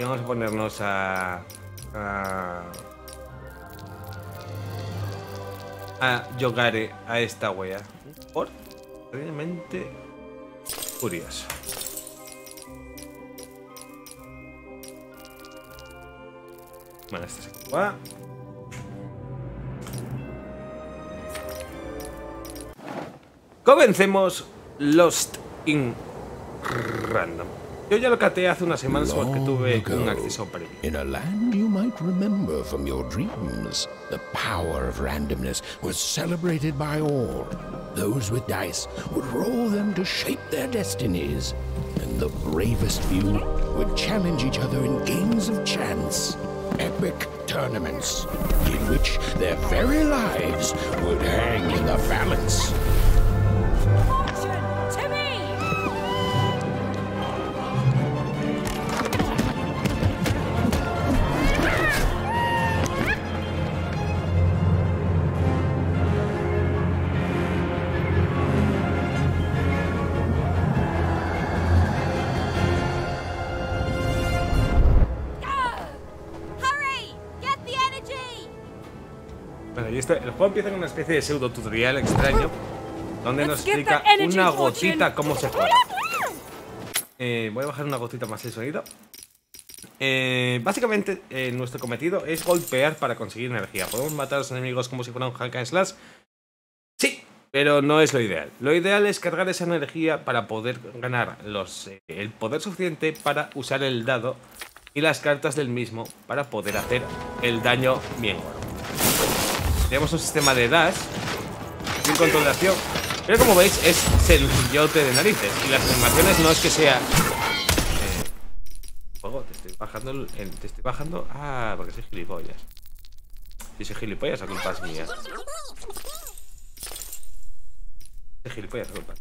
Y vamos a ponernos a jugar a esta wea. Por realmente curioso. Bueno, esta se ocupa. Comencemos Lost in Random. Yo ya lo cateé hace unas semanas porque tuve un acceso previo. In a land you might remember from your dreams, the power of randomness was celebrated by all. Those with dice would roll them to shape their destinies, and the bravest few would challenge each other in games of chance. Epic tournaments in which their very lives would hang in the balance. Fortune to me. Go! Hurry! Get the energy. Bueno, y esto, el juego empieza con una especie de pseudo tutorial extraño. Donde nos explica una gotita cómo se juega. Voy a bajar una gotita más el sonido. Básicamente, nuestro cometido es golpear para conseguir energía. Podemos matar a los enemigos como si fuera un hack and slash. Sí, pero no es lo ideal. Lo ideal es cargar esa energía para poder ganar el poder suficiente para usar el dado y las cartas del mismo para poder hacer el daño bien gordo. Tenemos un sistema de dash, un control de acción, pero como veis es sencillote de narices y las animaciones no es que sea juego. Te estoy bajando porque soy gilipollas. Si soy gilipollas, la culpa es mía. Soy gilipollas, la culpa.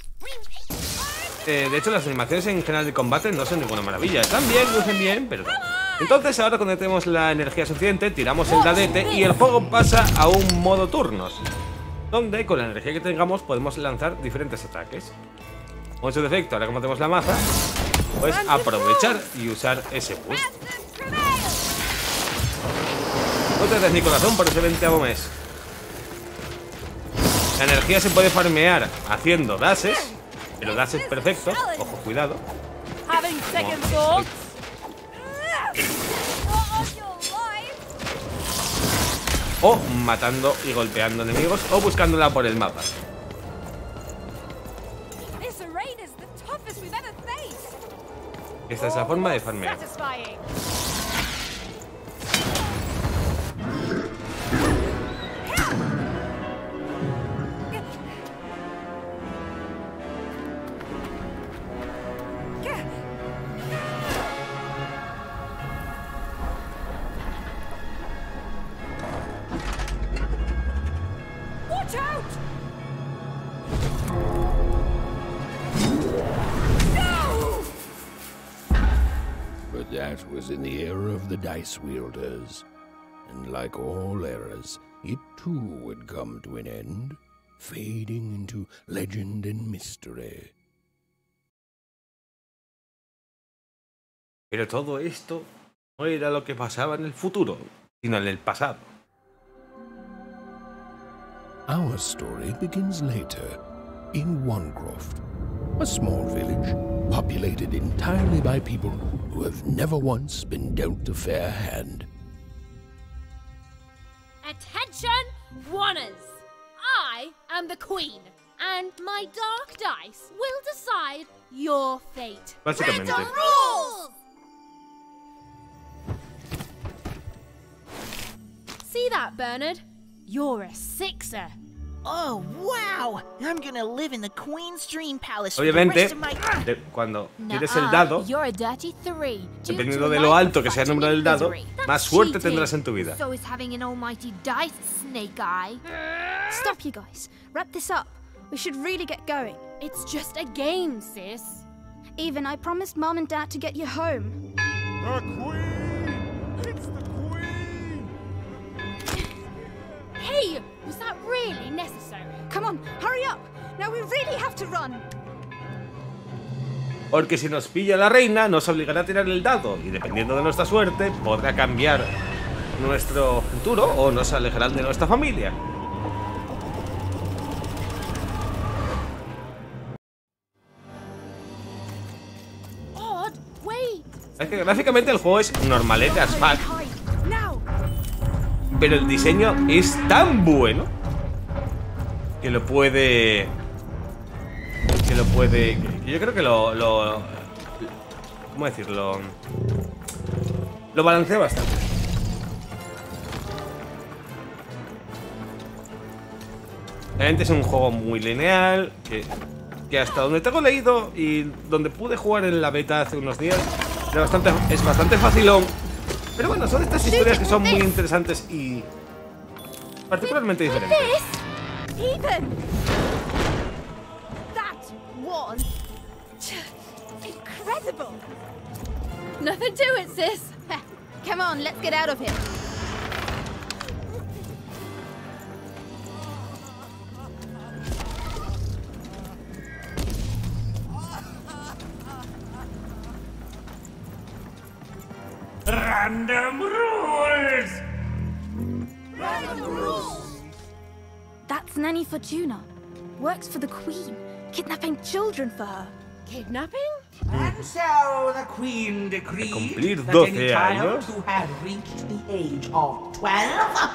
De hecho, las animaciones en general de combate no son ninguna maravilla. Están bien, lucen bien, pero entonces ahora cuando tenemos la energía suficiente tiramos el dadete y el juego pasa a un modo turnos, donde con la energía que tengamos podemos lanzar diferentes ataques. Con su defecto, ahora como tenemos la maza, pues aprovechar y usar ese boost. No te des mi corazón por ese 20º mes. La energía se puede farmear haciendo dashes, pero dashes perfectos, ojo, cuidado. O matando y golpeando enemigos, o buscándola por el mapa. Esta es la forma de farmear. Was in the era of the dice wielders, and like all eras, it too would come to an end, fading into legend and mystery. Pero todo esto no era lo que pasaba en el futuro, sino en el pasado. Our story begins later, in Onecroft, a small village populated entirely by people who have never once been dealt a fair hand. Attention, Wanners! I am the Queen, and my dark dice will decide your fate. Básicamente. See that, Bernard? You're a sixer. Oh, wow. I'm gonna live in the Queen's Dream Palace. Obviamente, cuando tires el dado, dependiendo de lo alto que sea el número del dado, más suerte tendrás en tu vida. Stop you guys. Wrap this up. We should really get going. It's just a game, sis. Even I promised Mom and Dad to get you home. The Queen. It's the Queen. Hey. Was that really necessary? Come on, hurry up! Now we really have to run! porque si nos pilla la reina nos obligará a tirar el dado y dependiendo de nuestra suerte podrá cambiar nuestro futuro o nos alejarán de nuestra familia. Es que gráficamente el juego es normalete as fuck, pero el diseño es tan bueno que lo puede... Yo creo que lo ¿cómo decirlo? Lo balancea bastante. Realmente es un juego muy lineal, que hasta donde tengo leído y donde pude jugar en la beta hace unos días, es bastante facilón. Pero bueno, son estas historias que son muy interesantes y particularmente diferentes. Incredible. Nothing to it, sis. Come on, let's get out of here. Random rules. Random rules. That's Nanny Fortuna. Works for the Queen. Kidnapping children for her. Kidnapping? And so the Queen decreed that any child who had reached the age of 12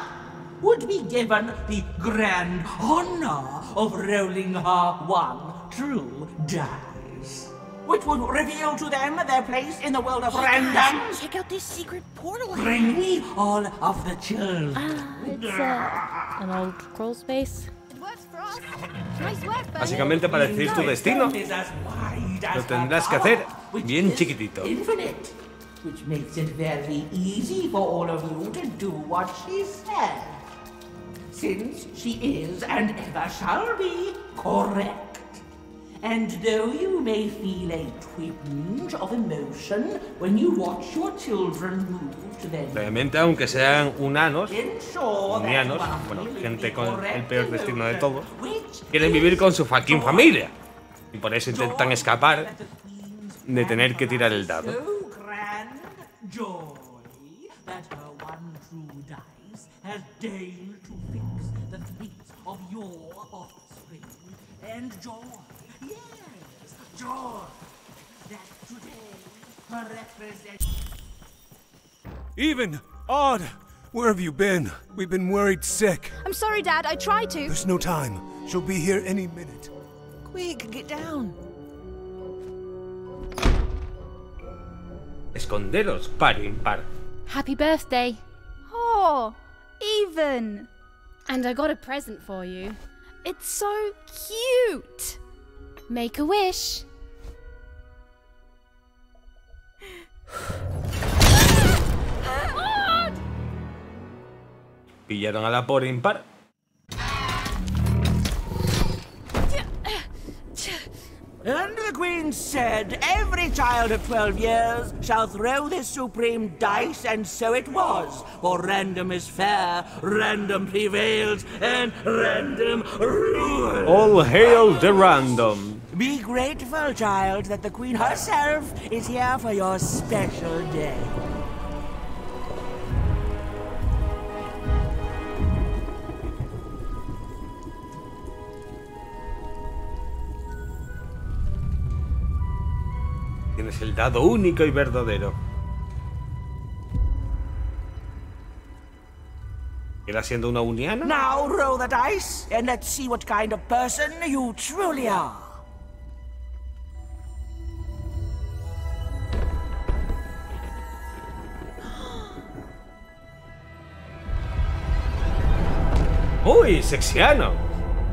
would be given the grand honor of rolling her one true dice, which would reveal to them their place in the world of random. Check out this secret portal. Bring me all of the children. It's an old crawl space. Básicamente para decidir tu destino lo tendrás que hacer bien chiquitito. And though you may feel a twinge of emotion when you watch your children move to their... Realmente, aunque sean unanos, bueno, gente con el peor destino de todos, quieren vivir con su fucking familia. Y por eso intentan escapar de tener que tirar el dado. Even odd. Where have you been? We've been worried sick. I'm sorry, Dad. I tried to. There's no time. She'll be here any minute. Quick, get down. Esconderos par impar. Happy birthday. Oh, Even. And I got a present for you. It's so cute. Make a wish. Pillaron a la por impar. And the Queen said, every child of 12 years shall throw this supreme dice, and so it was. For random is fair, random prevails, and random rules. All hail the random. Be grateful, child, that the Queen herself is here for your special day. Tienes el dado único y verdadero. ¿Era siendo una uniana? Now roll the dice and let's see what kind of person you truly are. Uy, sexiano.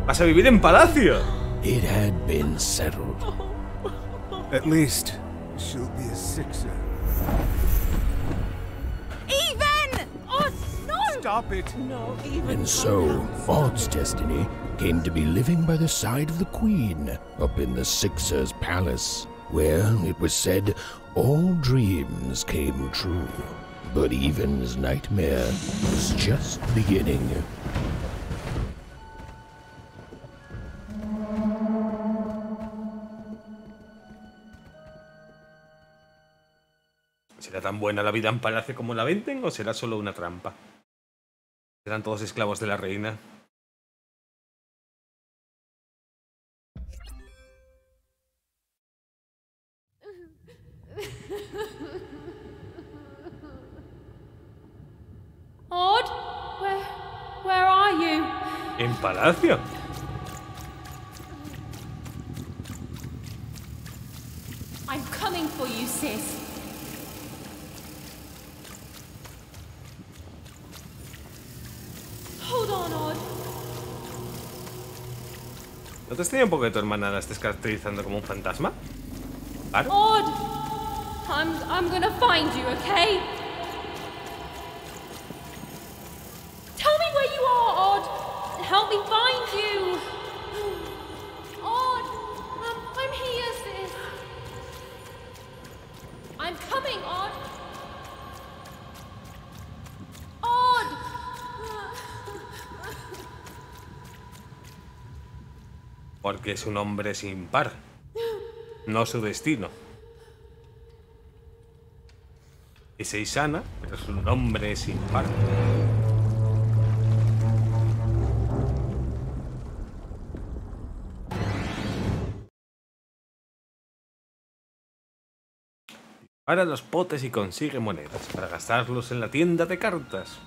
Vas a vivir en palacio. It had been settled. At least she'll be a sixer. Even! Oh no! Stop it! No, Even. And so, Odd's destiny came to be living by the side of the Queen, up in the Sixer's palace, where it was said all dreams came true. But Even's nightmare was just beginning. ¿Será tan buena la vida en palacio como la venden o será solo una trampa? ¿Serán todos esclavos de la reina? Odd, where are you? ¿En palacio? I'm coming for you, sis. Hold on, Odd. ¿No te extraña un poco que tu hermana la estés caracterizando como un fantasma? ¿Vale? Odd, I'm gonna find you, okay? Tell me where you are, Odd. Help me find you. Odd, I'm here, sis. I'm coming, Odd. Odd. Porque es un hombre sin par. No su destino. Es Eisana, pero su nombre es sin par. Para los potes y consigue monedas para gastarlos en la tienda de cartas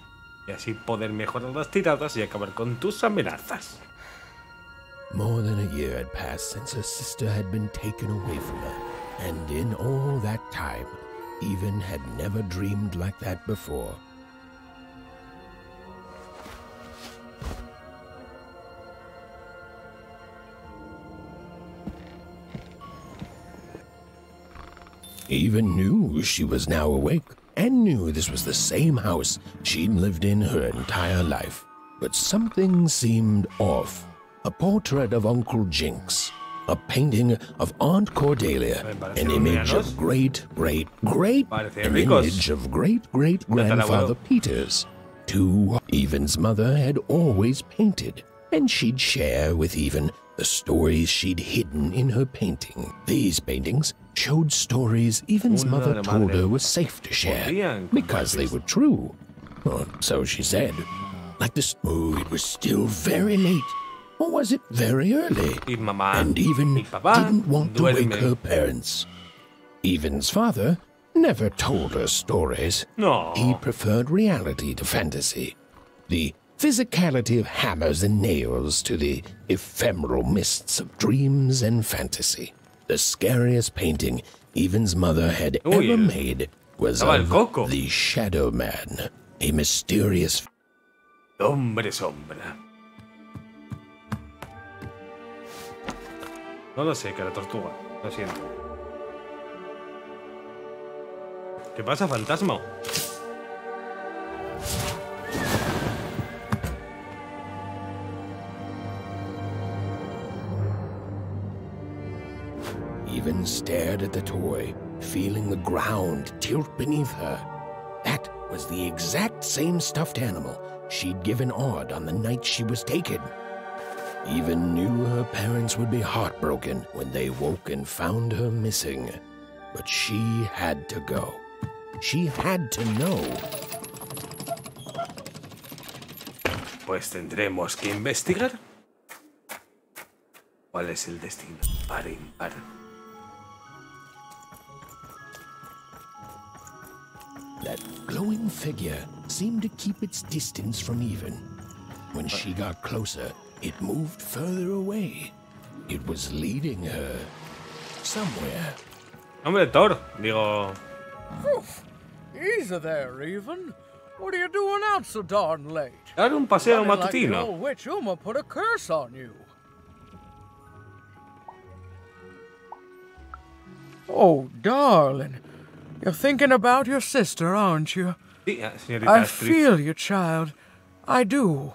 y así poder mejorar las tiradas y acabar con tus amenazas. More than a year had passed since her sister had been taken away from her, and in all that time, Even had never dreamed like that before. Even knew she was now awake, and knew this was the same house she'd lived in her entire life. But something seemed off. A portrait of Uncle Jinx, a painting of Aunt Cordelia, an image of great-great-great-grandfather Peters. Two, Even's mother had always painted, and she'd share with Even the stories she'd hidden in her painting. These paintings showed stories Even's mother told her was safe to share, because they were true. Or so she said. Like this, oh, it was still very late. Or was it very early? And Even didn't want to wake her parents. Even's father never told her stories. No. He preferred reality to fantasy. The physicality of hammers and nails to the ephemeral mists of dreams and fantasy. The scariest painting Even's mother had ever made was of the Shadow Man, a mysterious hombre sombra. No lo sé, cara tortuga. Lo siento. ¿Qué pasa, fantasma? Even stared at the toy, feeling the ground tilt beneath her. That was the exact same stuffed animal she'd given Odd on the night she was taken. Even knew her parents would be heartbroken when they woke and found her missing. But she had to go. She had to know. Pues tendremos que investigar. ¿Cuál es el destino par impar? That glowing figure seemed to keep its distance from Even. When she got closer, it moved further away. It was leading her somewhere. Hombre, Thor, digo. Easy there, Even. What are you doing out so darn late? Dar un paseo matutino. Like the old witch Uma put a curse on you. Oh, darling, you're thinking about your sister, aren't you? I feel you, child. I do.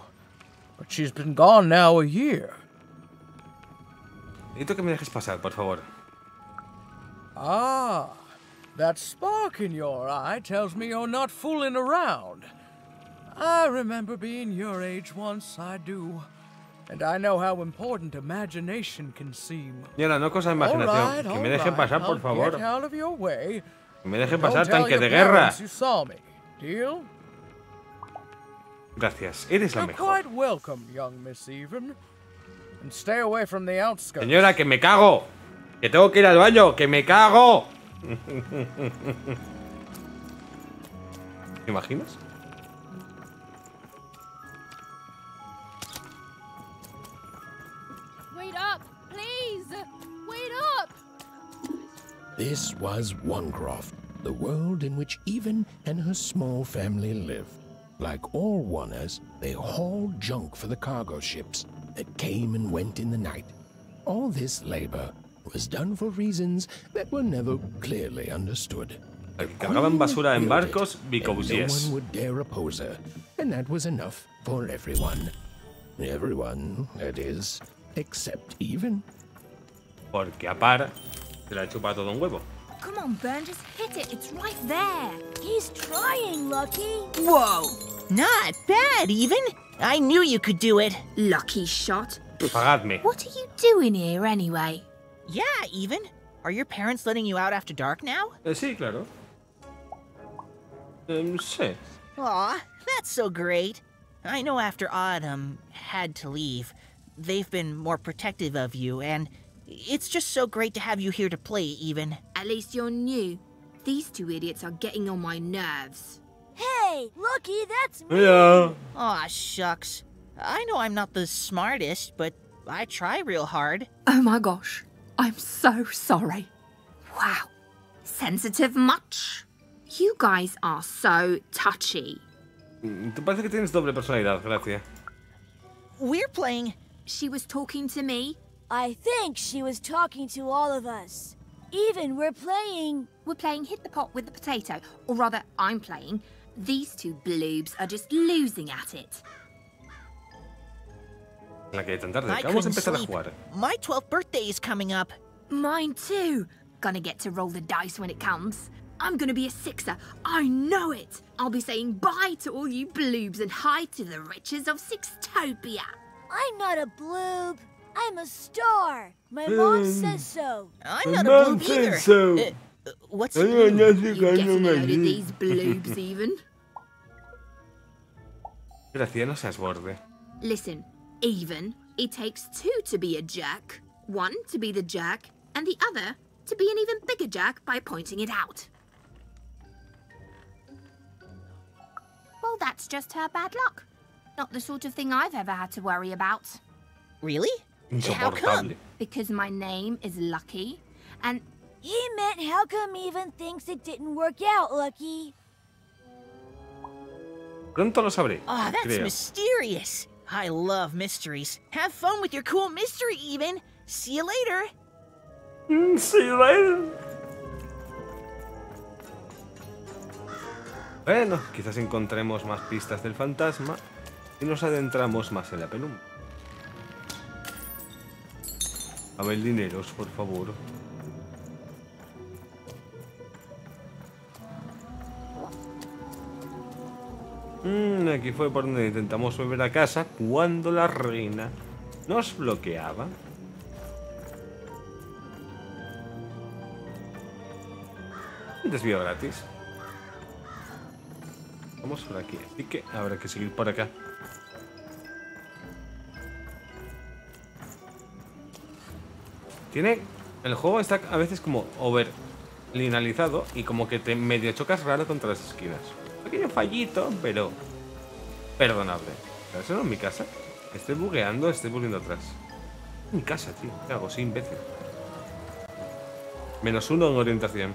But she's been gone now a year. Necesito que me dejes pasar, por favor. Ah, that spark in your eye tells me you're not fooling around. I remember being your age once, I do. And I know how important imagination can seem. All right, que me dejen pasar, por favor. I'll get out of your way. Me deje pasar, tanque de guerra. Gracias, eres la mejor. Señora, que me cago. Que tengo que ir al baño, que me cago. ¿Te imaginas? Wait up, please. Wait up. This was Onecroft, the world in which Even and her small family lived. Like all Oners, they hauled junk for the cargo ships that came and went in the night. All this labor was done for reasons that were never clearly understood. Cargaban basura en barcos because yes. No one would dare oppose her, and that was enough for everyone. Everyone, that is, except Even. Porque a par, se la chupa todo un huevo. Come on, Bern, just hit it. It's right there. He's trying, Lucky. Whoa, not bad, Even. I knew you could do it. Lucky shot. Pagadme. What are you doing here anyway? Yeah, Even. Are your parents letting you out after dark now? Sí, claro. Sí. Aw, that's so great. I know after Autumn had to leave, they've been more protective of you, and it's just so great to have you here to play, Even. At least you're new. These two idiots are getting on my nerves. Hey, Lucky, that's me. Hello. Aw, shucks. I know I'm not the smartest, but I try real hard. Oh my gosh. I'm so sorry. Wow. Sensitive much? You guys are so touchy. Tú parece que tienes doble personalidad, gracias. We're playing. She was talking to me. I think she was talking to all of us. Even we're playing. We're playing hit the pot with the potato. Or rather, I'm playing. These two bloobs are just losing at it. La que tan tarde. Vamos a empezar a jugar. My 12th birthday is coming up. Mine too. Gonna get to roll the dice when it comes. I'm gonna be a sixer. I know it. I'll be saying bye to all you bloobs and hi to the riches of Sixtopia. I'm not a bloob. I'm a star. My mom says so. I'm not a bloob either. So. What's the bloob? You getting out of these bloobs, Even? Gracias, no seas borde. Listen. Even, it takes two to be a jerk. One to be the jerk, and the other to be an even bigger jerk by pointing it out. Well, that's just her bad luck. Not the sort of thing I've ever had to worry about. Really? How come? Because my name is Lucky, and... You meant how come Even thinks it didn't work out, Lucky? Pronto lo sabré. Oh, that's mysterious. I love mysteries. Have fun with your cool mystery, Even. See you later. See you later. Bueno, quizás encontremos más pistas del fantasma y nos adentramos más en la penumbra. A ver, dineros, por favor. Aquí fue por donde intentamos volver a casa cuando la reina nos bloqueaba. Un desvío gratis. Vamos por aquí, así que habrá que seguir por acá. Tiene... El juego está a veces como overlinealizado y como que te medio chocas raro contra las esquinas. Pequeño fallito, pero perdonable. ¿Eso no es mi casa? Estoy bugueando, estoy volviendo atrás. Mi casa, tío. ¿Qué hago? Soy imbécil. -1 en orientación.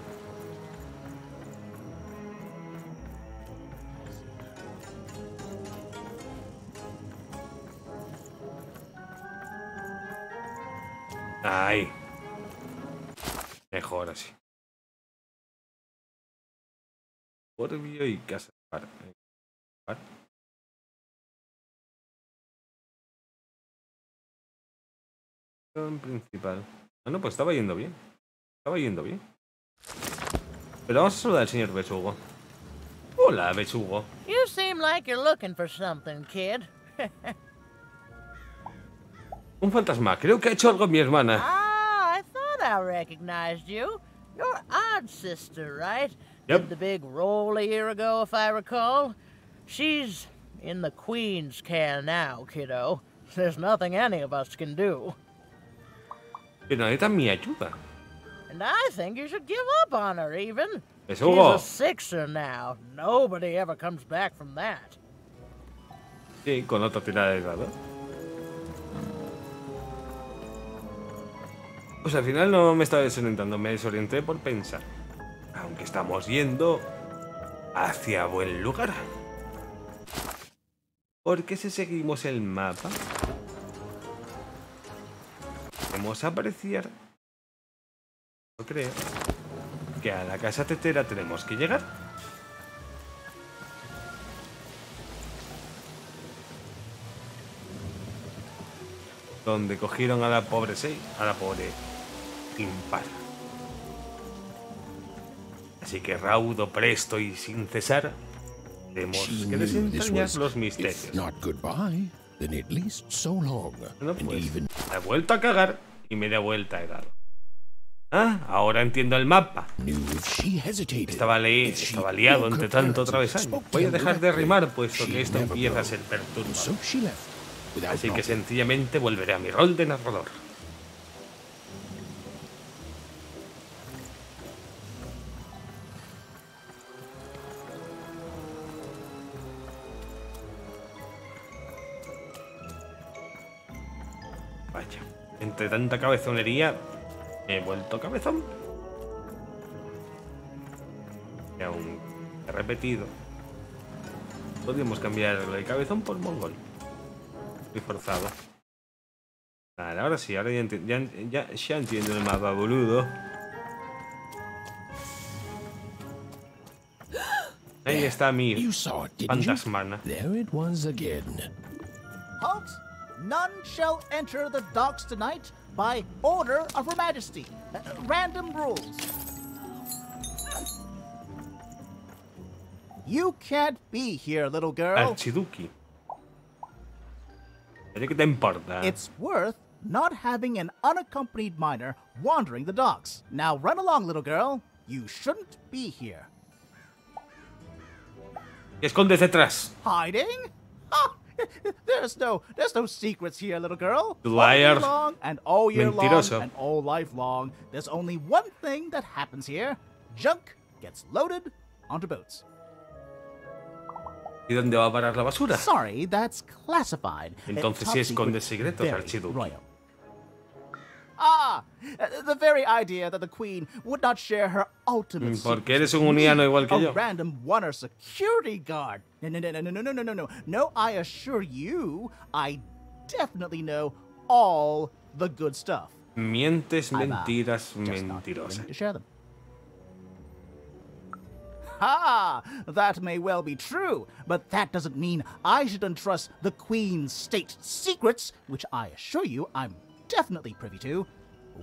Ahí. Mejor así. Orbio y casa. Principal. Ah, no, pues estaba yendo bien. Estaba yendo bien. Pero vamos a saludar al señor Bechugo. Hola, Bechugo. You seem like you're looking for something, kid. Un fantasma. Creo que ha hecho algo mi hermana. Ah, I thought I recognized you. Your odd sister, right? Yep. Did the big roll a year ago, if I recall. She's in the Queen's care now, kiddo. There's nothing any of us can do. Pero necesita mi ayuda. And I think you should give up on her, even. She's a sixer now. Nobody ever comes back from that. Sí, con otra tirada de dado. Pues al final no me estaba desorientando, me desorienté por pensar. Aunque estamos yendo hacia buen lugar. Porque si seguimos el mapa, podemos apreciar, yo creo, que a la casa tetera tenemos que llegar. Donde cogieron a la pobre Sei, a la pobre Impar. Así que raudo, presto y sin cesar, tenemos que desentrañar los misterios. Bueno, pues, he vuelto a cagar y media vuelta he dado. Ah, ahora entiendo el mapa. Estaba liado entre tanto travesaño. Voy a dejar de rimar, puesto que esto empieza a ser perturbador. Así que sencillamente volveré a mi rol de narrador. Vaya, entre tanta cabezonería me he vuelto cabezón. Y aún he repetido. Podríamos cambiar el cabezón por mongol. Estoy forzado. Vale, ahora sí, ahora ya entiendo el mapa, boludo. Ahí está mi fantasmana. Halt, none shall enter the docks tonight. By order of Her Majesty. Random rules. You can't be here, little girl. Archiduki. ¿Qué te importa? It's worth not having an unaccompanied minor wandering the docks. Now run along, little girl. You shouldn't be here. Escondes detrás. Hiding? Oh. There's no secrets here, little girl. Liar. All year long and all year long and all life long. There's only one thing that happens here. Junk gets loaded onto boats. ¿Y dónde va a parar la basura? Sorry, that's classified. Entonces sí esconde secretos, Archiduke. Ah, the very idea that the Queen would not share her ultimate secret. A random one or security guard. No. No, I assure you, I definitely know all the good stuff. Mientes, mentiras, mentirosa. Ha! That may well be true, but that doesn't mean I should entrust the Queen's state secrets, which I assure you I'm definitely privy to,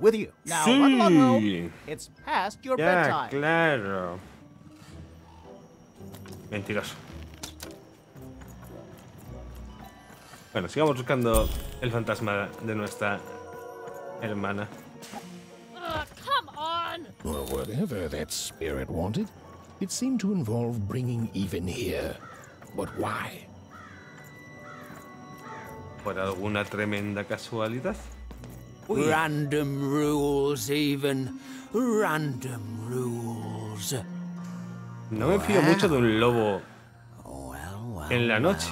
with you. Now, run along home. It's past your bedtime. Claro. Mentiroso. Bueno, sigamos buscando el fantasma de nuestra hermana. Come on. Well, whatever that spirit wanted, it seemed to involve bringing even here. But why? Por alguna tremenda casualidad. Random rules, even. Random rules. No me fío mucho de un lobo en la noche.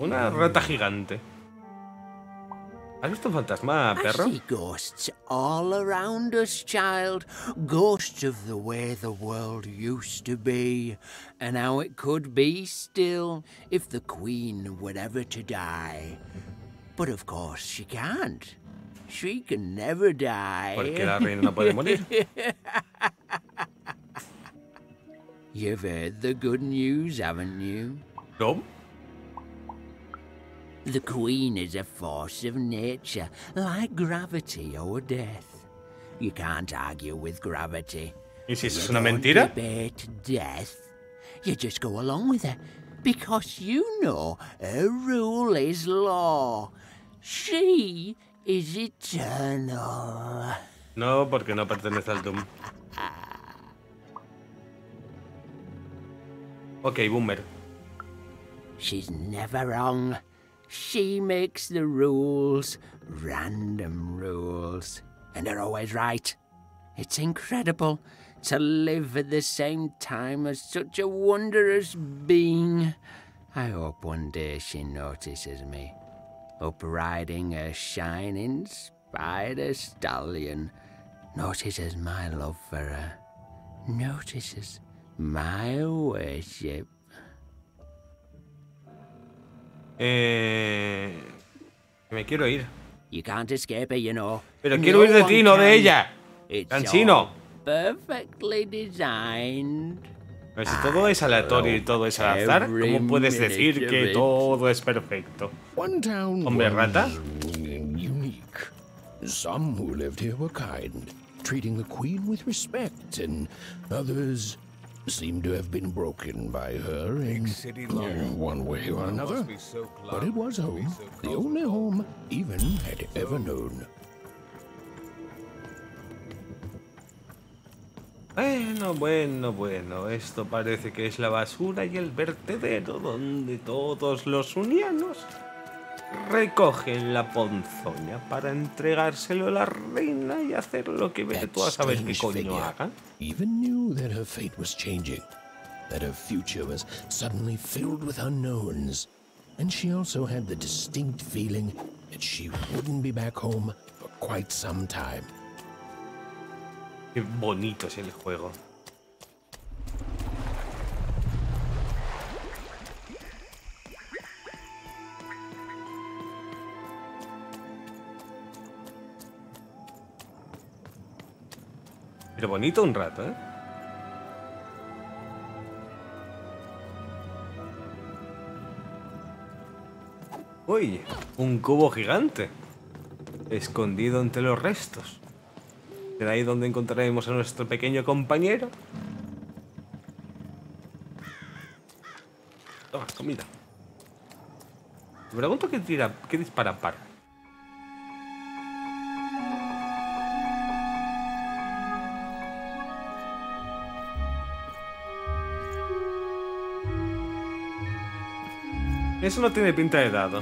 Una rata gigante. ¿Has visto un fantasma, perro? I see ghosts all around us, child. Ghosts of the way the world used to be, and how it could be still if the Queen were ever to die. But of course she can't. She can never die. Porque la reina no puede morir. You've heard the good news, haven't you? No. The Queen is a force of nature, like gravity or death. You can't argue with gravity. ¿Y si eso es una mentira? You don't debate death. You just go along with her, because you know her rule is law. She is eternal. No, porque no pertenece al Doom. Ok, Boomer. She's never wrong. She makes the rules, random rules, and they're always right. It's incredible to live at the same time as such a wondrous being. I hope one day she notices me, up-riding a shining spider stallion, notices my love for her, notices my worship. Me quiero ir. You can't escape her, you know. Pero quiero ir de ti, no de ella. Cansino. Perfectly designed. Pero si todo es aleatorio y todo es al azar, ¿cómo puedes decir que todo es perfecto? Hombre rata. Some who lived here were kind, treating the queen with respect, and others seemed to have been broken by her in one way or another. But it was home, the only home even had ever known. Bueno, bueno, bueno, esto parece que es la basura y el vertedero donde todos los unianos recogen la ponzoña para entregárselo a la reina y hacer lo que vete tú a saber qué coño hagan. Even knew that her fate was changing, that her future was suddenly filled with unknowns, and she also had the distinct feeling that she wouldn't be back home for quite some time. Qué bonito es el juego. Pero bonito un rato, ¿eh? Uy, un cubo gigante, escondido entre los restos. Será ahí donde encontraremos a nuestro pequeño compañero. Toma, comida. Me pregunto qué dispara para. Eso no tiene pinta de dado.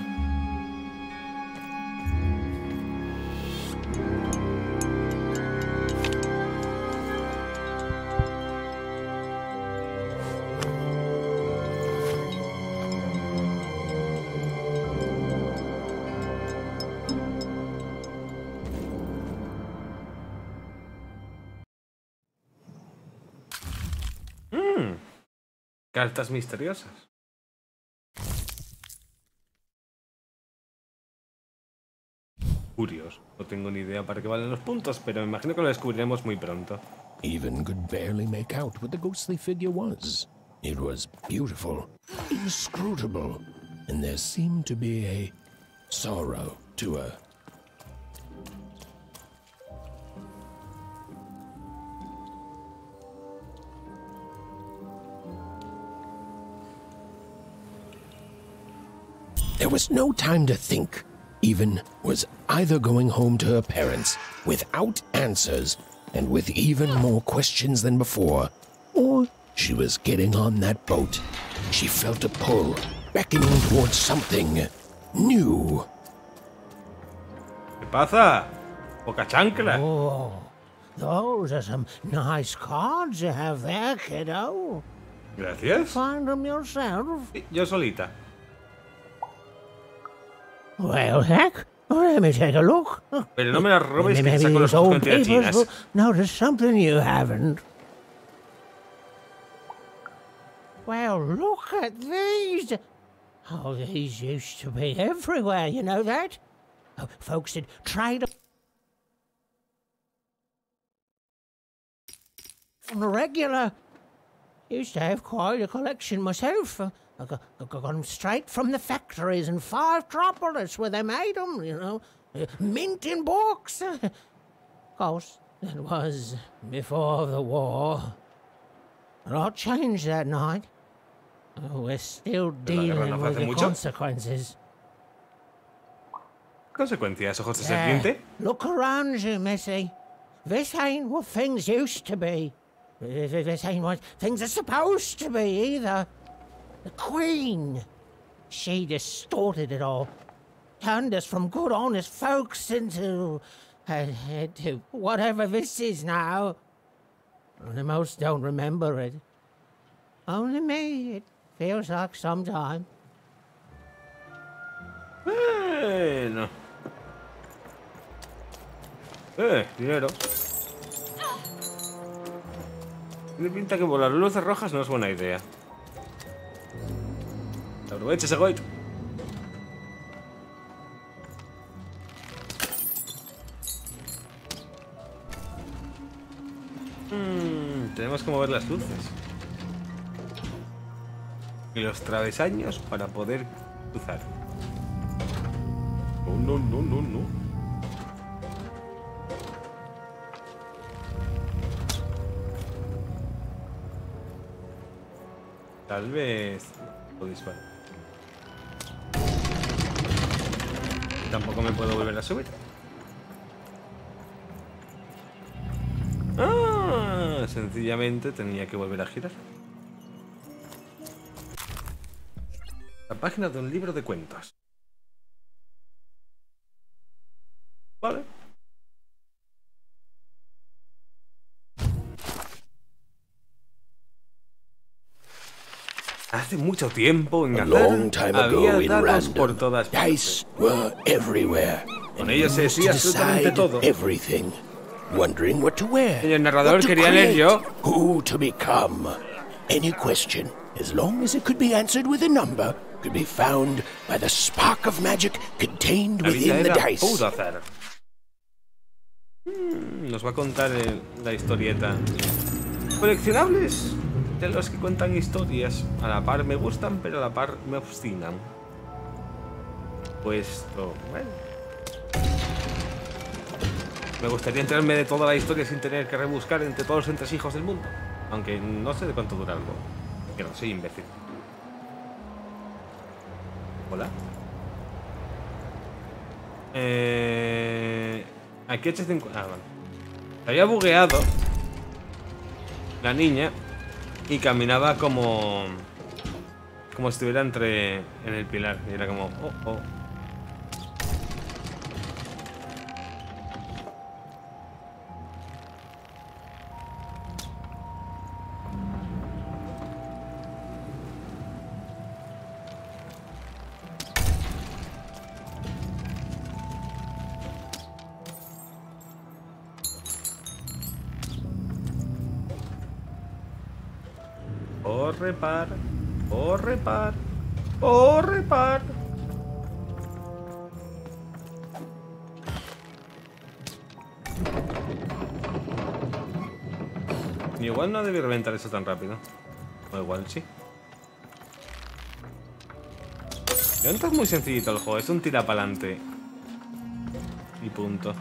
Cartas misteriosas. Curioso. No tengo ni idea para qué valen los puntos, pero me imagino que lo descubriremos muy pronto. Even could barely make out what the ghostly figure was. It was beautiful, inscrutable, and there seemed to be a sorrow to her. There was no time to think. Even was either going home to her parents without answers and with even more questions than before, or she was getting on that boat. She felt a pull, beckoning towards something new. ¿Qué pasa? Poca chancla. Oh, those are some nice cards you have there, kiddo. Gracias. Find them yourself. Yo solita. Well, heck, let me take a look. Pero no me la robes, que saco los old papers will notice something you haven't. Well, look at these. Oh, these used to be everywhere, you know that? Oh, folks did trade on the regular. Used to have quite a collection myself. I got them straight from the factories in Fivetropolis where they made them, you know, mint in books. Of course, that was before the war. A lot changed that night. We're still dealing with the consequences. Consecuencias, ojos de serpiente. Look around you, Missy. This ain't what things used to be. This ain't what things are supposed to be, either. The Queen, she distorted it all. Turned us from good, honest folks into whatever this is now. Only most don't remember it. Only me, it feels like sometime. Man. Eh, dinero. Tiene pinta que volar luces rojas no es buena idea. Aprovecha ese goit. Tenemos que mover las luces y los travesaños para poder cruzar. No. Tal vez lo disparo. Tampoco me puedo volver a subir. Ah, sencillamente tenía que volver a girar. La página de un libro de cuentos. Vale. Hace mucho tiempo en Gazar había dados por todas partes. Con ellos se decía absolutamente todo. Y el narrador quería leer yo. Any question, as long as it could be answered with a number, could be found by the spark of magic contained within the dice. Nos va a contar la historieta. ¿Coleccionables? De los que cuentan historias. A la par me gustan, pero a la par me obstinan. Puesto, bueno. Me gustaría enterarme de toda la historia sin tener que rebuscar entre todos los entresijos del mundo. Aunque no sé de cuánto dura algo. Que no soy imbécil. Hola. Aquí he hecho 50. Ah, vale. Se había bugueado la niña. Y caminaba como si estuviera en el pilar. Y era como... Oh, oh. Corre, par. Igual no debí reventar eso tan rápido. O igual sí. Entonces es muy sencillito el juego. Es un tira para adelante. Y punto.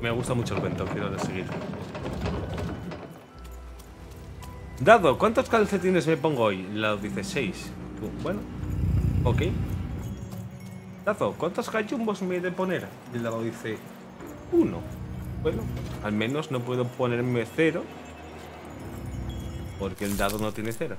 Me gusta mucho el cuento, quiero seguir. Dado, ¿cuántos calcetines me pongo hoy? La dice 6. Bueno, ok. Dado, ¿cuántos gallumbos me he de poner? El dado dice 1. Bueno, al menos no puedo ponerme 0. Porque el dado no tiene 0.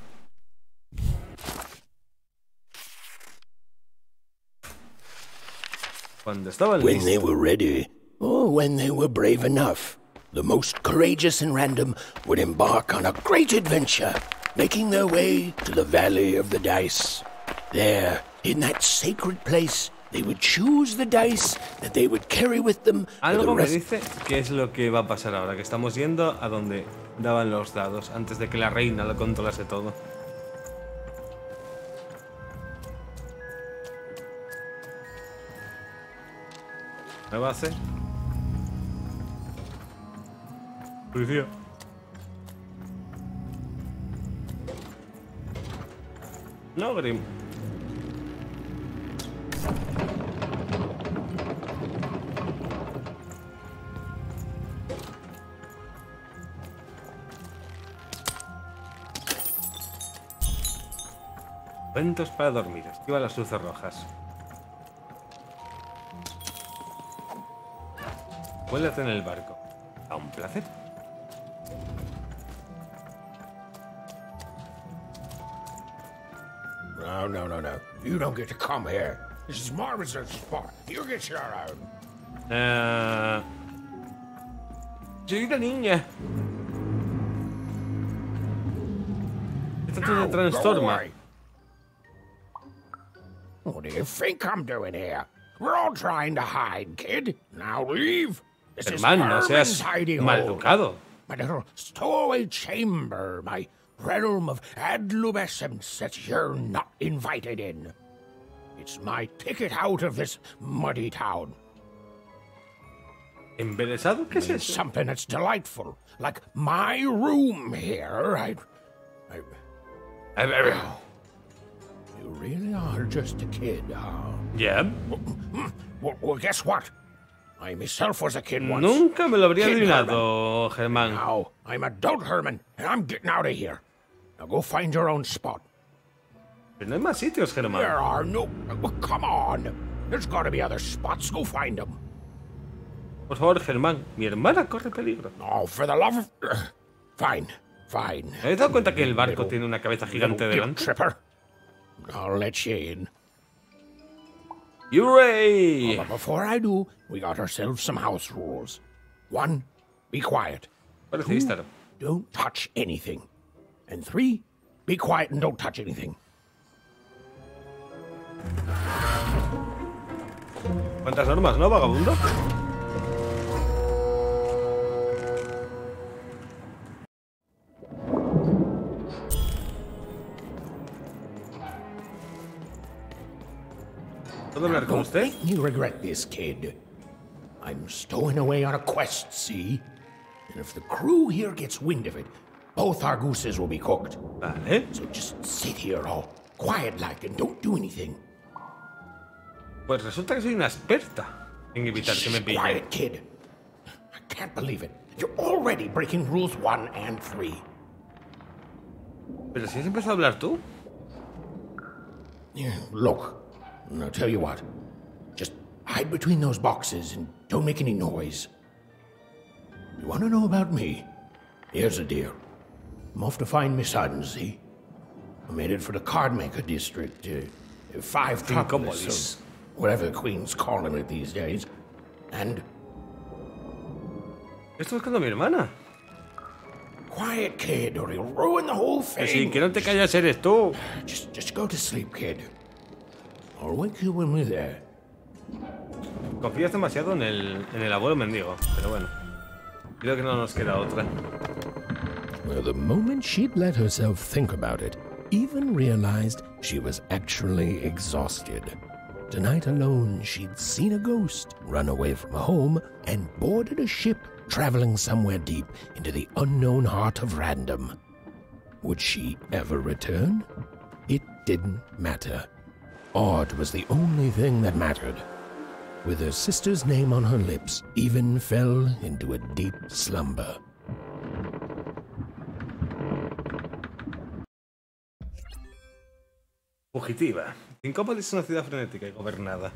Cuando estaban listos. Or when they were brave enough, the most courageous and random would embark on a great adventure, making their way to the Valley of the Dice. There, in that sacred place, they would choose the dice that they would carry with them. Algo me dice que es lo que va a pasar ahora, que estamos yendo a donde daban los dados antes de que la reina lo controlase todo. ¿Me va a hacer? Policía. No, Grim. Cuentos para dormir. Activa las luces rojas. Cuélate en el barco. A un placer. No, no, no, no. You don't get to come here. This is my reserve spot. You get your own. Chiquita niña. Esto tiene trastorma. What do you think I'm doing here? We're all trying to hide, kid. Now leave. This Herman, is Herman's maleducado. My little stowaway chamber, my realm of adlubescence that you're not invited in. It's my ticket out of this muddy town. Embelesado, ¿qué es eso? Something that's delightful, like my room here. You really are just a kid, huh? Yeah. Well, guess what? I myself was a kid once. Nunca me lo habría adivinado, Germán. Now, I'm adult Herman, and I'm getting out of here. Now go find your own spot. Pero no hay más sitios, Germán. There are no... Come on. There's got to be other spots. Go find them. Por favor, Germán. Mi hermana corre peligro. Oh, for the love of... Fine, fine. ¿Te has dado cuenta que el barco tiene una cabeza gigante delante? Tripper. I'll let you in. Hooray! But before I do, we got ourselves some house rules. 1. Be quiet. 2. Don't touch anything. And 3. Be quiet and don't touch anything. ¿Cuántas normas, no, vagabundo? I don't think you regret this, kid. I'm stowing away on a quest, see? And if the crew here gets wind of it, both our gooses will be cooked. Vale. So just sit here all quiet-like and don't do anything. Pues resulta que soy una experta en evitar que me pillen. Quiet, kid. I can't believe it. You're already breaking rules 1 and 3. Pero si has empezado a hablar tú. Yeah, look. I'll tell you what. Just hide between those boxes and don't make any noise. You want to know about me? Here's a deal. I'm off to find me son, see? I'm headed for the cardmaker district. 5 Tropolis, whatever the Queen's calling it these days. And... Estoy buscando a mi hermana. Quiet, kid, or you'll ruin the whole thing. Sí, que no te calles, eres tú. Just go to sleep, kid. I'll wake you when we're there. Confías demasiado en el abuelo mendigo, pero bueno, creo que no nos queda otra. Well, the moment she'd let herself think about it, even realized she was actually exhausted. Tonight alone, she'd seen a ghost run away from home and boarded a ship traveling somewhere deep into the unknown heart of Random. Would she ever return? It didn't matter. Odd was the only thing that mattered. With her sister's name on her lips, Even fell into a deep slumber. Fugitiva. Sixtopia es una ciudad frenética y gobernada.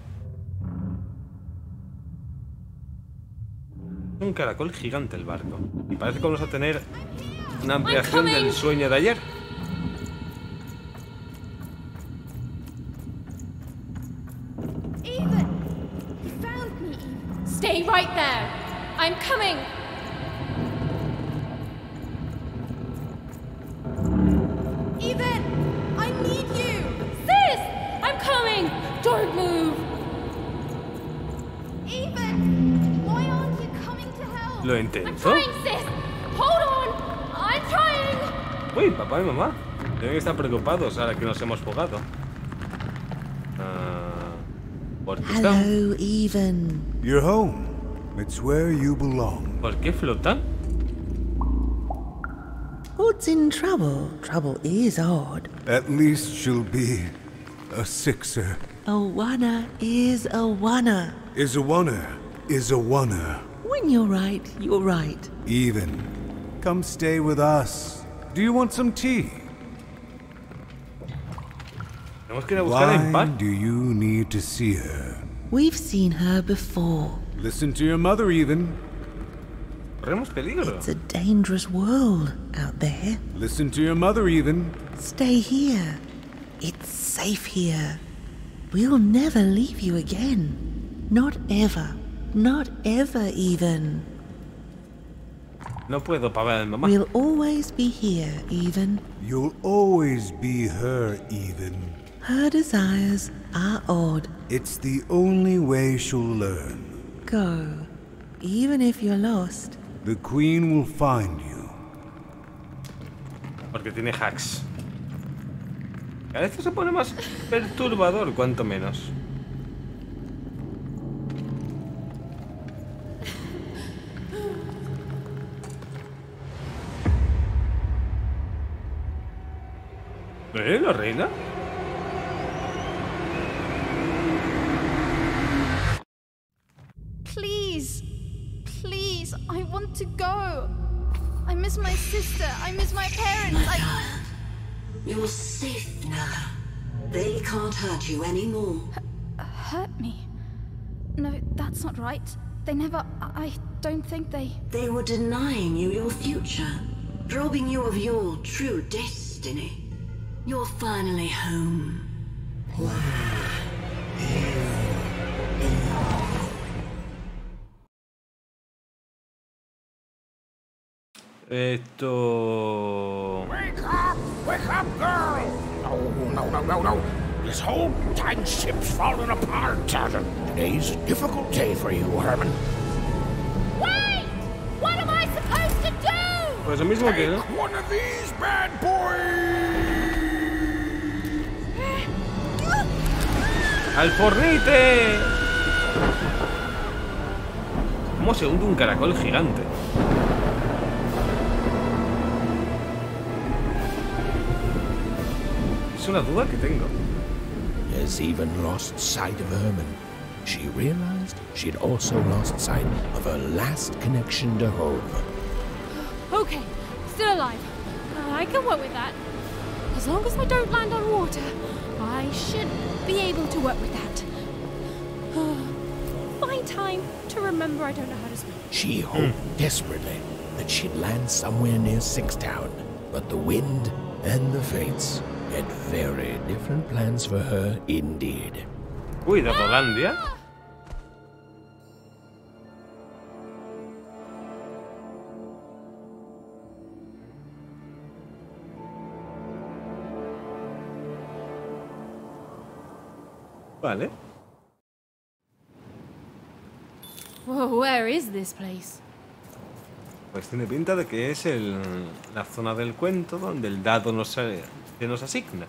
Un caracol gigante el barco. Y parece que vamos a tener una ampliación del sueño de ayer. Stay right there. I'm coming. Even, I need you. Sis, I'm coming. Don't move. Even, why aren't you coming to help? Lo intento. I'm trying, sis. Hold on. I'm trying. Uy, papá y mamá. Deben estar preocupados ahora que nos hemos fugado. Hello, Even. You're home. It's where you belong. ¿Por qué flota? Odd's in trouble. Trouble is odd. At least she'll be a sixer. A wanna is a wanna. When you're right, you're right. Even, come stay with us. Do you want some tea? Why do you need to see her? We've seen her before. Listen to your mother, even. It's a dangerous world out there. Listen to your mother, even. Stay here. It's safe here. We'll never leave you again. Not ever. Not ever, even. No puedo pagar, mamá. We'll always be here, even. You'll always be her, even. Her desires are odd. It's the only way she'll learn. Go, even if you're lost. The Queen will find you. Porque tiene hacks. A veces se pone más perturbador, cuanto menos. ¿Eh? ¿La reina? Please, please, I want to go. I miss my sister, I miss my parents. You're safe now. They can't hurt you anymore. Hurt me? No, that's not right. They never... I don't think they... They were denying you your future, robbing you of your true destiny. You're finally home. Wake up! Wake up, girl! No. This whole time ship's falling apart. Today's a difficult day for you, Herman. Wait! What am I supposed to do? Take one of these bad boys! ¡Al fornite! ¿Cómo se hunde un caracol gigante? Es una duda que tengo. Has even lost sight of Herman. She realized she'd also lost sight of her last connection to home. Okay, still alive. I can work with that. As long as I don't land on water, I should be able to work with that. Find time to remember I don't know how to swim. She hoped desperately that she'd land somewhere near Six Town, but the wind and the fates had very different plans for her indeed. Cuida, Hollandia. Vale. Whoa, where is this place? Pues tiene pinta de que es la zona del cuento donde el dado se nos asigna.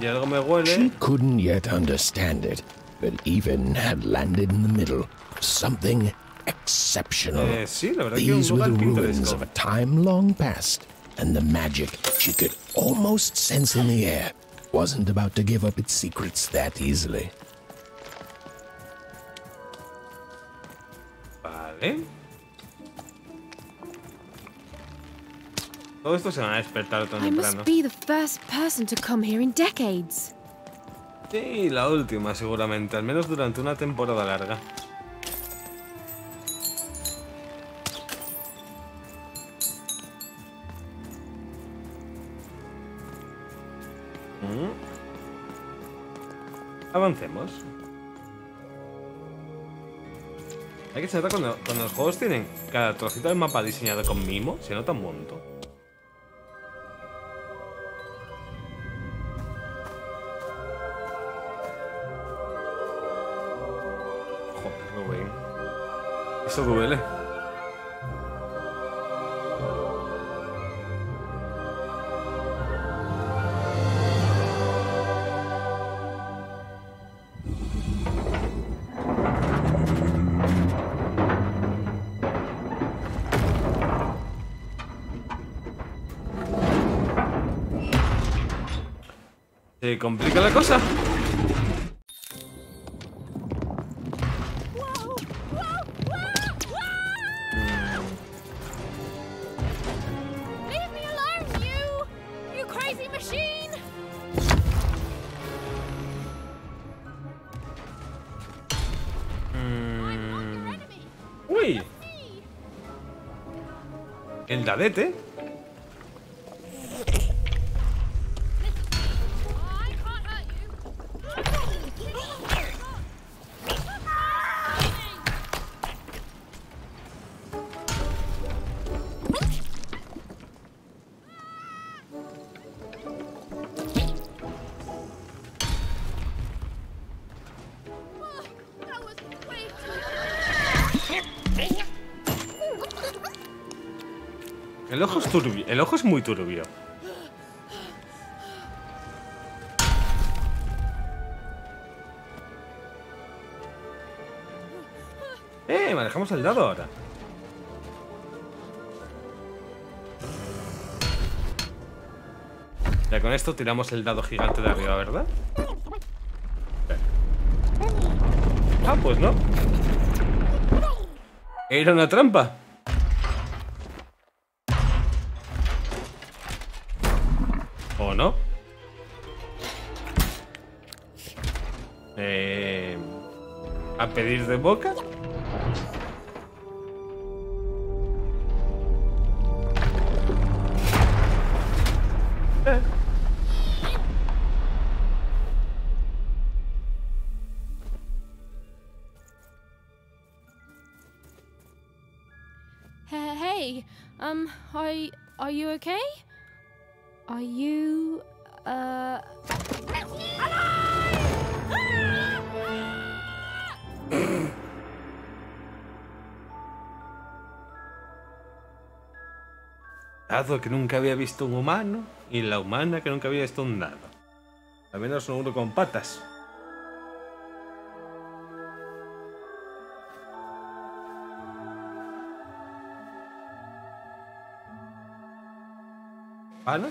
Y algo me huele. She couldn't yet understand it, but even had landed in the middle of something exceptional. Sí, la verdad These que un lugar were the ruins of a time long past. And the magic she could almost sense in the air wasn't about to give up its secrets that easily. Vale. Todo esto se van a despertar tan temprano. I must be the first person to come here in decades. Sí, la última seguramente, al menos durante una temporada larga. Avancemos. Hay que se nota cuando los juegos tienen cada trocito del mapa diseñado con mimo, se nota un montón. Joder, güey. Eso duele. Se complica la cosa. ¡Uy! El dadete. El ojo es turbio, el ojo es muy turbio. Manejamos el dado ahora. Ya con esto tiramos el dado gigante de arriba, ¿verdad? Ah, pues no. Era una trampa. ¿O no? ¿A pedir de boca? Hey, are you okay? Are you, Dado que nunca había visto un humano y la humana que nunca había visto un dado. Al menos uno con patas. ¿Panas?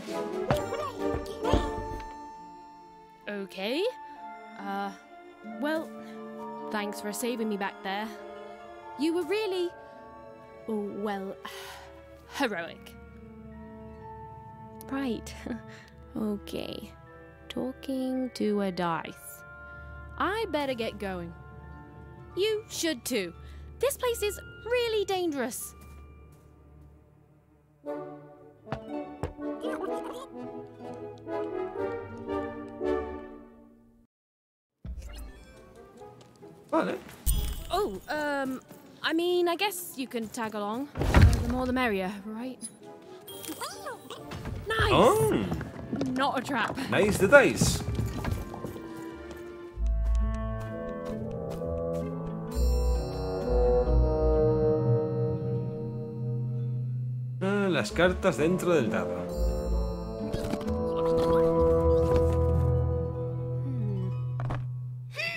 Okay. Well, thanks for saving me back there. You were really, well, heroic. Right. Okay. Talking to a dice. I better get going. You should too. This place is really dangerous. Vale. Oh, I mean, I guess you can tag along. The more the merrier, right? Nice! Oh. Not a trap. Nice the dice. Ah, las cartas dentro del dado.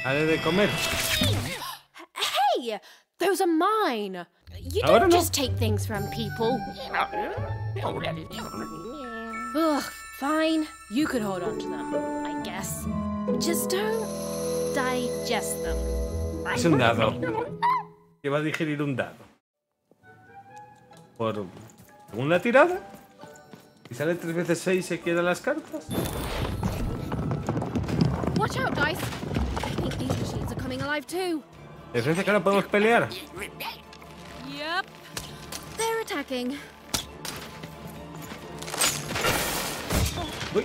Haré de comer. Hey, those are mine. You don't just take things from people. Ugh, fine. You could hold on to them, I guess. Just don't digest them. Es un dado. Que va a digerir un dado. Por una tirada. Y sale 3 veces 6 y se quedan las cartas. Watch out, guys. Parece que ahora podemos pelear. Yep. They're attacking. Uy.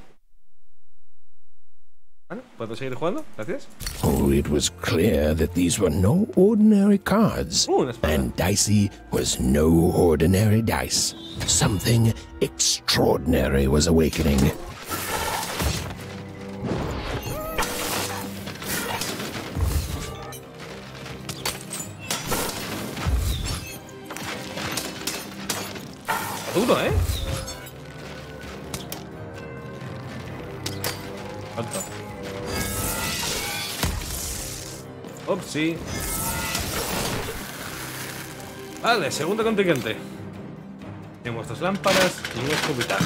Bueno, ¿puedo seguir jugando? Gracias. Oh, it was clear that these were no ordinary cards. And Dicey was no ordinary dice. Something extraordinary was awakening. Duro, ¿eh? Sí. Vale, segundo contingente. Tenemos 2 lámparas y un escupitajo.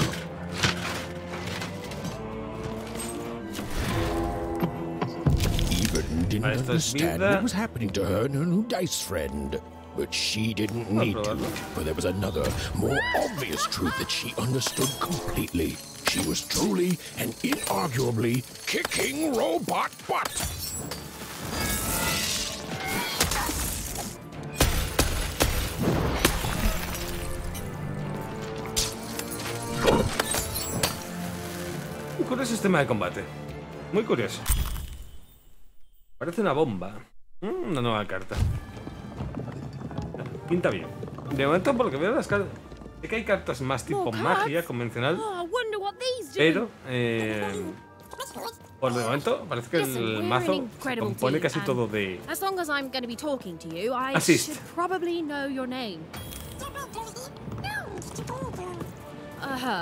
didn't understand what was happening to her and her new dice friend. But she didn't need to, for there was another, more obvious truth that she understood completely. She was truly and inarguably kicking robot butt. Un curioso sistema de combate. Muy curioso. Parece una bomba. Una nueva carta. Pinta bien. De momento, por lo que veo las cartas, sé que hay cartas más tipo magia convencional, pero por el momento parece que el mazo se compone casi todo de Assist.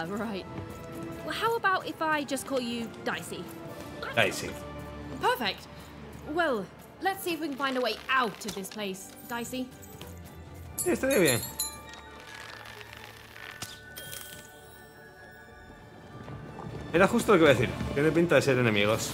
Right. Well, how about if I just call you Dicey? Dicey. Perfect. Well, let's see if we can find a way out of this place, Dicey. Sí, estaría bien. Era justo lo que iba a decir. Tiene pinta de ser enemigos.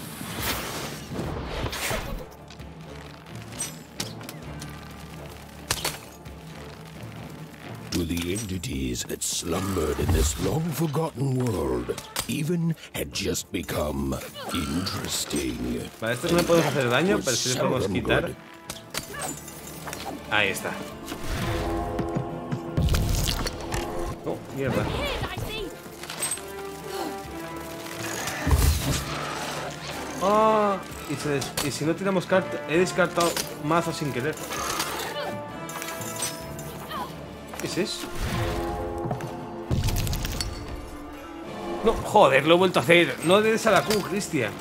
To the entities that slumbered in this long-forgotten world, even had just become interesting. Vale, estos no le podemos hacer daño, pero sí le podemos quitar. Ahí está. Oh, mierda. Oh, y si no tiramos cartas, he descartado mazos sin querer. ¿Qué es eso? No, joder, lo he vuelto a hacer. No le des a la Q, Cristian.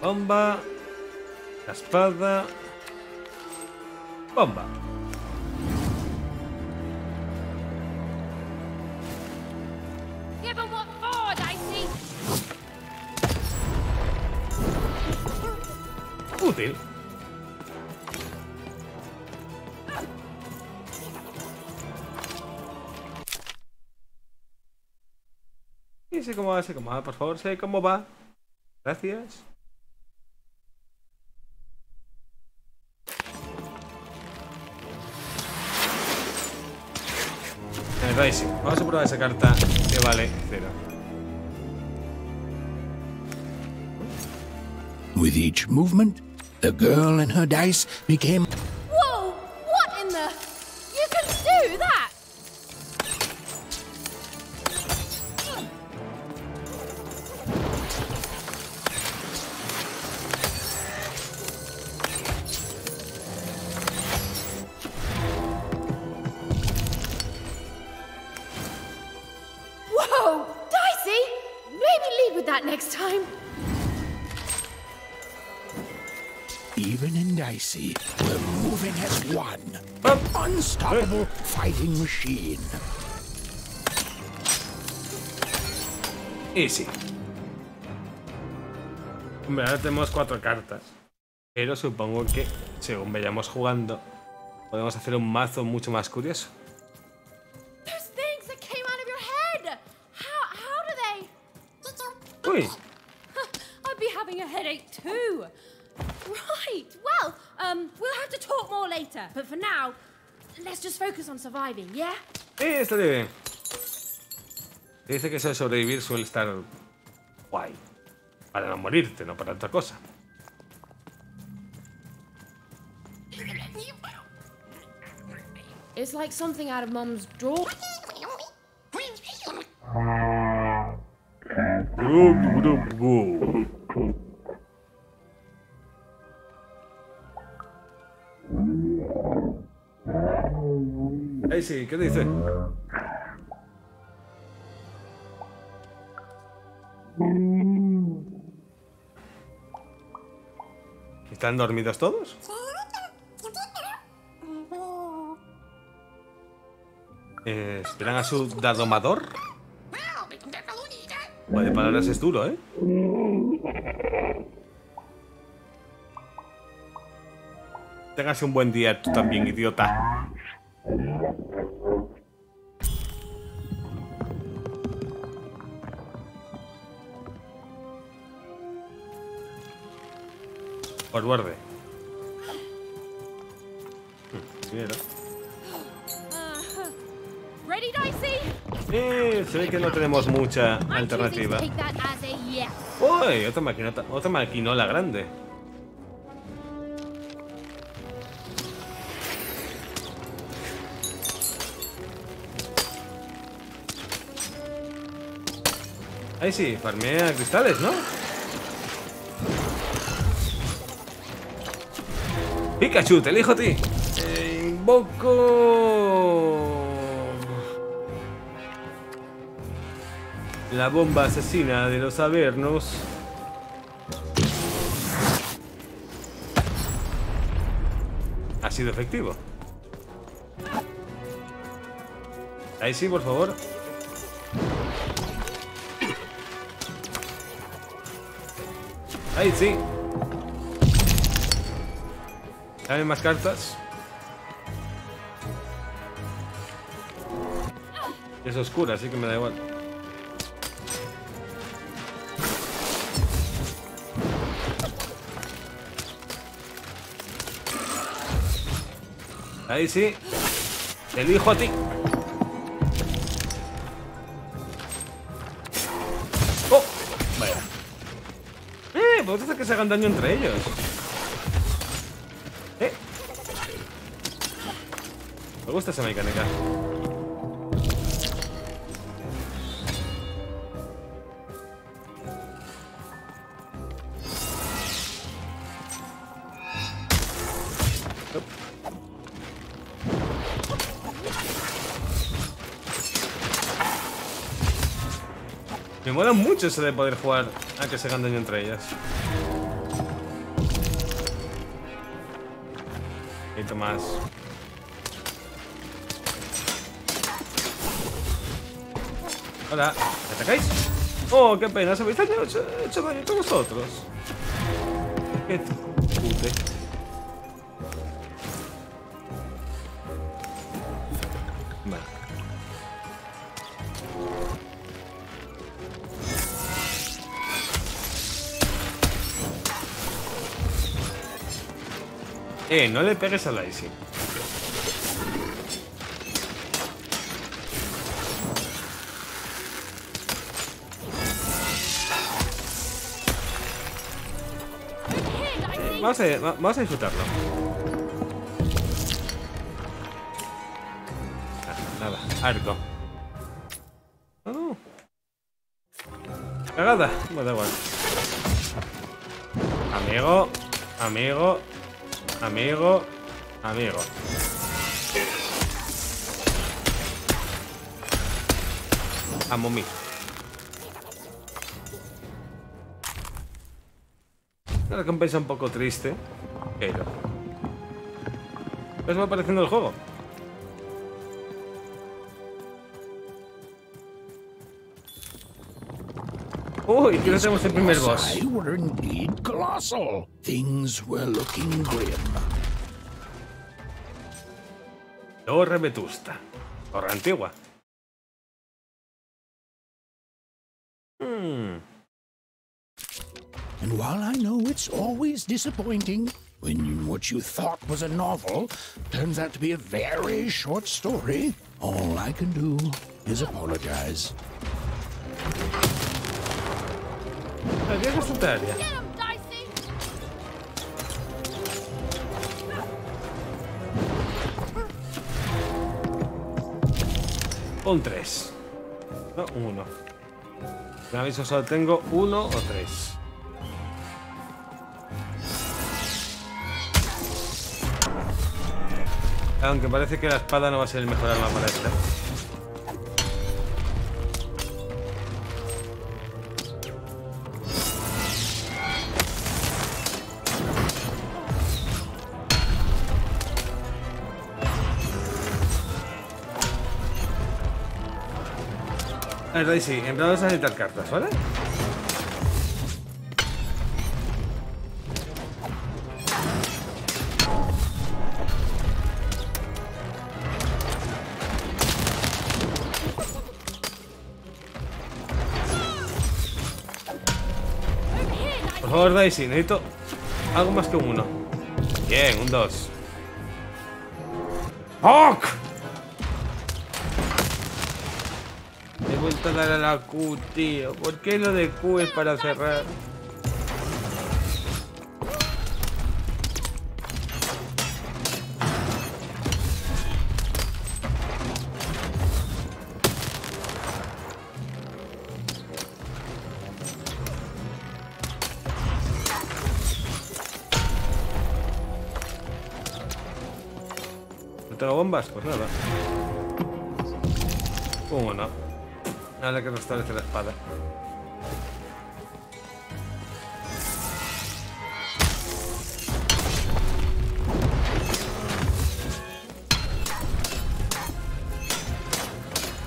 Bomba, la espada, bomba. Útil. Y sé cómo va, por favor, sé cómo va. Gracias. Dicey. Vamos a probar esa carta que vale 0. With each movement, the girl and her dice became. Whoa! What in the? You can do that! We're moving as one, an unstoppable fighting machine. Easy. Hombre, ahora tenemos 4 cartas, pero supongo que según vayamos jugando podemos hacer un mazo mucho más curioso. Those things that came out of your head. How do they? Uy. I'd be having a headache too. Right. Well, we'll have to talk more later. But for now, let's just focus on surviving, yeah? Está bien. Dice que eso de sobrevivir suele estar guay. Para no morirte, no para otra cosa. It's like something out of Mom's drawer. Ahí sí, ¿qué dice? ¿Están dormidos todos? ¿Esperan a su domador? Bueno, de palabras es duro, ¿eh? Tengas un buen día tú también, idiota. Por verde. Mira. Ready, Dicey? Se ve que no tenemos mucha alternativa. Uy, otra maquinola grande. Ahí sí, farmea cristales, ¿no? Pikachu, te elijo a ti. Invoco... la bomba asesina de los Avernos. Ha sido efectivo. Ahí sí, por favor. Ahí sí. Dame más cartas. Es oscura, así que me da igual. Ahí sí. Te elijo a ti. ¡Oh! Vaya. Pues hace que se hagan daño entre ellos. Me gusta esa mecánica. Me mola mucho eso de poder jugar a que se hagan daño entre ellas. Y Tomás. Hola, ¿me atacáis? Oh, qué pena, se habéis hecho daño con vosotros. Qué pute. Vale. No le pegues a Dicey. Vamos a disfrutarlo. Nada, arco. Oh. Cagada. Bueno, da igual. Amigo. A momí. Una recompensa un poco triste, pero... ¿Qué os va apareciendo el juego? Uy, que no tenemos el primer boss. Torre vetusta. Torre antigua. And while I know it's always disappointing when what you thought was a novel turns out to be a very short story, all I can do is apologize. Get him, Dicey! Un 3. No, un 1. Me aviso, solo tengo 1 o 3. Aunque parece que la espada no va a ser el mejor arma para esta. A ver, Dicey, en plan vas a necesitar cartas, ¿vale? favor, Dicey, necesito algo más que un 1. Bien, un 2. ¡Oh! Le he vuelto a dar a la Q, tío. ¿Por qué lo de Q es para cerrar? Bombas, pues nada. ¿Cómo no? Ahora que restablece la espada.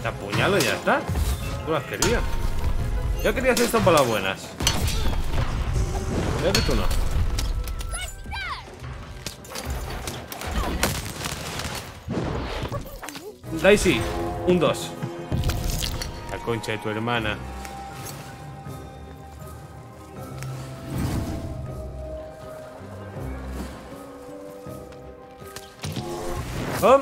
Te apuñalo y ya está. Tú las querías. Yo quería hacer esto para las buenas. Pero tú no. Dicey, un 2. La concha de tu hermana. ¡Oh!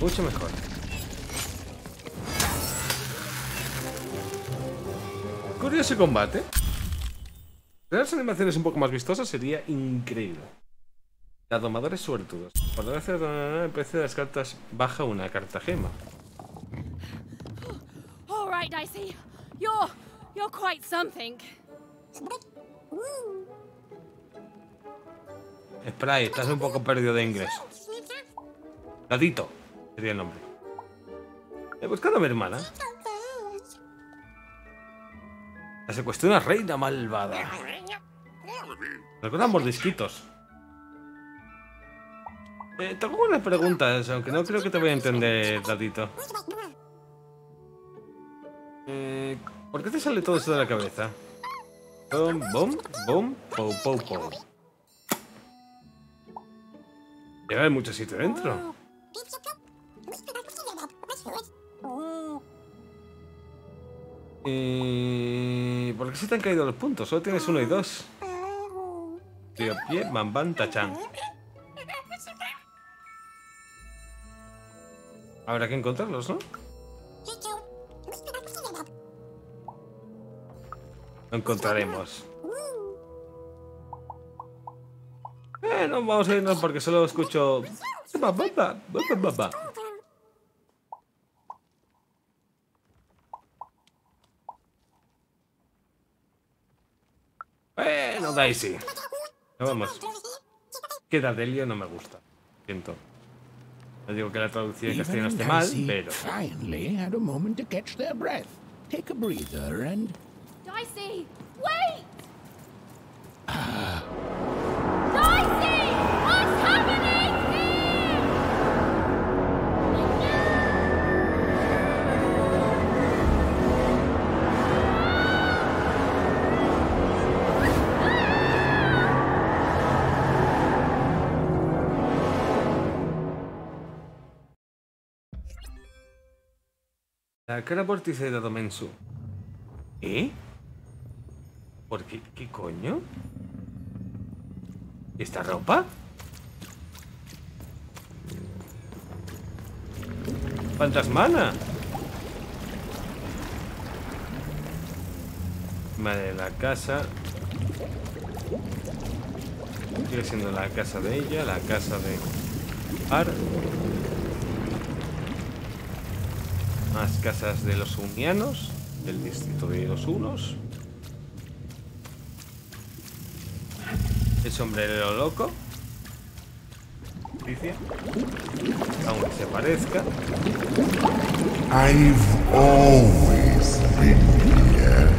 Mucho mejor. Curioso combate. Tener las animaciones un poco más vistosas sería increíble. La domadores suertudos. Cuando gracias a el precio de las cartas baja una carta gema. All right, Dicey. You're quite something. Spray, estás un poco perdido de inglés. Gatito sería el nombre. He buscado a mi hermana. La secuestró una reina malvada. Recuerdan mordisquitos. Te hago unas preguntas, aunque no creo que te voy a entender, Datito. ¿Por qué te sale todo eso de la cabeza? Bom, bom, bom, pou, pou, pou. Debe haber mucho sitio dentro. ¿Por qué se te han caído los puntos? Solo tienes 1 y 2. Tío pie, bambán, tachán. Habrá que encontrarlos, ¿no? Lo encontraremos. No vamos a irnos porque solo escucho... Bueno, Dicey. No, vamos. Queda de lío, no me gusta. Siento. No digo que la traducción en castellano esté mal, pero... Finally had a moment to catch their breath. Take a breather and... Dicey, wait! Dicey, what's happening la cara vórtice de dado Mensu. ¿Eh? ¿Por qué? ¿Qué coño? ¿Esta ropa? ¡Fantasmana! Vale, la casa. Sigue siendo la casa de ella, la casa de Ar. Más casas de los unianos, del distrito de los unos. El sombrerero loco. Dice, aunque se parezca. I've always been here.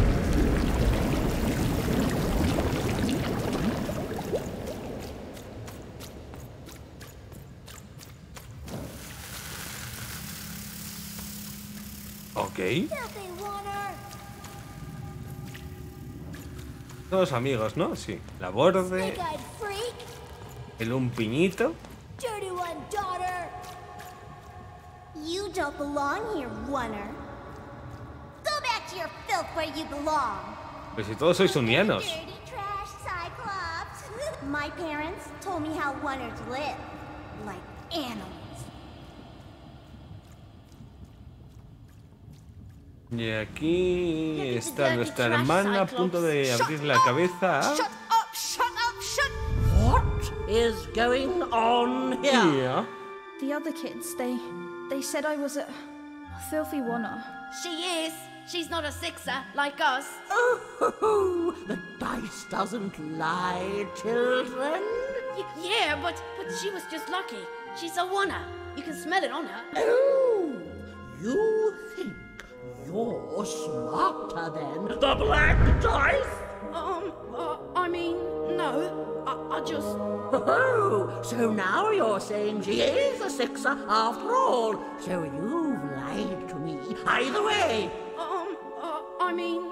Todos amigos, ¿no? Sí. La borde. El un piñito. Pues si todos sois unianos. My parents told me how wonders live, like animals. Y aquí está nuestra hermana a punto de abrir la cabeza. What is going on here? Yeah. The other kids, they said I was a filthy wanner. She is. She's not a sixer like us. Oh, ho, ho. The dice doesn't lie, children. Yeah, but she was just lucky. She's a wanner. You can smell it on her. Oh, you think you're smarter than the black dice? I mean, no. I just... Oh, so now you're saying she is a sixer after all. So you've lied to me. Either way. I mean...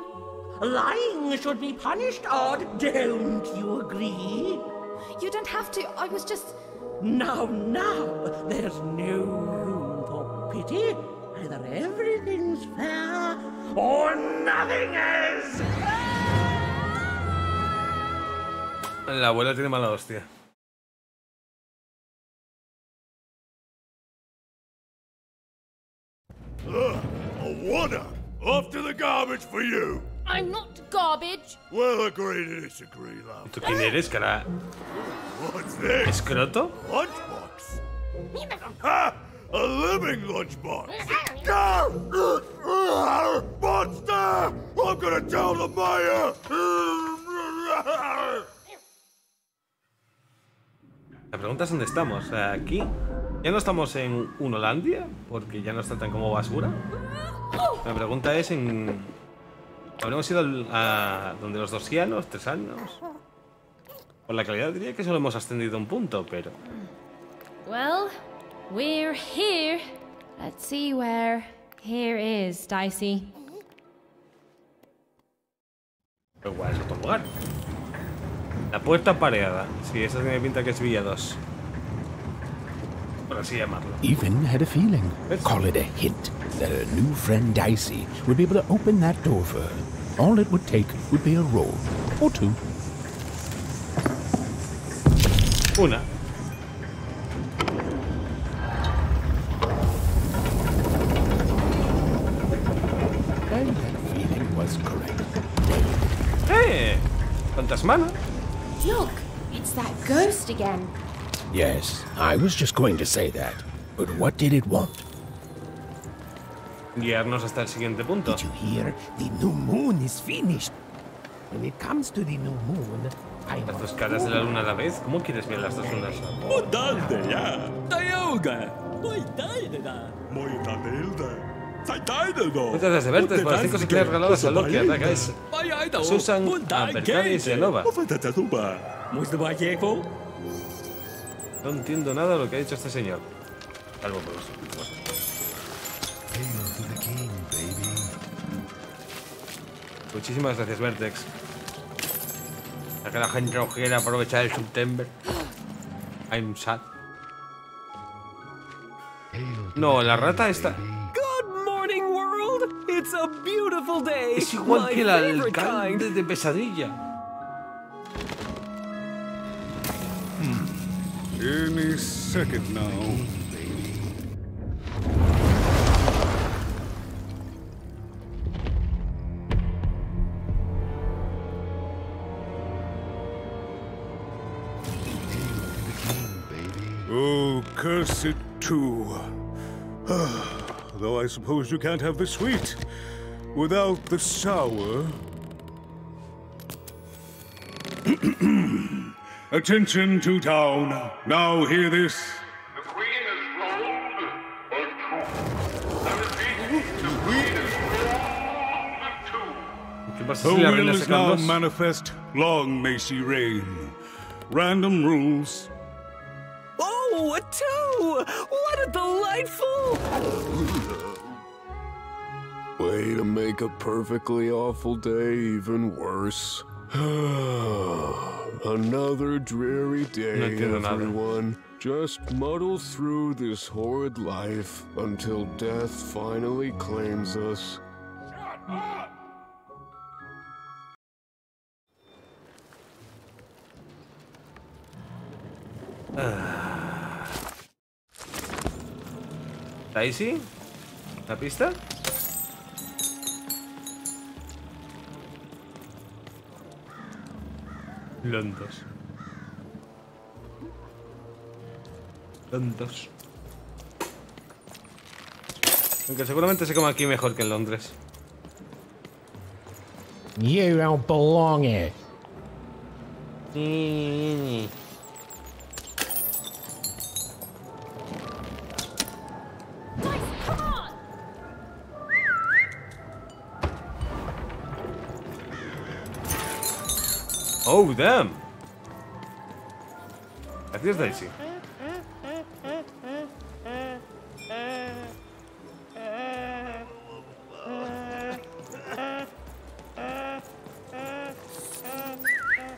Lying should be punished, Odd. Don't you agree? You don't have to. I was just... Now. There's no room for pity. Either everything's fair or nothing is. La abuela tiene mala hostia. A water. Off to the garbage for you. I'm not garbage. Well, agree to disagree, love. ¿Tú quién eres, cara? What's this? ¿Escroto? Lunchbox. Ha! A living lunchbox. Go! Monster! I'm gonna tell the mayor. La pregunta es dónde estamos. Aquí. ¿Ya no estamos en un Hollandia? Porque ya nos tratan como basura. La pregunta es en... ¿Habremos ido a donde los dos ya los 3 años? Por la calidad diría que solo hemos ascendido un punto, pero... Well, we're here. Let's see where here is, Dicey. Pero igual es otro lugar. La puerta pareada. Sí, esa tiene pinta que es Villa 2. Por así llamarlo. Even had a feeling. Call it a hint that her new friend Dicey would be able to open that door for her. All it would take would be a roll or two. Una. And that feeling was correct. Hey! Fantasmana. Look, it's that ghost again. Yes, I was just going to say that. But what did it want? Guiarnos hasta el siguiente punto. Did you hear? The new moon is finished. When it comes to the new moon, las dos caras de la luna a la vez. ¿Cómo quieres ver las dos lunas? Muchas gracias de verte por las 5 estrellas regaladas a los que atacáis. Susan, Ambercadis y Anova. No entiendo nada de lo que ha dicho este señor. Salvo por los últimos. Muchísimas gracias, Vertex. Ya que la gente no quiere aprovechar el September. I'm sad. No, la rata está... Es igual que el alcalde de pesadilla. Any second now. Oh, curse it too. Though I suppose you can't have the sweet without the sour. Attention, Two Town. Now hear this. The Queen is wrong and true. I repeat, the Queen is wrong and true. Her will is now manifest. Long may she reign. Random rules. Oh, a two! What a delightful... Way to make a perfectly awful day even worse. Another dreary day, everyone. Just muddle through this horrid life until death finally claims us. Shut up! Dicey, ¿la pista? Londres. Londres. Aunque seguramente se come aquí mejor que en Londres. You don't belong here. Oh, damn! Aquí es Dicey.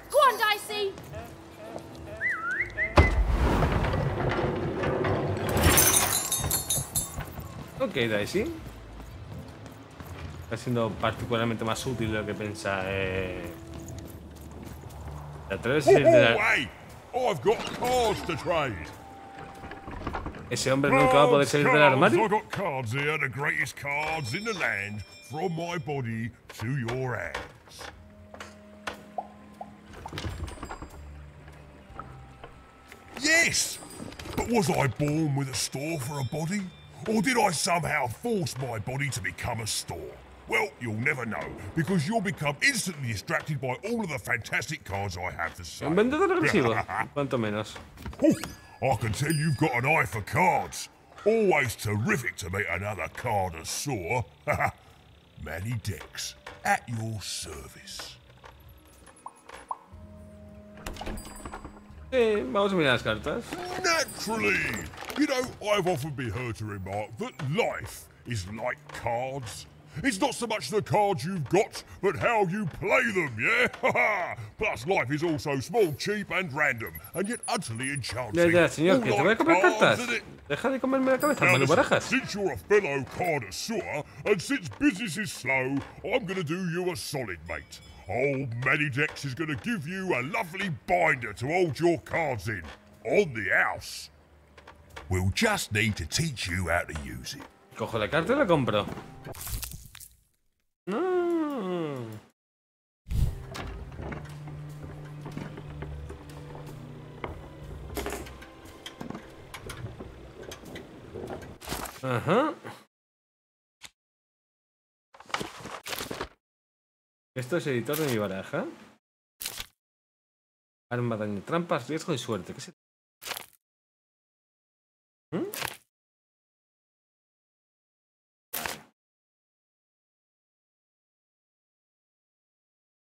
Go on, Dicey. Okay, Dicey. Está siendo particularmente más útil de lo que pensaba. Ese hombre nunca va a poder salir del armario. Yes, but was I born with a store for a body, or did I somehow force my body to become a store? Well, you'll never know, because you'll become instantly distracted by all of the fantastic cards I have to say. I can tell you've got an eye for cards. Always terrific to meet another cardasaur. Manny Dex, at your service. Vamos a mirar las cartas. Naturally! You know, I've often been heard to remark that life is like cards. It's not so much the cards you've got, but how you play them, yeah? Plus, life is also small, cheap, and random, and yet utterly enchanting. Ya, señor, que te voy a comer cartas. Deja de comerme la cabeza, mano barajas. Since you're a fellow cardasaur, and since business is slow, I'm going to do you a solid, mate. Old Manny Dex is going to give you a lovely binder to hold your cards in, on the house. We'll just need to teach you how to use it. Cojo la carta y la compro. Esto es editor de mi baraja. Arma, daño, trampas, riesgo y suerte. ¿Qué es esto?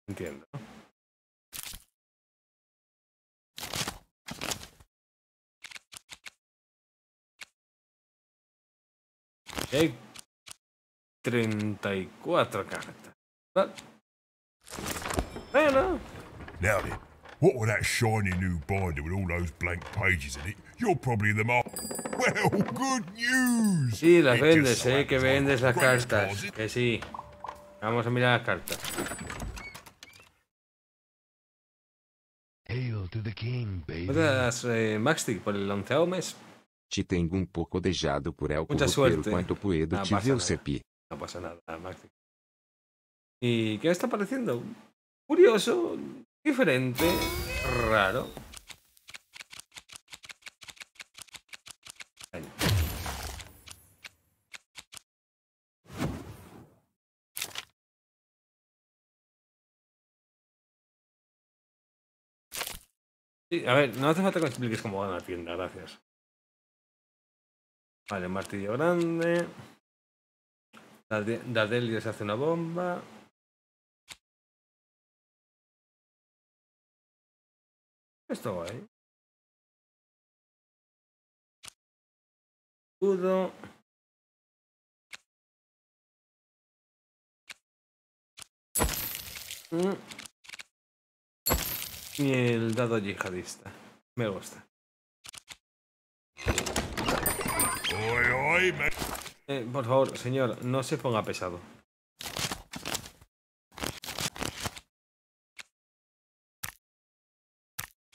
Entiendo. Hay 34 cartas. Bueno. Now then, what with that shiny new binder with all those blank pages in it, you're probably in the market. Well, good news. Sí, las vendes, que vendes las cartas, que sí. Vamos a mirar las cartas. Gracias, Maxtic, por el lanceado mes. Te tengo un poco dejado por el correr cuanto puedo, te veo sepi. No pasa nada, Maxtic. ¿Y qué me está pareciendo? Curioso, diferente, raro. Sí, a ver, no hace falta que me expliques cómo va la tienda, gracias. Vale, martillo grande. Dadelia se hace una bomba. Esto va ahí. Escudo. Y el dado yihadista. Me gusta. Por favor, señor, no se ponga pesado.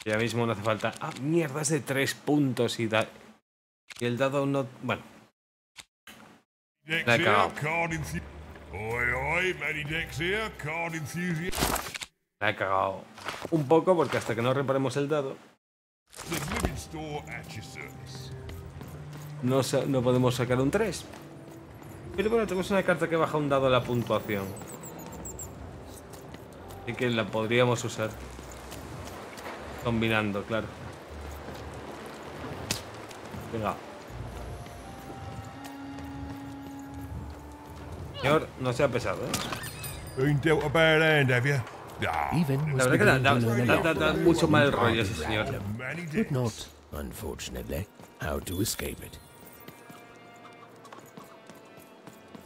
Ya mismo no hace falta... ¡Ah, mierda! Es de 3 puntos y da... Y el dado no... Bueno. La he cagado. La he cagado un poco porque hasta que no reparemos el dado... No podemos sacar un 3. Pero bueno, tenemos una carta que baja un dado a la puntuación. Así que la podríamos usar. Combinando, claro. Venga. Señor, no sea pesado, ¿eh? La verdad que da mucho mal rollo ese señor. Unfortunately, how to escape it.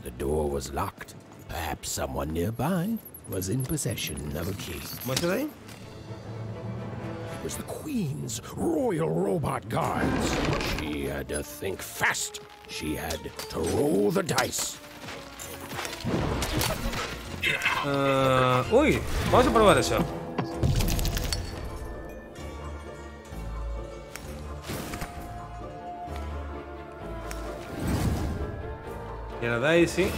The door was locked. Perhaps someone nearby was in possession of a key. What's her name? It was the Queen's Royal Robot Guards. She had to think fast. She had to roll the dice. Uy, vamos a probar eso. Y ahora Dicey.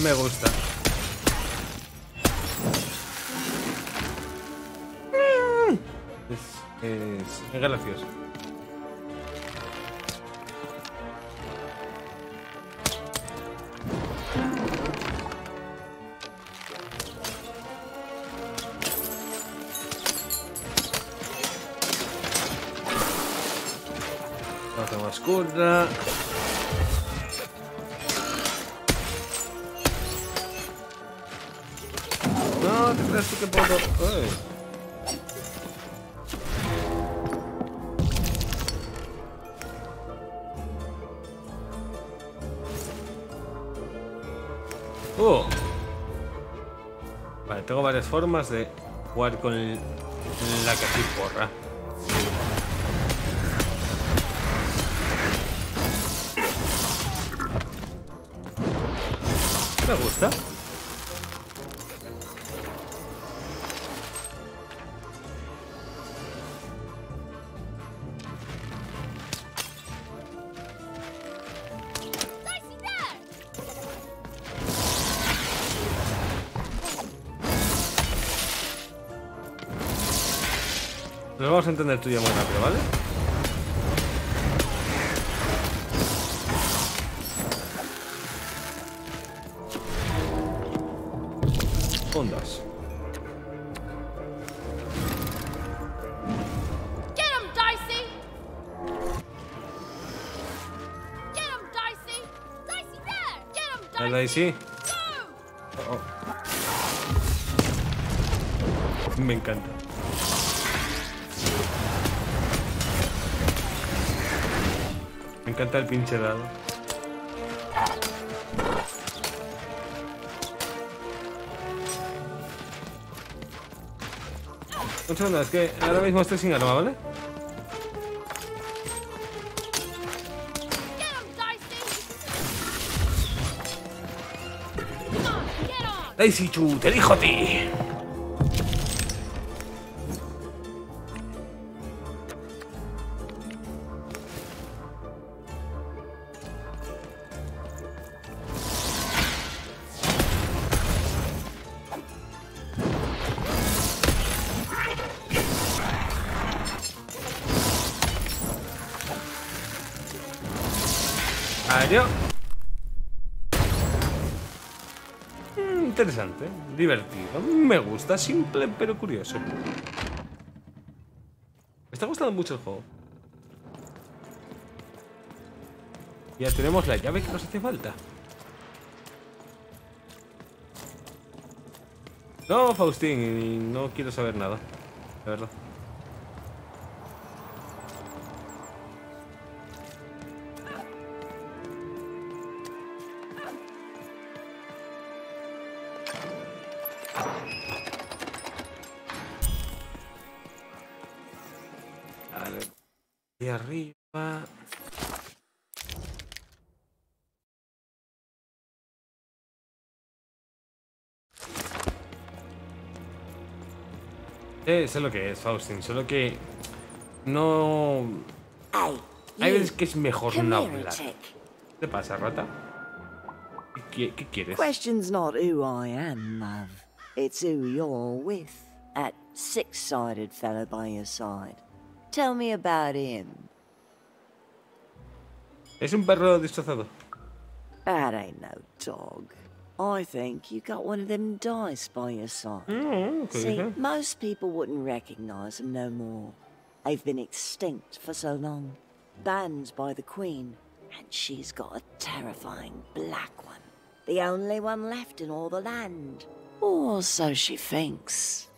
Me gusta. Es gracioso. Otra más curva. Que puedo... Vale, tengo varias formas de jugar con la cachiporra. Me gusta. Nos vamos a entender tú ya muy rápido, ¿vale? Ondas. Get him, Dicey. Get him, Dicey. Dicey there. Get him, Dicey. Me encanta. Me encanta el pinche dado. Un segundo, es que ahora mismo estoy sin arma, ¿vale? Dicey, chu, te elijo a ti. Interesante, divertido, me gusta, simple pero curioso. Me está gustando mucho el juego. Ya tenemos la llave que nos hace falta. No, Faustín, no quiero saber nada, la verdad. di arriva. Sé lo que es, Faustin, solo que no... Hay veces que es mejor no hablar. ¿Qué te pasa, rata? ¿Qué quieres? Question's not who I am, love. It's who you're with. That six-sided fellow by your side. Tell me about him. Es un perro disfrazado. That ain't no dog. I think you got one of them dice by your side. Okay. See, most people wouldn't recognize them no more. They've been extinct for so long. Banned by the Queen. And she's got a terrifying black one. The only one left in all the land. Or so she thinks.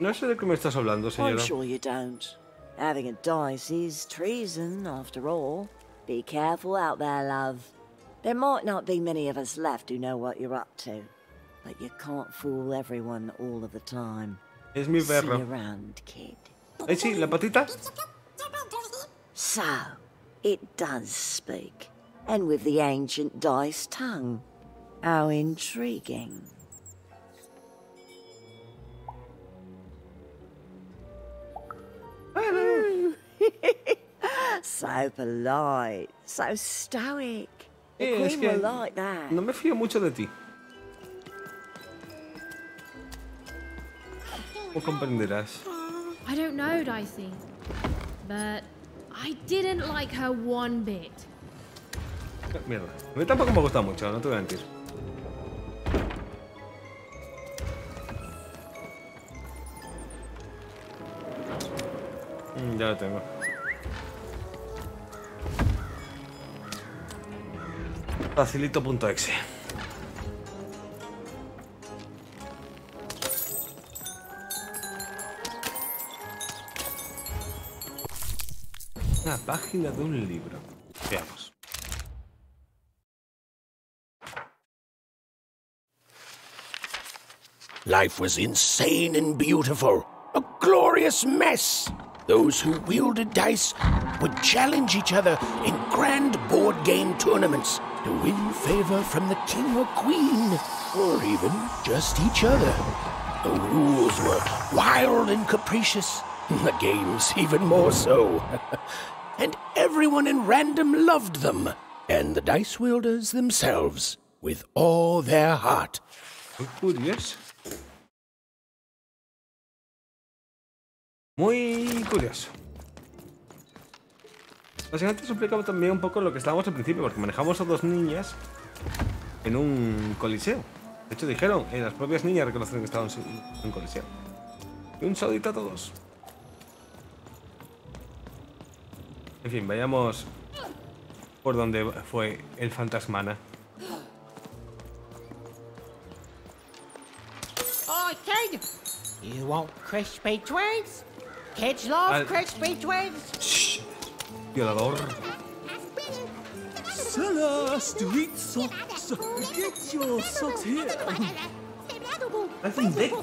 No sé de qué me estás hablando, señora. I'm sure you don't. Having a dice is treason, after all. Be careful out there, love. There might not be many of us left who know what you're up to, but you can't fool everyone all of the time. Es mi perro. See you around, kid. Hey, sí, la patita. So, it does speak, and with the ancient dice tongue. How intriguing. So polite, so stoic. Es que no me fío mucho de ti. ¿Cómo comprenderás? I don't know, Dicey, but I didn't like her one bit. Mierda, a mí tampoco me gusta mucho, no te voy a mentir. Ya lo tengo. Facilito.exe. Una página de un libro. Veamos. Life was insane and beautiful. A glorious mess. Those who wielded dice would challenge each other in grand board game tournaments. To win favor from the king or queen, or even just each other. The rules were wild and capricious, the games even more so. And everyone in Random loved them, and the dice wielders themselves, with all their heart. Curious. Muy curioso. Básicamente eso explica también un poco lo que estábamos al principio, porque manejamos a dos niñas en un coliseo. De hecho dijeron, las propias niñas reconocen que estaban en un coliseo. Y un saludito a todos. En fin, vayamos por donde fue el fantasmana. Oh, kid! You want crispy twins? Kids love crispy twins! Violador. Sella, street socks. Get your socks here. I think they do.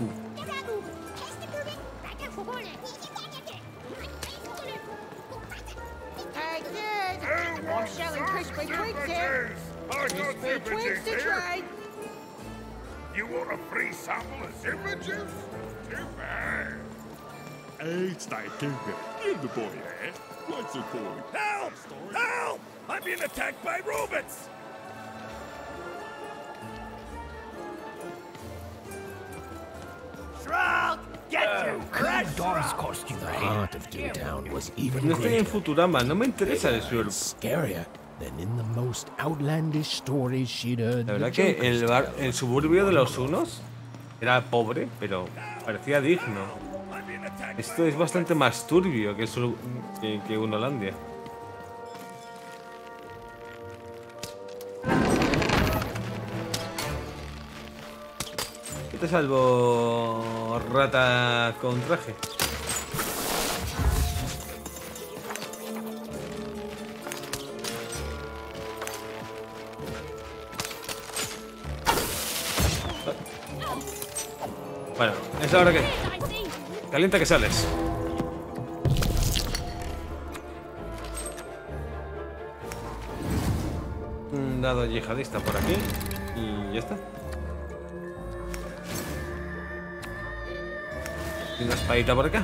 Hey, kid. I'm selling crispy twigs here. Crispy twigs to trade. You want a free sample of sandwiches? Too bad. It's like a give the boy, eh? What's it called? Help! Help! I'm being attacked by robots! Shrug! Get you! Crash! The heart of Two Town was even scarier than in the most outlandish stories she'd heard. La verdad que el suburbio de los unos era pobre, pero parecía digno. Esto es bastante más turbio que un Hollandia. ¿Qué te salvo, rata con traje? Bueno, es ahora que... Calienta que sales. soldado yihadista por aquí y ya está. Y una espadita por acá.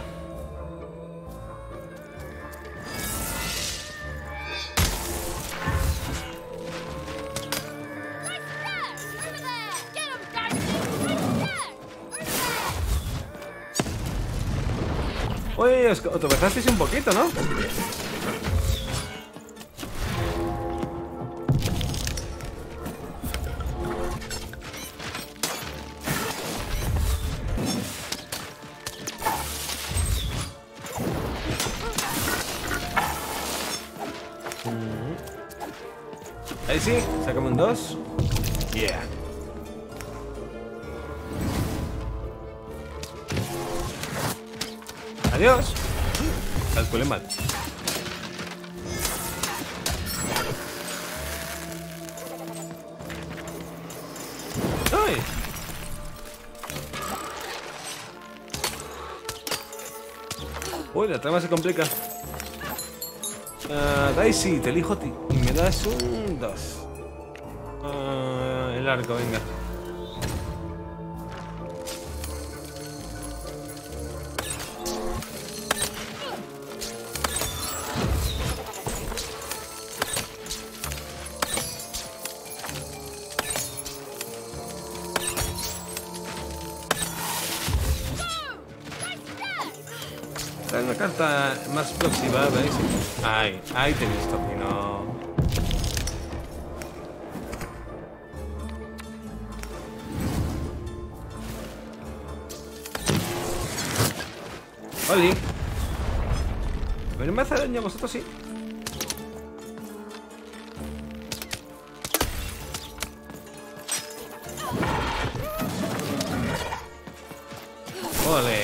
Uy, os tropezasteis un poquito, ¿no? Ahí sí, sacamos un 2. Yeah. Adiós. Calculé mal. ¡Ay! Uy, la trama se complica. Dicey, te elijo a ti. Y me das un 2. El arco, venga. Trae una carta más próxima, ¿veis? Ay, ahí te he visto, no. ¡Oli! Pero me hace daño, vosotros sí. ¡Ole!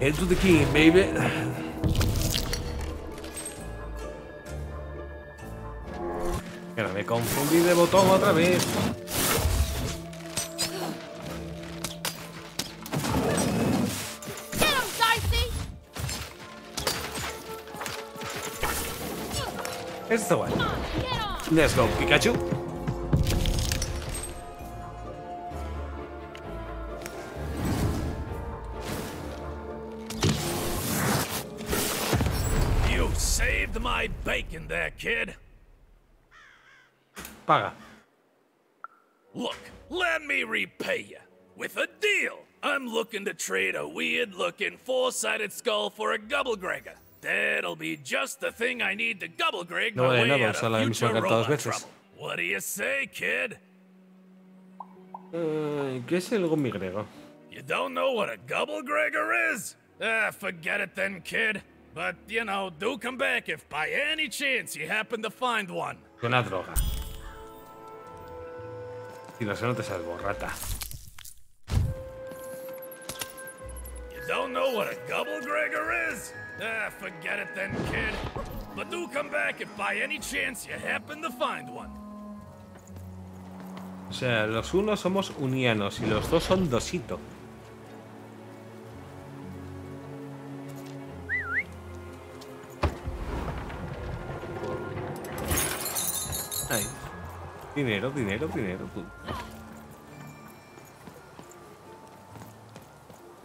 Head to the king, baby. Pero me confundí de botón otra vez. Get him, Dicey. It's the one. Let's go, Pikachu. Bacon there, kid. Paga. Look, let me repay you with a deal. I'm looking to trade a weird-looking four-sided skull for a gobblegregger. That'll be just the thing I need to gobblegreg my way out of future robot trouble. What do you say, kid? ¿Qué es el gobblegrego? You don't know what a gobblegregger is? Ah, forget it then, kid. But, you know, do come back if by any chance you happen to find one. Una droga. Y no te salvo, rata. You don't know what a gobblegregger is? Ah, forget it then, kid. But do come back if by any chance you happen to find one. O sea, los unos somos unianos y los dos son dosito. Ahí. Dinero, dinero, dinero, tú.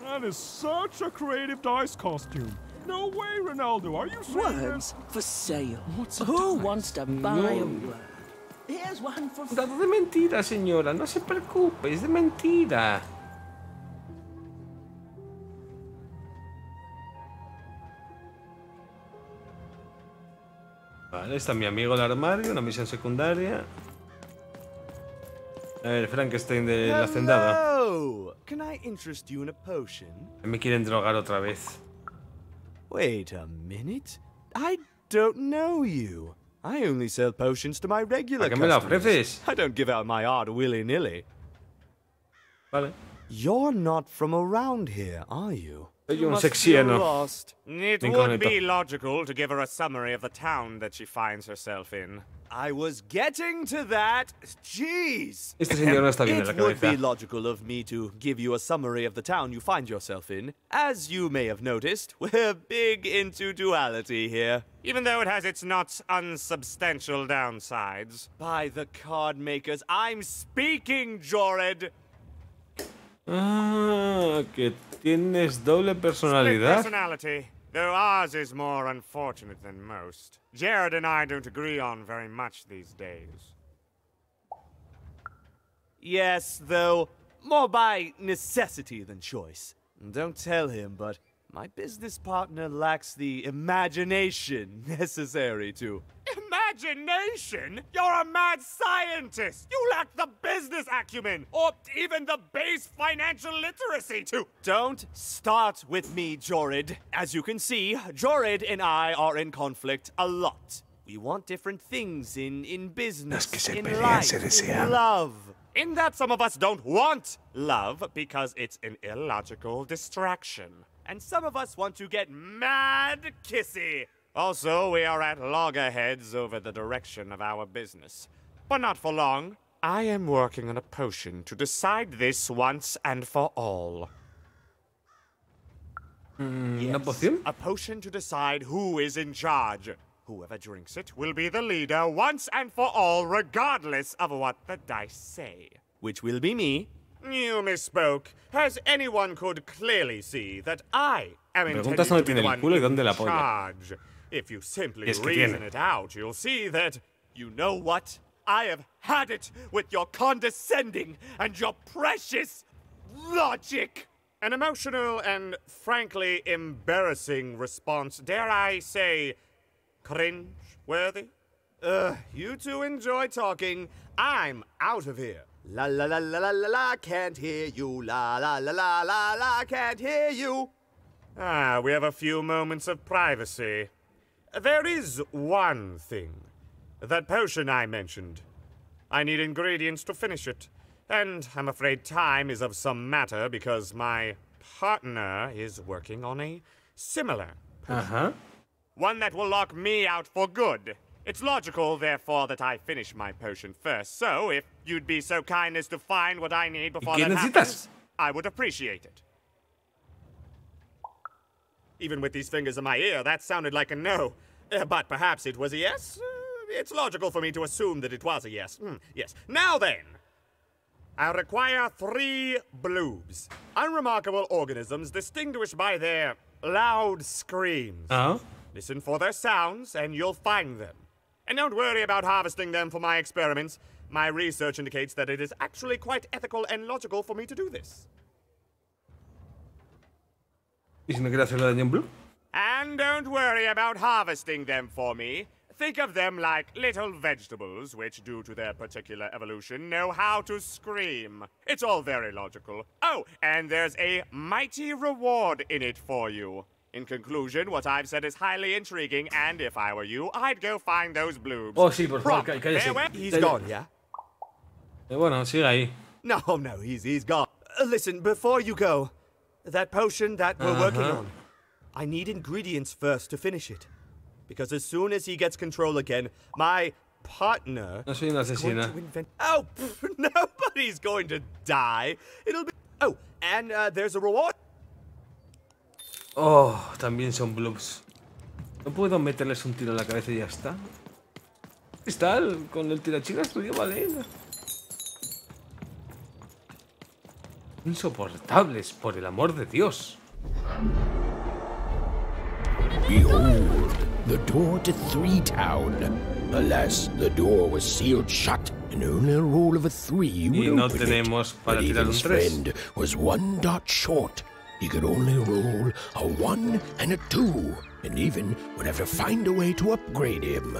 That is such a creative dice costume. No way, Ronaldo. Are you serious? Worms for sale. Who wants to buy a worm? Here's one for free. Dado de mentira, señora. No se preocupe, es de mentira. Vale, está mi amigo el armario, una misión secundaria. A ver, Frankenstein de la hacendada. Me quieren drogar otra vez. Wait a minute. I don't know you. I only sell potions to my regular customers. ¿A qué me la ofreces? I don't give out my art willy-nilly. Vale. You're not from around here, are you? You must feel lost. It would be logical to give her a summary of the town that she finds herself in. I was getting to that. Jeez. It would be logical of me to give you a summary of the town you find yourself in. As you may have noticed, we're big into duality here. Even though it has its not unsubstantial downsides. By the card makers, I'm speaking, Jorid. Ah, que tienes doble personalidad. Personality, though ours is more unfortunate than most. Jared and I don't agree on very much these days. Yes, though more by necessity than choice. Don't tell him, but my business partner lacks the imagination necessary to... Imagination? You're a mad scientist! You lack the business acumen, or even the base financial literacy to... Don't start with me, Jorid. As you can see, Jorid and I are in conflict a lot. We want different things in business, in life, in love. In that some of us don't want love because it's an illogical distraction. And some of us want to get mad kissy. Also, we are at loggerheads over the direction of our business. But not for long. I am working on a potion to decide this once and for all. Yes, a potion to decide who is in charge. Whoever drinks it will be the leader once and for all, regardless of what the dice say. Which will be me. You misspoke. As anyone could clearly see that I am intended to be the one in charge. If you simply reason it out, you'll see that, you know what? I have had it with your condescending and your precious logic. An emotional and frankly embarrassing response, dare I say, cringe-worthy? You two enjoy talking. I'm out of here. La la la la la la la, can't hear you. La la la la la la, can't hear you. Ah, we have a few moments of privacy. There is one thing. That potion I mentioned. I need ingredients to finish it. And I'm afraid time is of some matter because my partner is working on a similar potion. One that will lock me out for good. It's logical, therefore, that I finish my potion first. So, if you'd be so kind as to find what I need before that happens, I would appreciate it. Even with these fingers in my ear, that sounded like a no. But perhaps it was a yes? It's logical for me to assume that it was a yes. Yes. Now then, I require 3 bloobs. Unremarkable organisms distinguished by their loud screams. Listen for their sounds, and you'll find them. And don't worry about harvesting them for my experiments. My research indicates that it is actually quite ethical and logical for me to do this. And don't worry about harvesting them for me. Think of them like little vegetables, which, due to their particular evolution, know how to scream. It's all very logical. Oh, and there's a mighty reward in it for you. In conclusion, what I've said is highly intriguing, and if I were you, I'd go find those bloobs. Oh, sí, por favor, cállese. He's gone, yeah? Bueno, sigue ahí. No, he's gone. Listen, before you go, that potion that we're working on, I need ingredients first to finish it. Because as soon as he gets control again, my partner is going to invent... Oh, nobody's going to die. It'll be... Oh, and there's a reward. Oh, también son bloobs. ¿No puedo meterles un tiro en la cabeza y ya está? Está con el tirachinas tuyo, vale. Insoportables, por el amor de Dios. Behold, the door to Three Town. Alas, the door was sealed shut, and only a roll of a 3 would open it. But Eden's friend was 1 dot short. He could only roll a 1 and a 2, and even would have to find a way to upgrade him.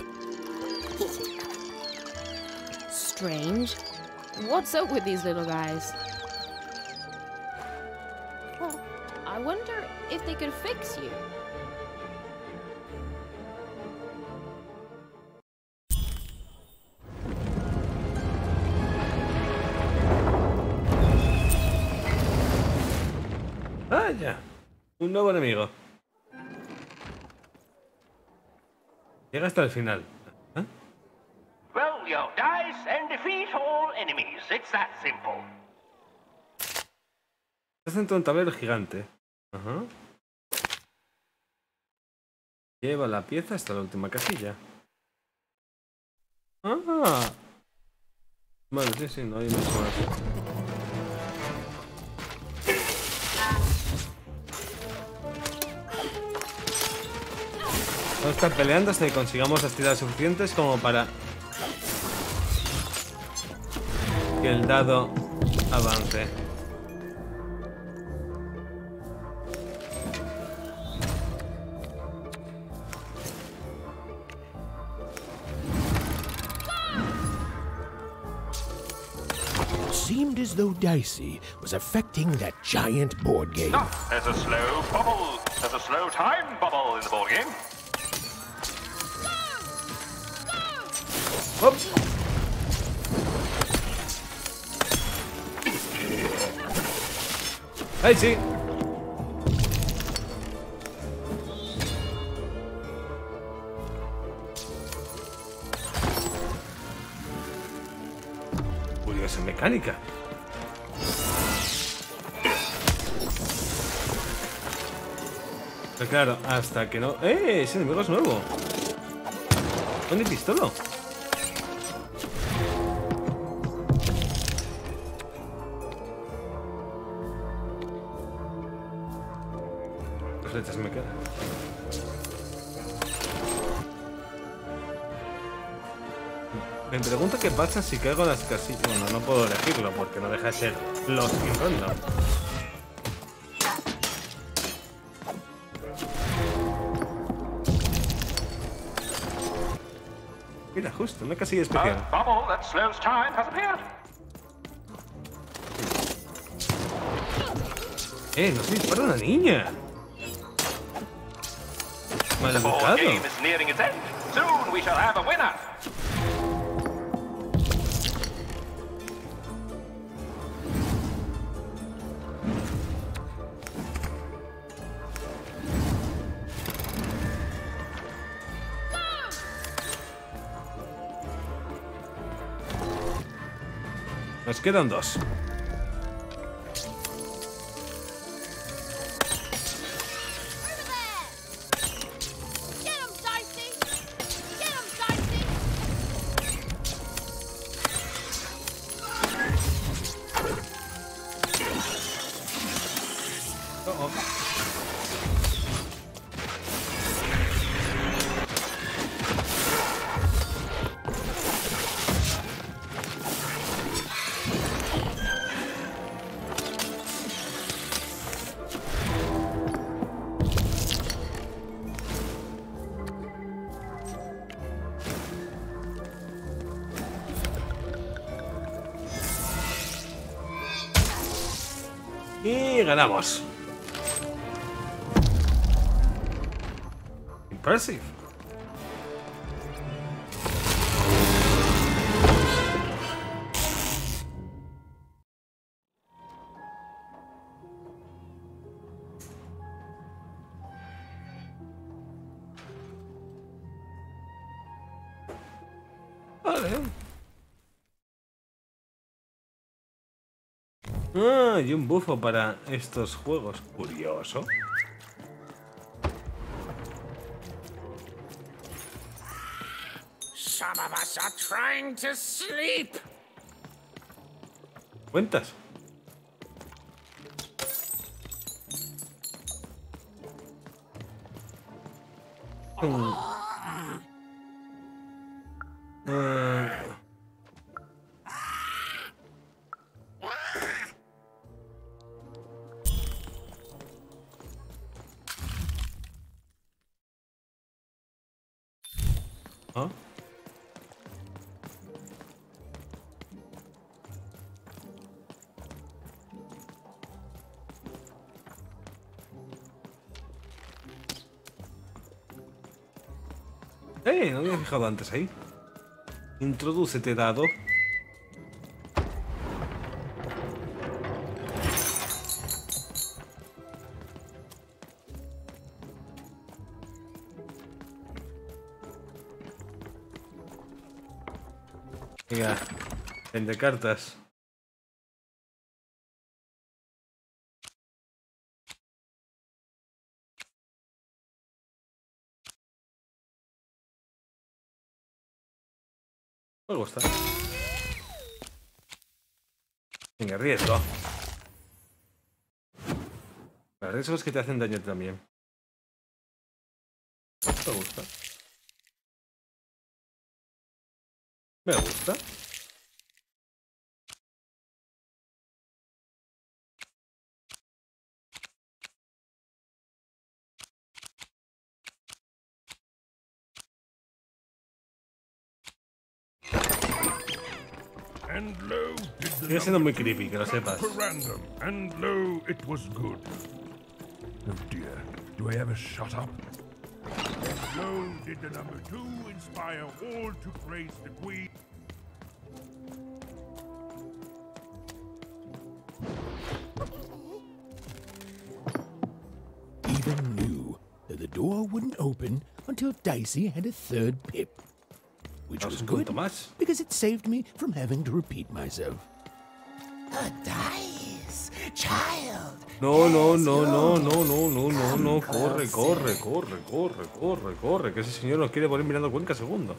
Strange. What's up with these little guys? Well, I wonder if they could fix you. Un nuevo enemigo. Llega hasta el final. ¿Eh? Roll your dice and defeat all enemies. It's that simple. Estás dentro de un tablero gigante. Ajá. Lleva la pieza hasta la última casilla. Ah. Vale, sí, no hay mucho más. Vamos a estar peleando hasta que consigamos las tiras suficientes como para que el dado avance. It seemed as though Dicey was affecting that giant board game. Stop. There's a slow bubble. There's a slow time bubble in the board game. Oops. Ahí sí. Curiosa mecánica. Pero claro, hasta que no... ¡Eh! Ese enemigo es nuevo. ¿Dónde pistola? Me pregunto qué pasa si caigo en las casillas. Bueno, no puedo elegirlo porque no deja de ser Lost in Random. Mira, justo, una casilla especial. Nos dispara una niña. The board game is nearing its end. Soon we shall have a winner. Nos quedan dos. Y ganamos. Impressive. Y un bufo para estos juegos. Curioso. Some of us are trying to sleep. Cuentas. No había fijado antes ahí. Introdúcete, dado. Venga, vende cartas. Me gusta. Venga, riesgo. Los riesgos que te hacen daño también. Me gusta. Me gusta. Sigue siendo muy creepy, que lo sepas. And lo, it was good. Oh dear, do I ever shut up? And lo, did the number two inspire all to praise the queen? Even knew that the door wouldn't open until Dicey had a third pip. Which was good, because it saved me from having to repeat myself. A dice, child. No, corre, que ese señor nos quiere poner mirando Cuenca segundo.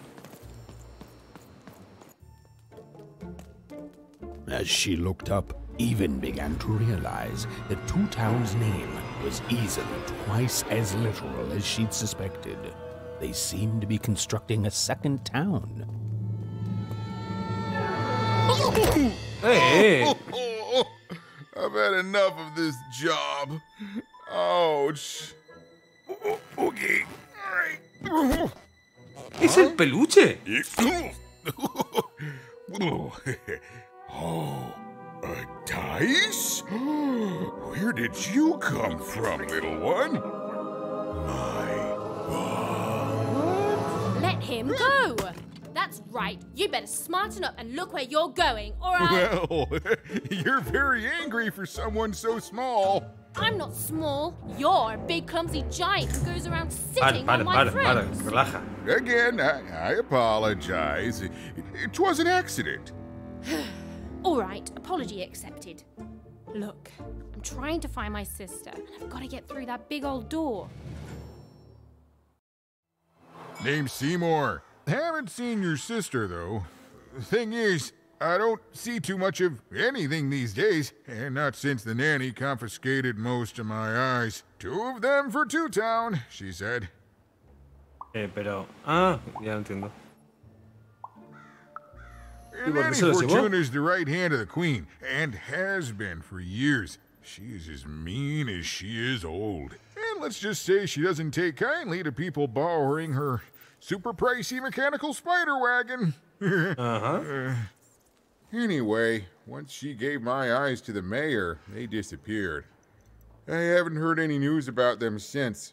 As she looked up, Even began to realize that Two Town's name was easily twice as literal as she'd suspected. They seem to be constructing a second town. Hey! I've had enough of this job. Ouch. Okay. All right. Es el peluche. Oh, a dice? Where did you come from, little one? My God. Let him go! That's right, you better smarten up and look where you're going, or I... Well, you're very angry for someone so small. I'm not small, you're a big clumsy giant who goes around sitting on my friends. Again, I apologize. It was an accident. All right, apology accepted. Look, I'm trying to find my sister, and I've got to get through that big old door. Named Seymour. Haven't seen your sister, though. Thing is, I don't see too much of anything these days, and not since the nanny confiscated most of my eyes. Two of them for Two Town, she said. Pero... Ah, ya entiendo. Nanny Fortuna is the right hand of the queen, and has been for years. She's as mean as she is old. And let's just say she doesn't take kindly to people borrowing her super pricey mechanical spider wagon. Anyway, once she gave my eyes to the mayor, they disappeared. I haven't heard any news about them since.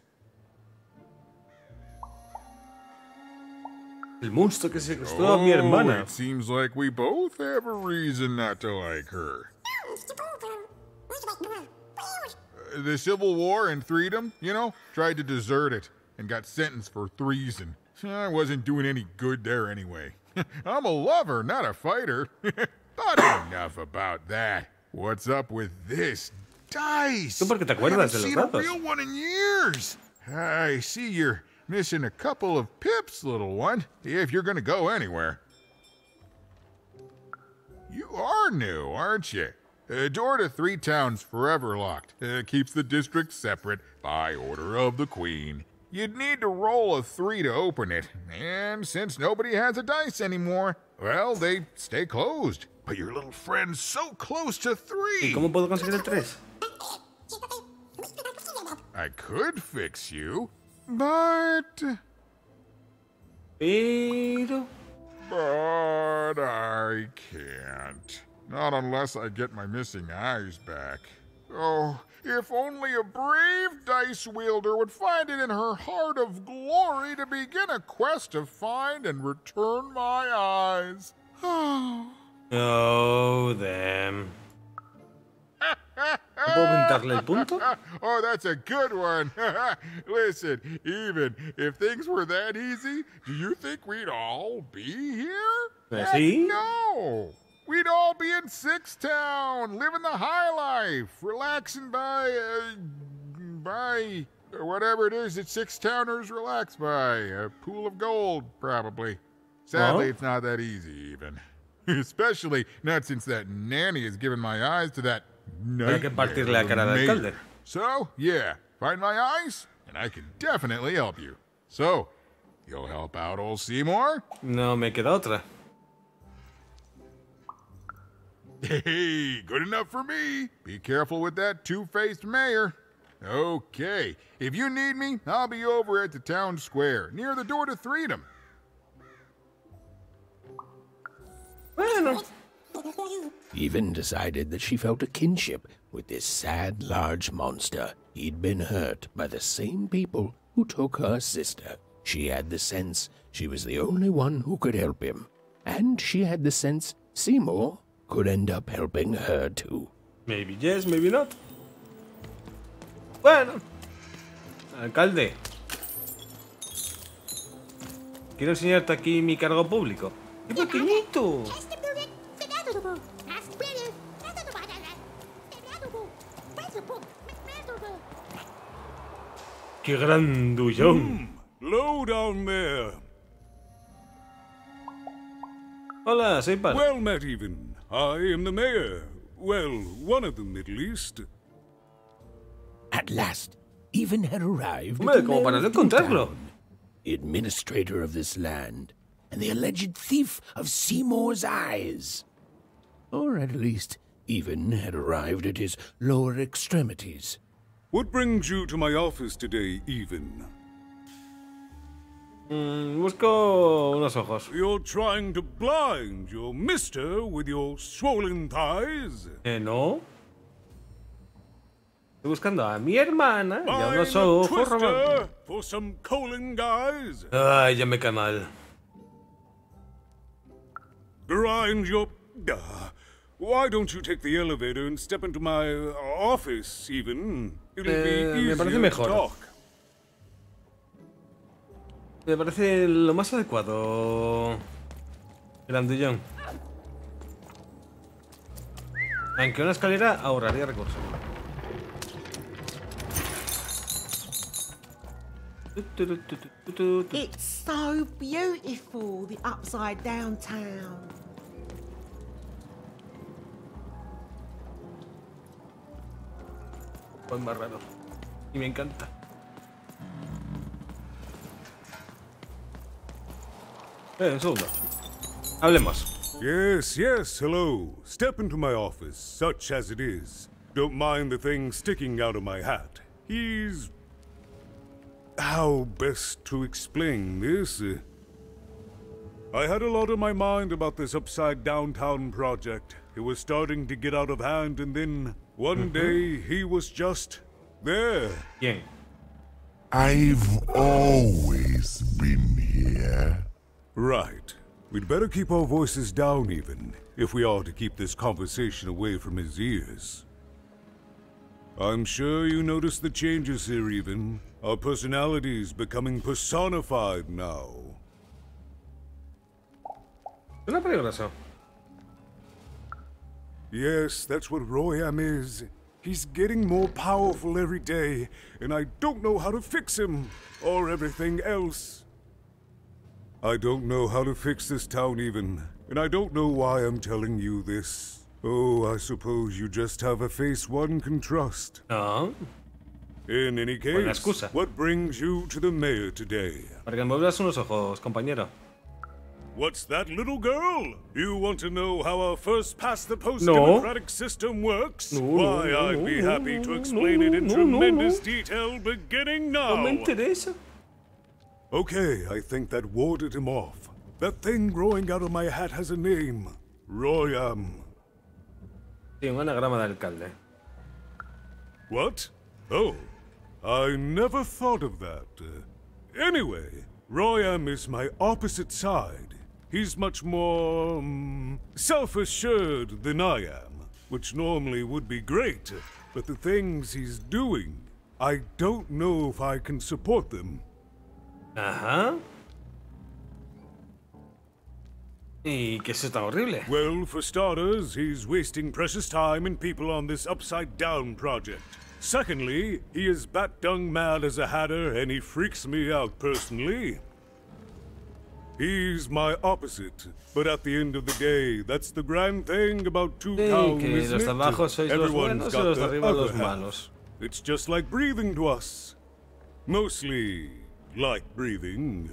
El monstruo que secuestró a mi hermana. It seems like we both have a reason not to like her. The Civil War and freedom, you know, tried to desert it and got sentenced for treason. I wasn't doing any good there anyway. I'm a lover, not a fighter. Not enough about that. What's up with this dice? I haven't seen a real one in years. I see you're missing a couple of pips, little one, if you're going to go anywhere. You are new, aren't you? The door to Three Towns forever locked. Keeps the district separate by order of the queen. You'd need to roll a 3 to open it. And since nobody has a dice anymore, well, they stay closed. But your little friend's so close to 3. ¿Cómo puedo conseguir el 3? I could fix you, but... But I can't. Not unless I get my missing eyes back. Oh, if only a brave dice wielder would find it in her heart of glory to begin a quest to find and return my eyes. Oh, damn. Bob darle el punto? Oh, that's a good one. Listen, even if things were that easy, do you think we'd all be here? Heck no. We'd all be in Six Town, living the high life, relaxing by whatever it is that Six Towners relax by. A pool of gold, probably. Sadly, it's not that easy, even. Especially not since that nanny has given my eyes to that nightmare. So, yeah, find my eyes, and I can definitely help you. So, you'll help out old Seymour? No me queda otra. Hey, good enough for me. Be careful with that two-faced mayor. Okay, if you need me, I'll be over at the town square, near the door to Freedom. Bueno. Even decided that she felt a kinship with this sad, large monster. He'd been hurt by the same people who took her sister. She had the sense she was the only one who could help him. And she had the sense Seymour could end up helping her too. Maybe yes, maybe not. Bueno. Alcalde. Quiero enseñarte aquí mi cargo público. ¡Qué pequeñito! ¡Qué grandullón! Low down there. Hola, soy Pat. Well met, even. I am the mayor. Well, one of them at least. At last, even had arrived. Hombre, como para no encontrarlo. The administrator of this land. And the alleged thief of Seymour's eyes. Or at least, even had arrived at his lower extremities. What brings you to my office today, even? Busco unos ojos. You're trying to blind your mister with your swollen thighs? No. Estoy buscando a mi hermana y a unos ojos robados. For some colon guys. Ay, ya me cae mal. Grind your... Why don't you take the elevator and step into my office, even? It'll be easier to talk. Me parece lo más adecuado, grandullón. Aunque una escalera ahorraría recursos. It's so beautiful, the upside down town. Es más raro y me encanta. Un segundo. Hablemos. Yes, yes, hello. Step into my office, such as it is. Don't mind the thing sticking out of my hat. He's... How best to explain this? I had a lot on my mind about this upside downtown project. It was starting to get out of hand, and then one day he was just there. Yeah. I've always been here. Right. We'd better keep our voices down, even, if we are to keep this conversation away from his ears. I'm sure you noticed the changes here, even. Our personalities becoming personified now. Yes, that's what Royam is. He's getting more powerful every day, and I don't know how to fix him, or everything else. I don't know how to fix this town, even, and I don't know why I'm telling you this. Oh, I suppose you just have a face one can trust. Oh. In any case, what brings you to the mayor today? What's that, little girl? You want to know how our first-past-the-post democratic system works? No, why, I'd be happy to explain it in tremendous detail beginning now. No me interesa. Okay, I think that warded him off. That thing growing out of my hat has a name. Royam. Sí, un anagrama de alcalde. What? Oh. I never thought of that. Anyway, Royam is my opposite side. He's much more self-assured than I am, which normally would be great. But the things he's doing, I don't know if I can support them. Uh-huh. ¿Y qué es eso tan horrible? Well, for starters, he's wasting precious time and people on this upside-down project. Secondly, he is bat-dung mad as a hatter and he freaks me out personally. He's my opposite, but at the end of the day, that's the grand thing about Two Town, isn't it? Everyone's got their other half. It's just like breathing to us. Mostly like breathing.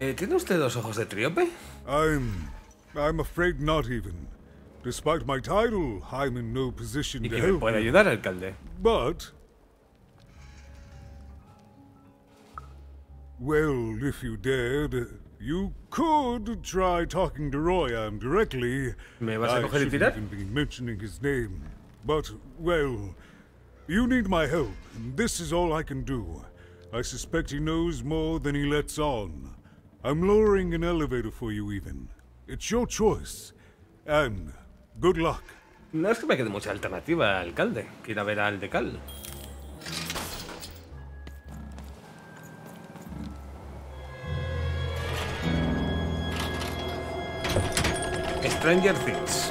¿Tiene usted dos ojos de triope? I'm afraid not even. Despite my title, I'm in no position to help. ¿Y que me puede ayudar, alcalde? But... well, if you dared, you could try talking to Royam directly. ¿Me vas a coger y tirar? I shouldn't even be mentioning his name. But, well, you need my help. This is all I can do. I suspect he knows more than he lets on. I'm lowering an elevator for you even. It's your choice. And good luck. No es que me quede mucha alternativa, alcalde. Quiero ver al decal. Stranger Things.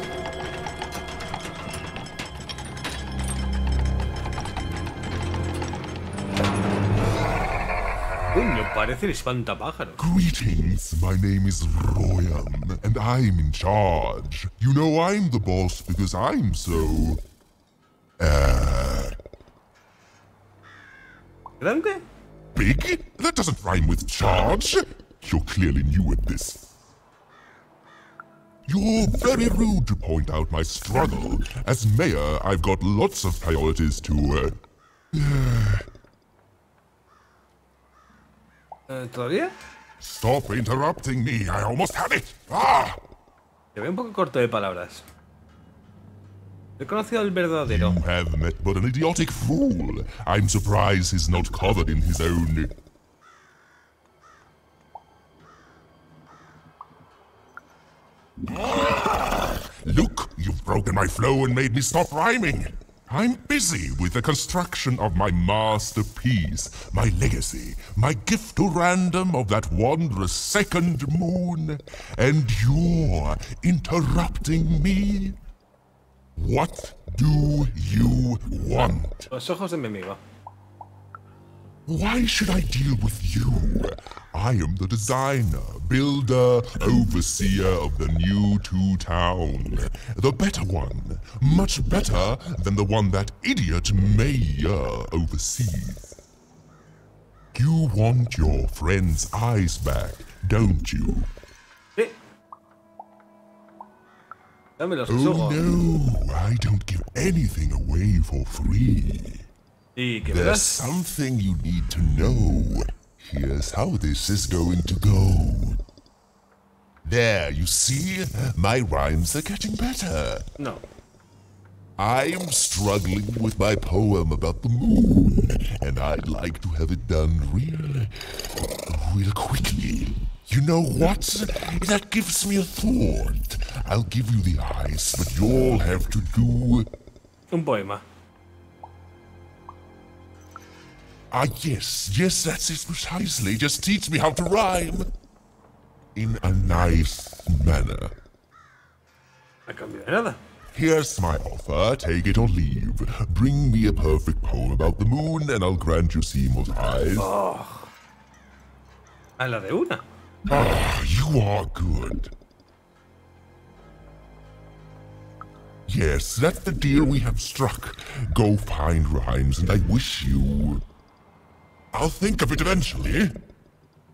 Coño, parece el espantapájaros. Greetings, my name is Royam, and I'm in charge. You know I'm the boss because I'm so... ¿Grande? Big? That doesn't rhyme with charge. You're clearly new at this. You're very rude to point out my struggle. As mayor, I've got lots of priorities to... ¿Todavía? Stop interrupting me, I almost had it! ¡Ah! Te veo un poco corto de palabras. He conocido al verdadero. You have met but an idiotic fool. I'm surprised he's not covered in his own... Look, you've broken my flow and made me stop rhyming. I'm busy with the construction of my masterpiece, my legacy, my gift to random of that wondrous second moon, and you're interrupting me? What do you want? Los ojos de mi amigo. Why should I deal with you? I am the designer, builder, overseer of the new Two Town. The better one, much better than the one that idiot mayor oversees. You want your friend's eyes back, don't you? Oh no, I don't give anything away for free. There's something you need to know. Here's how this is going to go. There, you see? My rhymes are getting better. No. I'm struggling with my poem about the moon, and I'd like to have it done real quickly. You know what? That gives me a thought. I'll give you the eyes, but you'll have to do... un poema. Ah, yes, that's it precisely. Just teach me how to rhyme. In a nice manner. I can't do another. Here's my offer, take it or leave. Bring me a perfect poem about the moon and I'll grant you Seymour's eyes. Oh. A la de una. Oh, you are good. Yes, that's the deal we have struck. Go find rhymes and I wish you... I'll think of it eventually.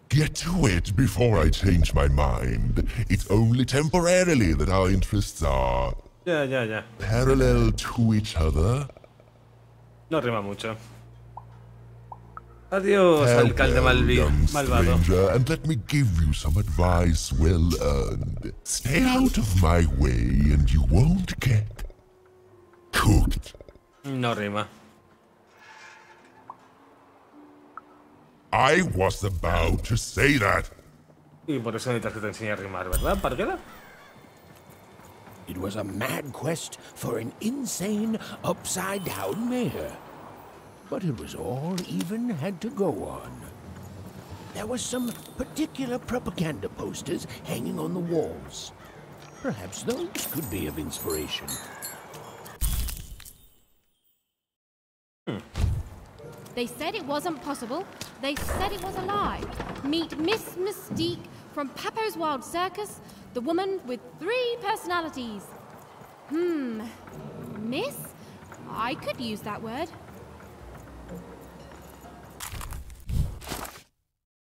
Get to it before I change my mind. It's only temporarily that our interests are... Yeah. Parallel to each other. No rima mucho. Adiós, alcalde malvado. And let me give you some advice well earned. Stay out of my way and you won't get... cooked. No rima. I was about to say that. Y por eso necesitas que te enseñe a rimar, ¿verdad, parguera? It was a mad quest for an insane, upside-down mayor. But it was all Even had to go on. There were some particular propaganda posters hanging on the walls. Perhaps those could be of inspiration. They said it wasn't possible. They said it was a lie. Meet Miss Mystique from Papo's Wild Circus, the woman with 3 personalities. Miss? I could use that word.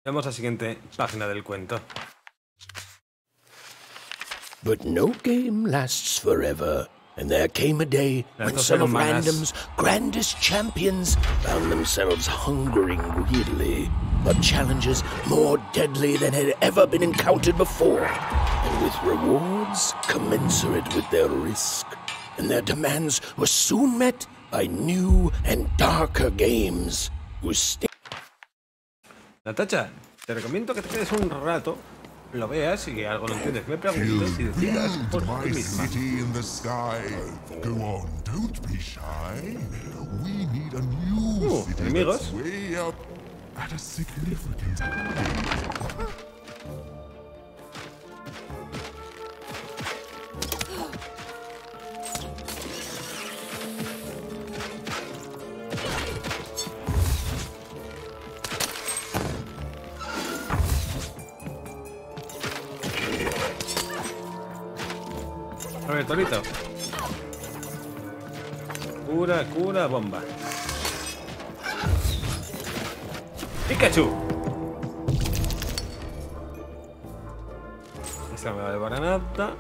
Vamos a la siguiente página del cuento. But no game lasts forever. And there came a day when some of Random's grandest champions found themselves hungering greedily for challenges more deadly than had ever been encountered before, and with rewards commensurate with their risk. And their demands were soon met by new and darker games whose stakes... Natacha, te recomiendo que te quedes un rato. Lo veas y algo no entiendes, me preguntas y decías por ti misma. Enemigos. A ver, torito. Cura, cura, bomba. ¡Pikachu! Esa me vale para nada.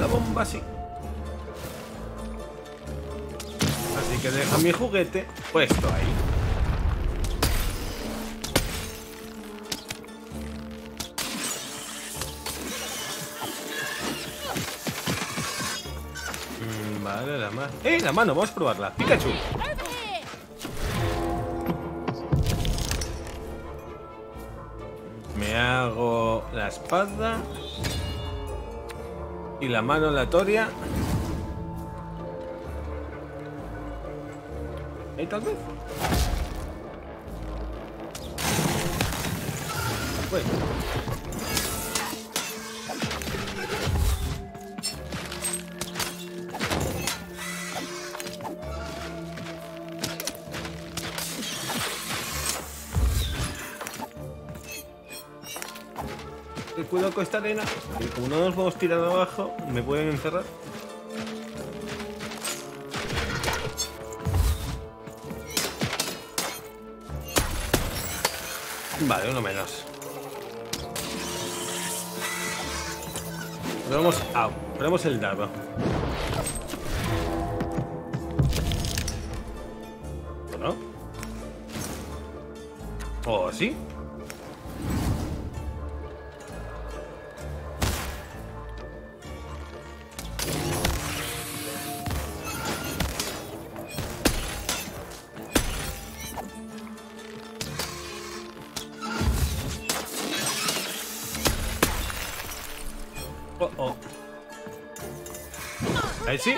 La bomba sí. Así que deja mi juguete puesto ahí. La mano, vamos a probarla. Pikachu. Me hago la espada y la mano aleatoria. ¿Y tal vez? Bueno. Cuidado con esta arena, que como no nos vamos tirando abajo, me pueden encerrar. Vale, uno menos. Probamos el dado. ¿O no? ¿O sí? Ahí sí.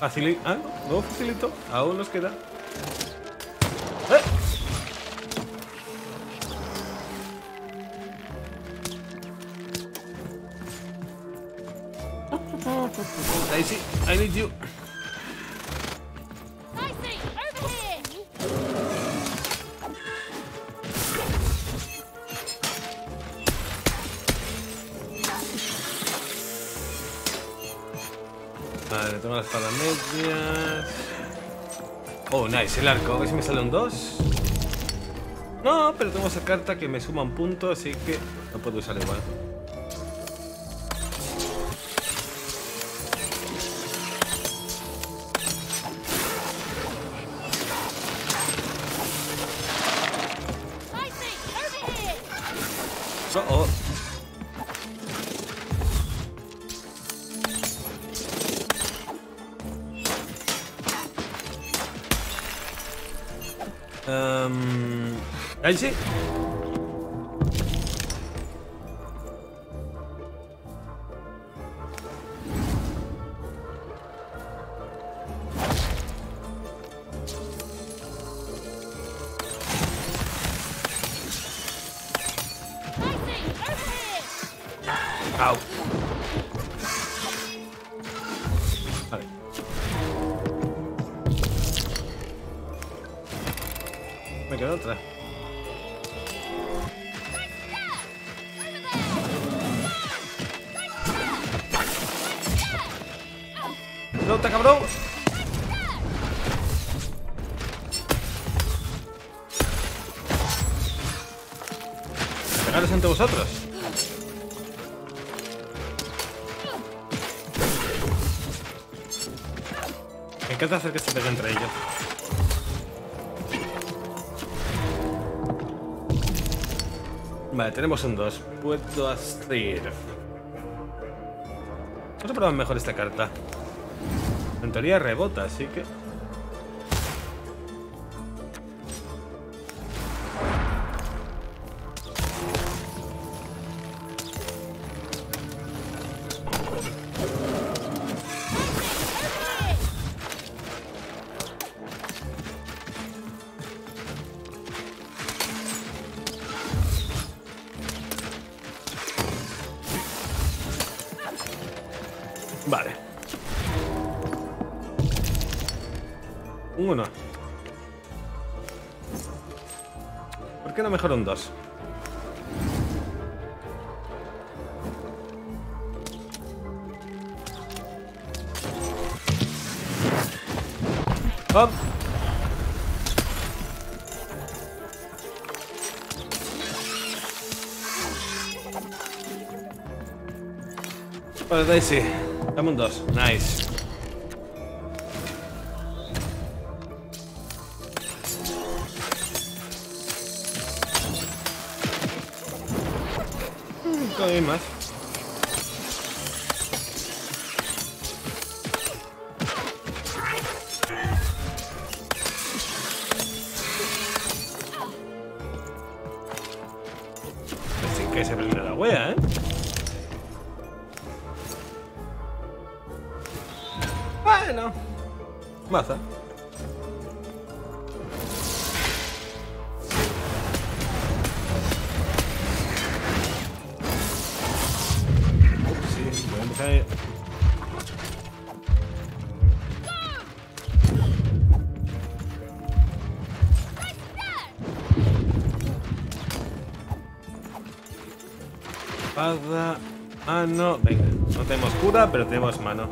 Facilito. Ah, no, facilito. Aún nos queda. ¡Eh! Ahí sí. I need you. Para medias. Oh, nice, el arco. A ver si me salen 2. No, pero tengo esa carta que me suma un punto, así que no puedo usar igual. That's it. Intenta hacer que se pegue entre ellos. Vale, tenemos un 2. Puedo hacer. Vamos a probar mejor esta carta. En teoría rebota, así que. Un 2. ¡Hop! Vale, Dicey, dame un 2. Nice. Hay más. Así que se prende la wea, ¿eh? Bueno. Maza. Ah, no, venga, no tenemos cura, pero tenemos mano.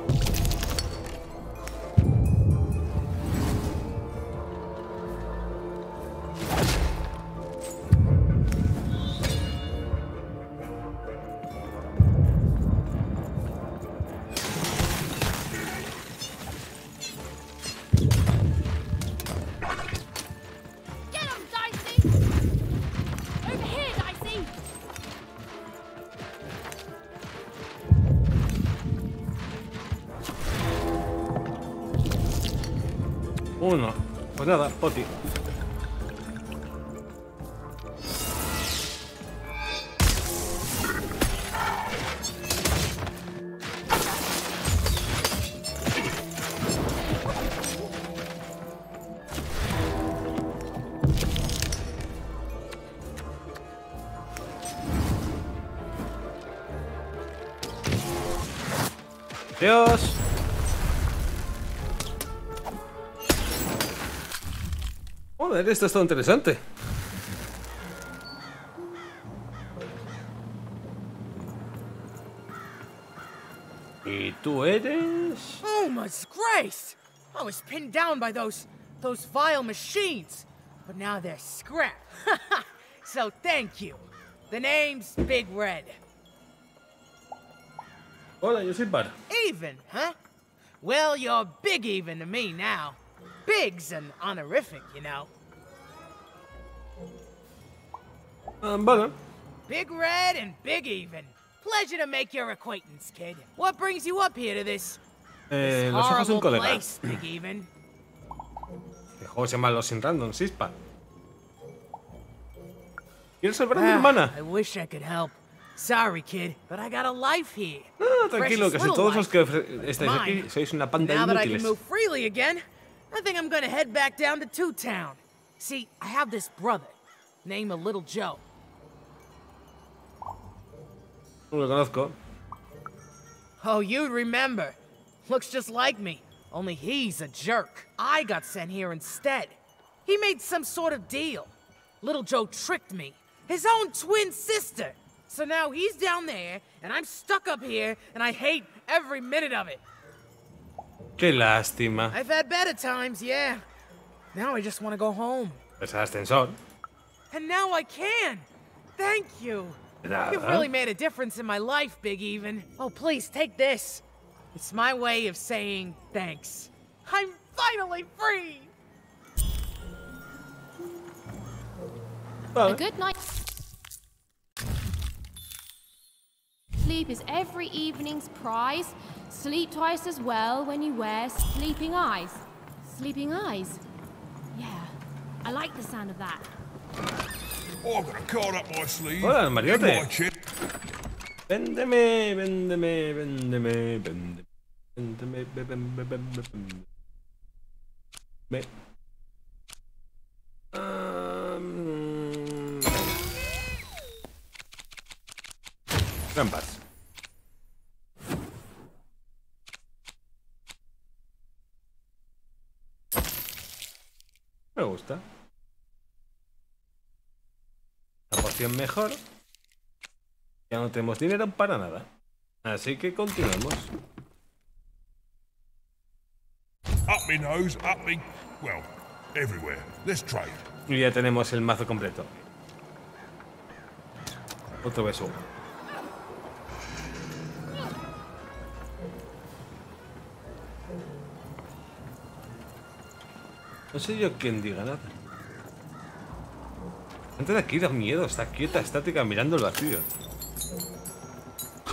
Poti. Dios. Joder, esto es todo interesante. ¿Y tú eres? Oh my grace! I was pinned down by those vile machines, but now they're scrap. So thank you. The name's Big Red. Hola, yo soy Bart. Even, huh? Well, you're big even to me now. Big's an honorific, you know. But Big Red and Big Even. Pleasure to make your acquaintance, kid. What brings you up here to this, los ojos de un colega. Place, Big Even? El juego se llama Lost in Random, Sispa. ¿Quieres salvar a mi hermana? I wish I could help. Sorry, kid, but I got a life here. No, tranquilo, casi todos los que estáis aquí sois una panda inútiles. Now that I can move freely again, I think I'm gonna head back down to Two Town. See, I have this brother, named Little Joe. No lo conozco. Oh, you remember. Looks just like me, only he's a jerk. I got sent here instead. He made some sort of deal. Little Joe tricked me, his own twin sister. So now he's down there, and I'm stuck up here, and I hate every minute of it. Qué lástima. I've had better times, yeah. Now I just want to go home. Es ascensor. And now I can. Thank you. You've really made a difference in my life, Big Even. Oh, please, take this. It's my way of saying thanks. I'm finally free! A good night. Sleep is every evening's prize. Sleep twice as well when you wear sleeping eyes. Sleeping eyes? Yeah, I like the sound of that. Oh, I've got a card up my sleeve. Hola, Mariote. Véndeme. Trampas. Me gusta. La poción mejor. Ya no tenemos dinero para nada. Así que continuemos. Up me nose, up me... Well, everywhere. Let's trade. Y ya tenemos el mazo completo. Otro beso. No sé yo quién diga nada. Antes de aquí da miedo, está quieta, estática, mirando el vacío.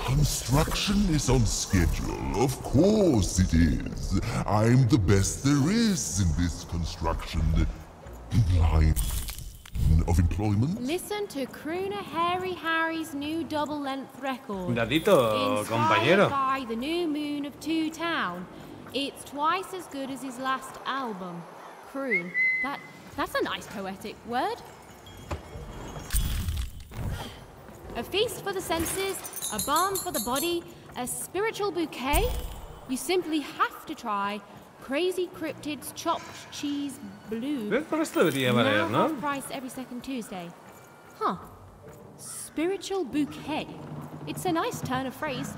Construction is on schedule. Of course it is. I'm the best there is in this construction line of employment. Listen to crooner Hairy Harry's new double-length record. Cuidadito, compañero. By the new moon of Two Town, it's twice as good as his last album. Croon. That's a nice poetic word. A feast for the senses, a balm for the body, a spiritual bouquet. You simply have to try Crazy Cryptid's Chopped Cheese Blue. Now half price every second Tuesday. Huh. Spiritual bouquet. It's a nice turn of phrase.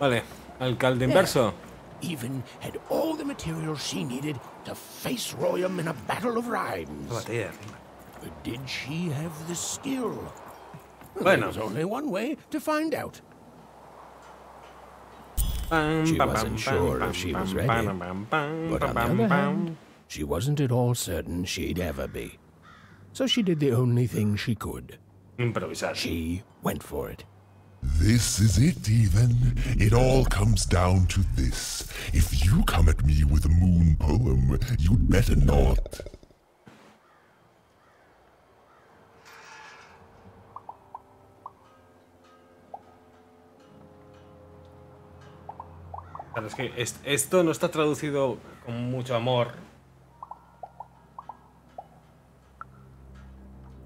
Vale, alcalde inverso. Even had all the material she needed to face Royam in a battle of rhymes. Oh, dear. But did she have the skill? Well, there's only one way to find out. She wasn't sure if she was ready, but on the other hand, she wasn't at all certain she'd ever be. So she did the only thing she could. Improvisar. She went for it. This is it, even. It all comes down to this. If you come at me with a moon poem, you'd better not. Claro, es que esto no está traducido con mucho amor.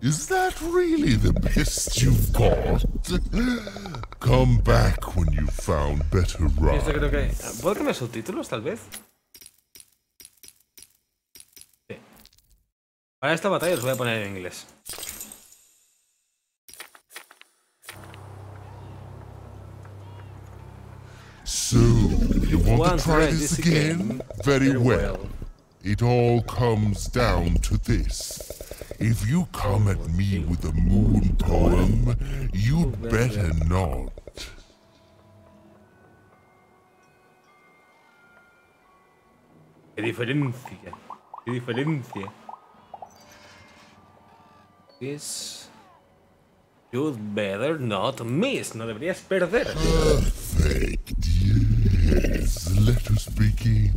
Is that really the best you've got? Come back when you've found better rhymes. Esto creo que... ¿Puedo cambiar subtítulos, tal vez? Sí. Para esta batalla os voy a poner en inglés. So, you want to try this again? Very well. It all comes down to this. If you come at me with a moon poem, you'd better not. ¡Qué diferencia! ¡Qué diferencia! This... You'd better not miss. No deberías perder. Perfect. Yes. Let us begin.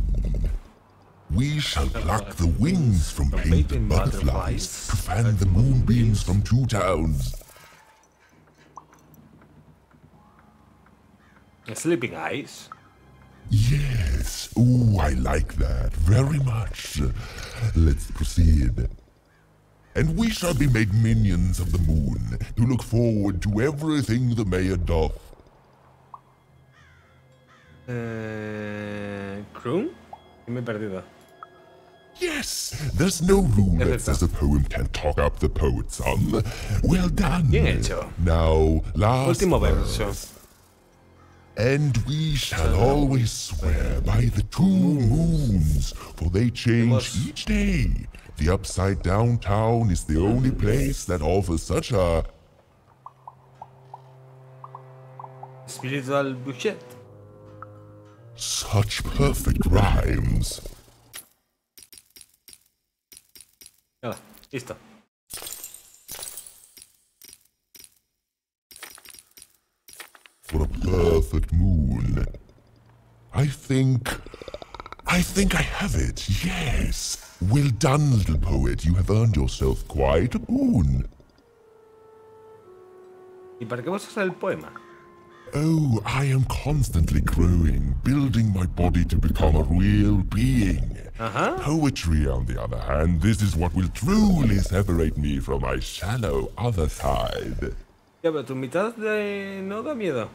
We shall pluck the wings from painted butterflies to fan the moonbeams from two towns. Sleeping eyes? Yes. Oh, I like that very much. Let's proceed. And we shall be made minions of the moon to look forward to everything the mayor doth. Croon? Me he perdido. Yes, there's no rule that says a poem can talk up the poet's sum. Well done. Bien hecho. Now, last verse. And we shall always swear by the 2 moons, for they change each day. The upside down town is the only place that offers such a spiritual bullshit. Such perfect rhymes. Nada, listo. For a perfect moon. I think I have it, yes. Well done, little poet. You have earned yourself quite a boon. ¿Y para qué vas a hacer el poema? Oh, I am constantly growing, building my body to become a real being. Poetry, on the other hand, this is what will truly separate me from my shallow other side. Yeah, but tu mitad de no da miedo.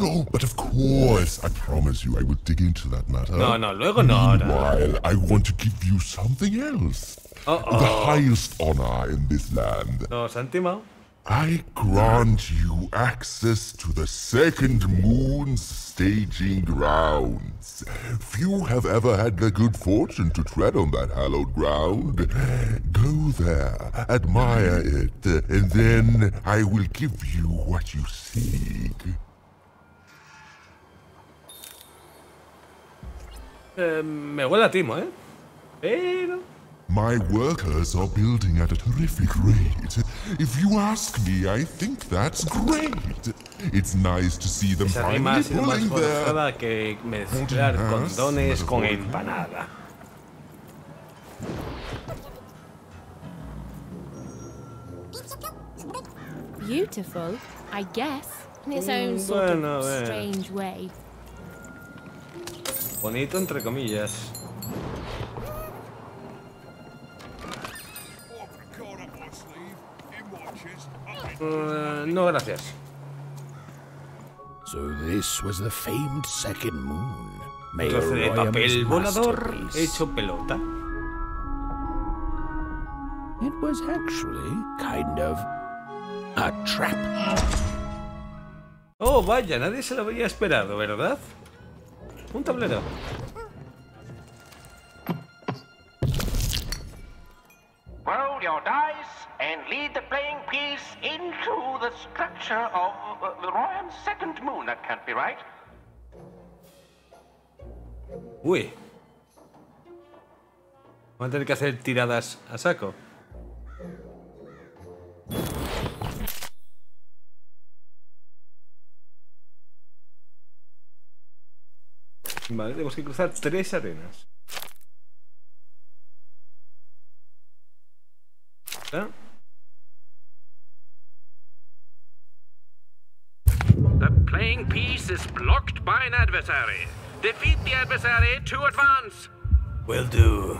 Oh, but of course, I promise you I will dig into that matter. No, luego no. Meanwhile, I want to give you something else. The highest honor in this land. No, Santima. I grant you access to the 2nd moon's staging grounds. Few have ever had the good fortune to tread on that hallowed ground. Go there, admire it, and then I will give you what you seek. Me huele a timo, ¿eh? Pero... My workers are building at a terrific rate. If you ask me, I think that's great. It's nice to see them finally pulling their... que mezclar condones con empanada. Beautiful, I guess, in its own sort of strange way. Bonito entre comillas. No, gracias. So this was the famed 2nd moon. Trozo de papel volador hecho pelota. It was actually kind of a trap. Oh, vaya, nadie se lo había esperado, ¿verdad? Un tablero. Roll your dice and lead the playing piece into the structure of the Royam's 2nd moon. That can't be right. Uy. Van a tener que hacer tiradas a saco. Vale, tenemos que cruzar 3 arenas. The playing piece is blocked by an adversary. Defeat the adversary to advance. Will do.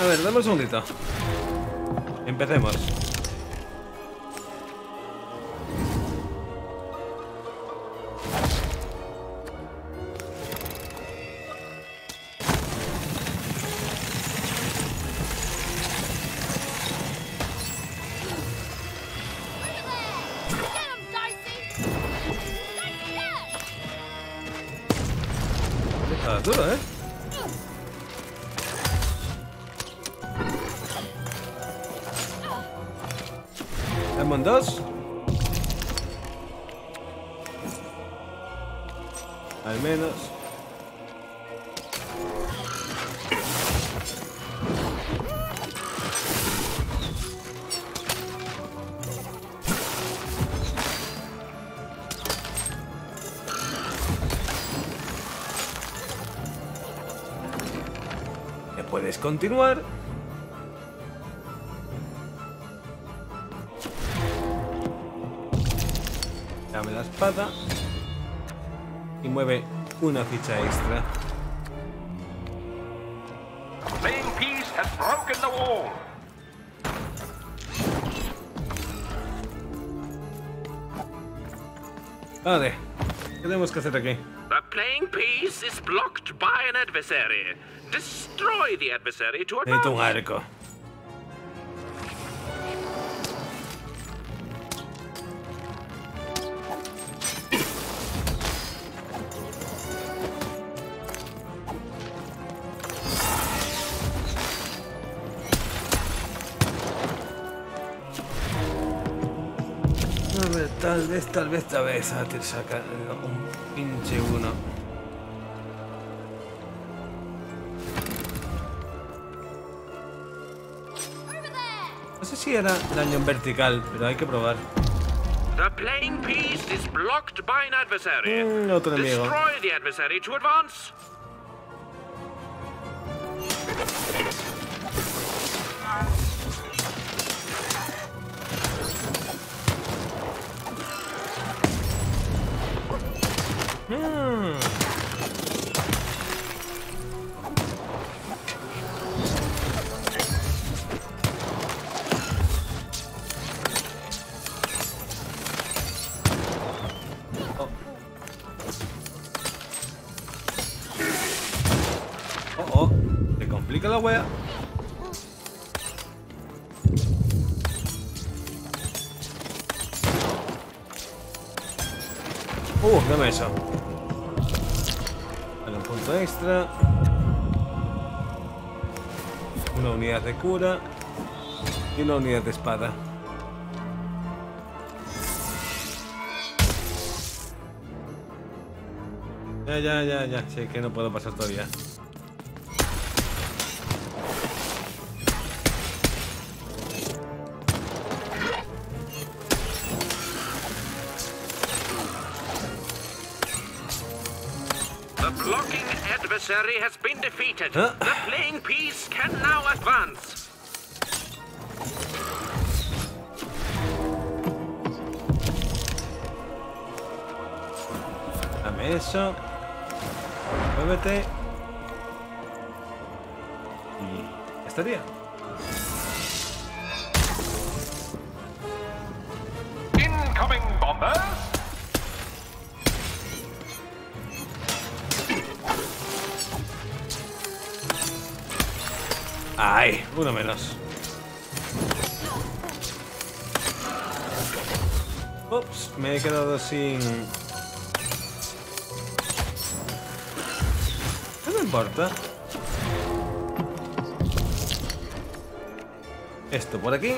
A ver, dame un segundito. Empecemos. puedes continuar. Dame la espada. Y mueve una ficha extra. Vale, ¿qué tenemos que hacer aquí? The playing piece is blocked by an adversary. Destroy the adversary to advance. Necesito un arco. Tal vez a te saca un pinche uno. No sé si era daño en vertical, pero hay que probar. The playing piece is blocked by an adversary. Otro enemigo. Destroy the adversary to advance. La wea. Dame eso. Dale un punto extra. Una unidad de cura. Y una unidad de espada. Ya. Sé que no puedo pasar todavía. Has been defeated. The playing piece can now advance. Dame eso. Muévete. Y estaría. Incoming bombers. Ay, uno menos. Ups, me he quedado sin... ¿Qué me importa? Esto por aquí.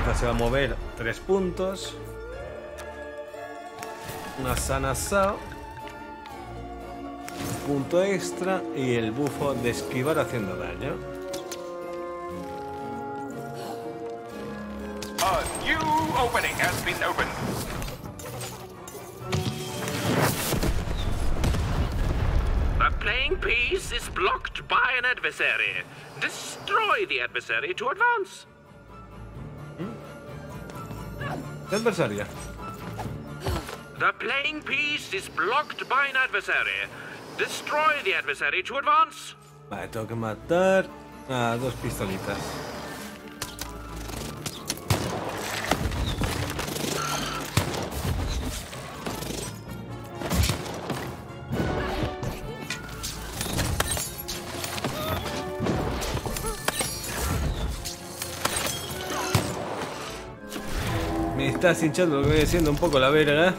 Esta se va a mover 3 puntos. Una sana sao. Punto extra y el bufo de esquivar haciendo daño. Opening has been opened. The playing piece is blocked by an adversary. Destroy the adversary to advance. Adversaria. The playing piece is blocked by an adversary. Destroy the adversary to advance. Vale, tengo que matar a 2 pistolitas. Estás hinchando lo que viene siendo un poco la verga.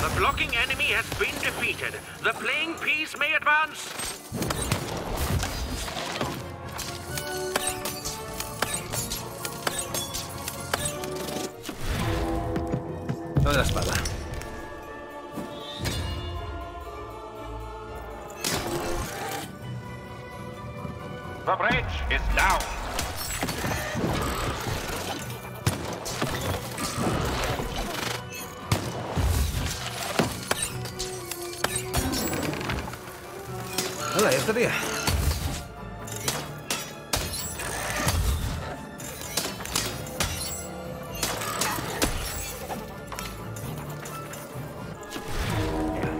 The blocking enemy has been defeated. The playing piece may advance. La espada. The bridge is down. Hola, ya estaría.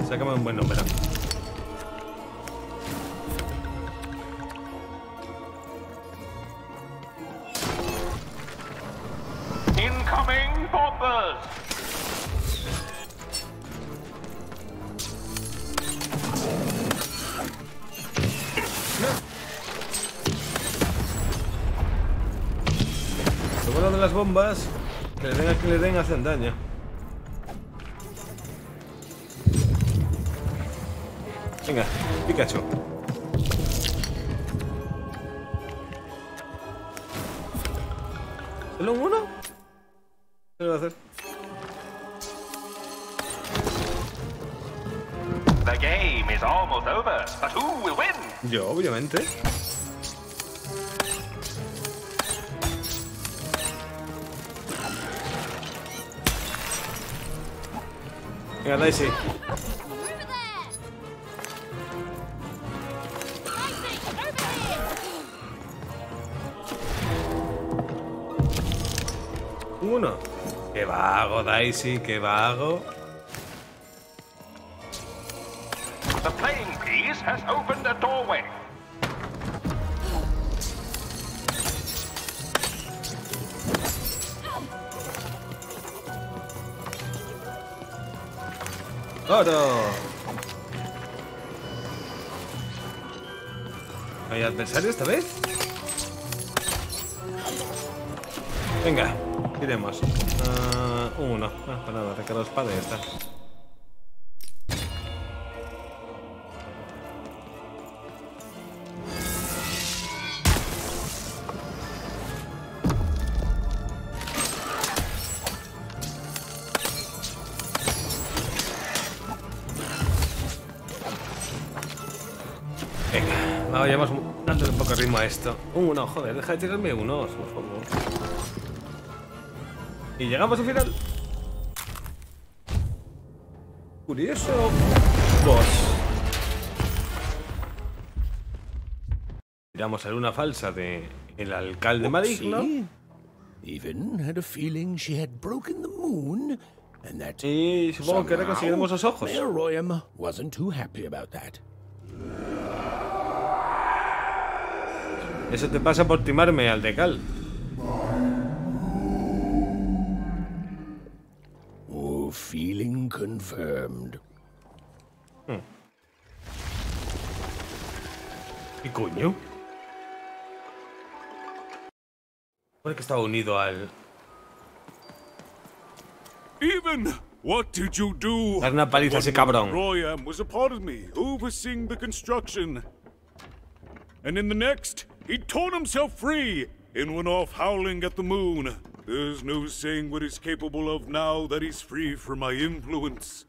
Sácame un buen número. Incoming bombers. Lo bueno de las bombas, que les den a quien les den, hacen daño. Venga, Pikachu. ¿Solo un uno? ¿Qué le va a hacer? The game is almost over, but who will win? Yo, obviamente. Venga, Dicey. Uno. Qué vago, Dicey, qué vago. The playing piece has opened a doorway. Oro. ¿Hay adversario esta vez? Venga. Iremos. Uno. Para nada, recargo espada y ya está. Venga, vamos dándole un poco de ritmo a esto. Uno, joder, deja de tirarme unos, por favor. Y llegamos al final. Curioso boss. Tiramos a una falsa de el alcalde maligno. Y supongo que ahora conseguiremos los ojos. Eso te pasa por timarme al decal. Feeling confirmed. ¿Qué coño? Porque estaba unido al. Even what did you do? Dar una paliza a ese cabrón. Royam was a part of me, overseeing the construction, and in the next, he torn himself free and went off howling at the moon. There's no saying what he's capable of now that he's free from my influence.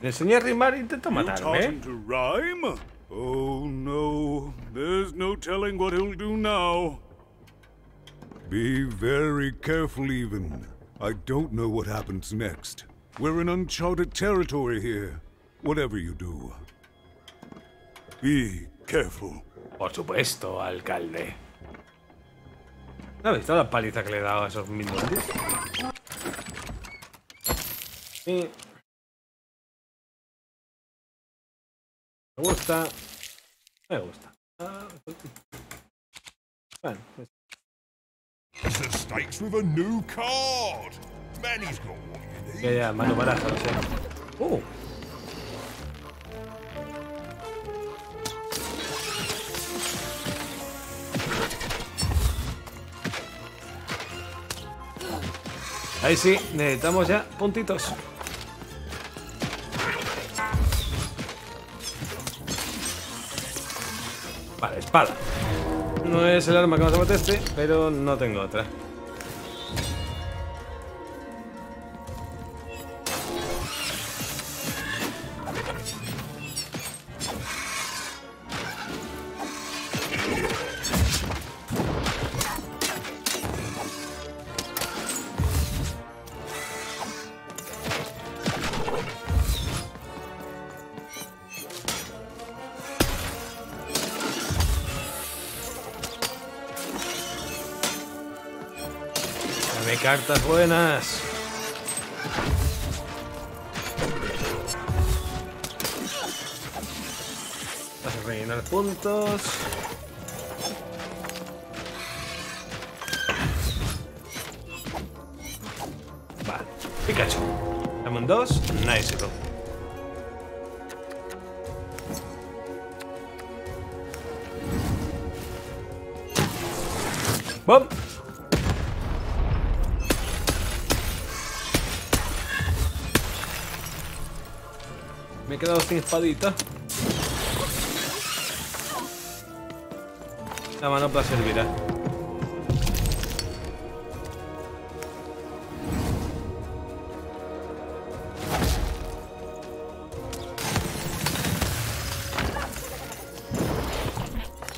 Le enseñé a rimar, intenta matarme. You taught him to rhyme? Oh no, there's no telling what he'll do now. Be very careful, even. I don't know what happens next. We're in uncharted territory here. Whatever you do, be careful. Por supuesto, alcalde. ¿No habéis visto la paliza que le he dado a esos mismos? Sí. Me gusta. Me gusta. Bueno, pues. Ya, mano baraja, no sé. Ahí sí, necesitamos ya puntitos. Vale, espada. No es el arma que más me apetece, pero no tengo otra. cartas buenas. Vas a rellenar puntos. Vale, Pikachu. Dame un 2, nice. ¡Bum! Me he quedado sin espadita. La manopla servirá.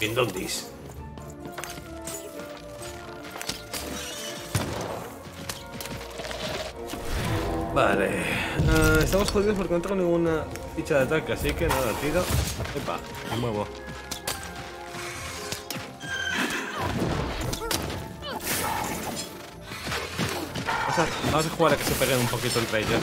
Vindondis. Vale, estamos jodidos porque no tengo ninguna ficha de ataque, así que nada, tiro. Epa, me muevo. Vamos a jugar a que se peguen un poquito entre ellos.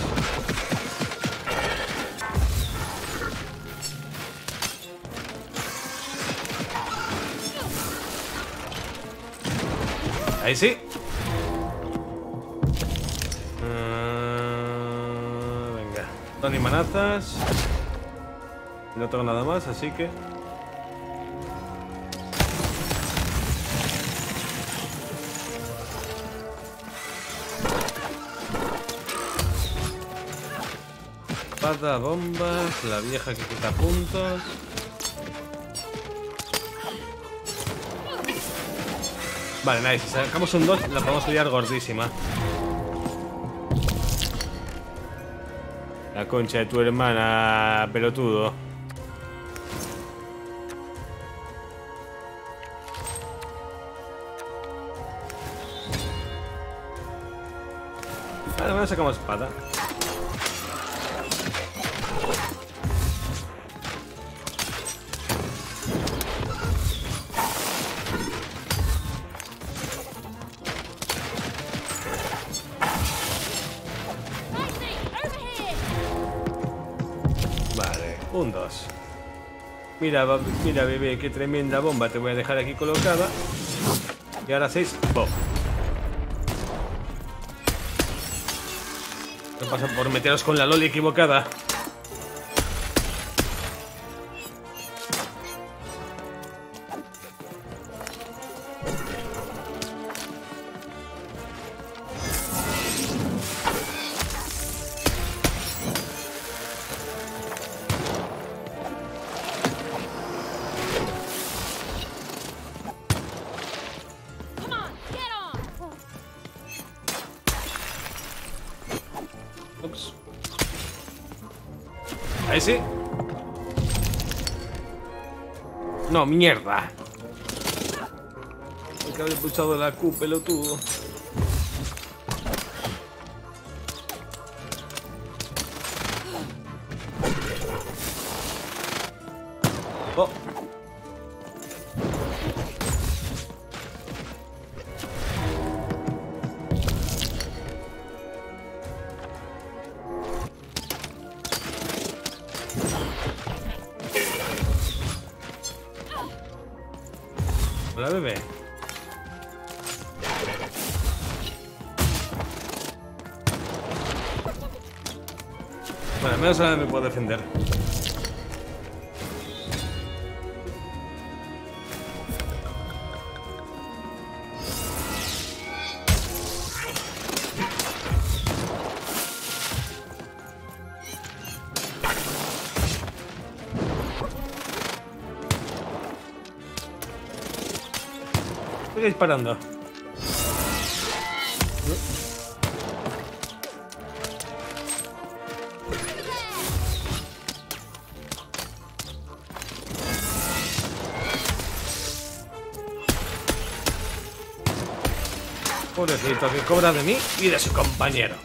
Ahí sí. Ni manazas. No tengo nada más, así que... Espada, bombas, la vieja que quita puntos. Vale, nice. Si sacamos un 2, la podemos liar gordísima. La concha de tu hermana, pelotudo. Vale, bueno, sacamos espada. Mira, mira, bebé, qué tremenda bomba. Te voy a dejar aquí colocada. Y ahora 6, ¡bob! ¿Qué pasa por meteros con la loli equivocada? No, mierda. Hay que haber pulsado la Q, pelotudo. Oh. Hola, bebé. Bueno, al menos ahora me puedo defender. Disparando. Pobrecito, que cobra de mí y de su compañero.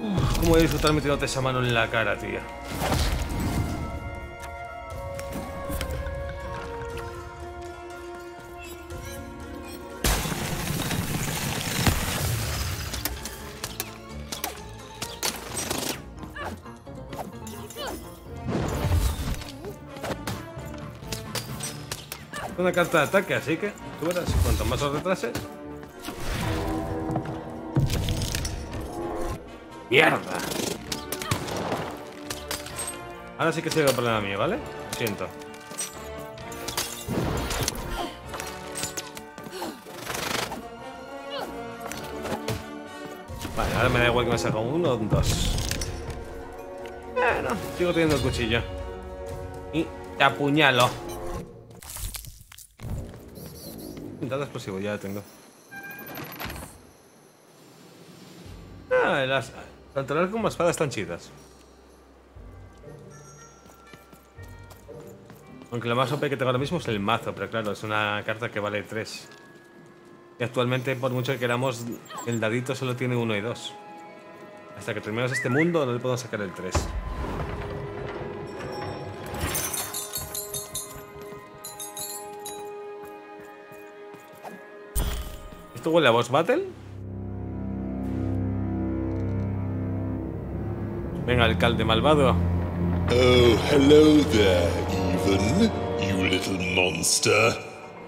Uf, cómo voy a disfrutar metiéndote esa mano en la cara, tío. una carta de ataque, así que tú verás cuanto más os retrases. ¡Mierda! Ahora sí que se ve el problema mío, ¿vale? Lo siento. Vale, ahora me da igual que me saco uno o dos. No, sigo teniendo el cuchillo. Y te apuñalo. Un dado explosivo, ya lo tengo. Ah, las saltadoras como espadas están chidas. Aunque lo más OP que tengo ahora mismo es el mazo, pero claro, es una carta que vale 3. Y actualmente, por mucho que queramos, el dadito solo tiene 1 y 2. Hasta que terminemos este mundo no le puedo sacar el 3. ¿Esto huele a boss battle? Venga, alcalde malvado. Oh, hello there, Even, you little monster.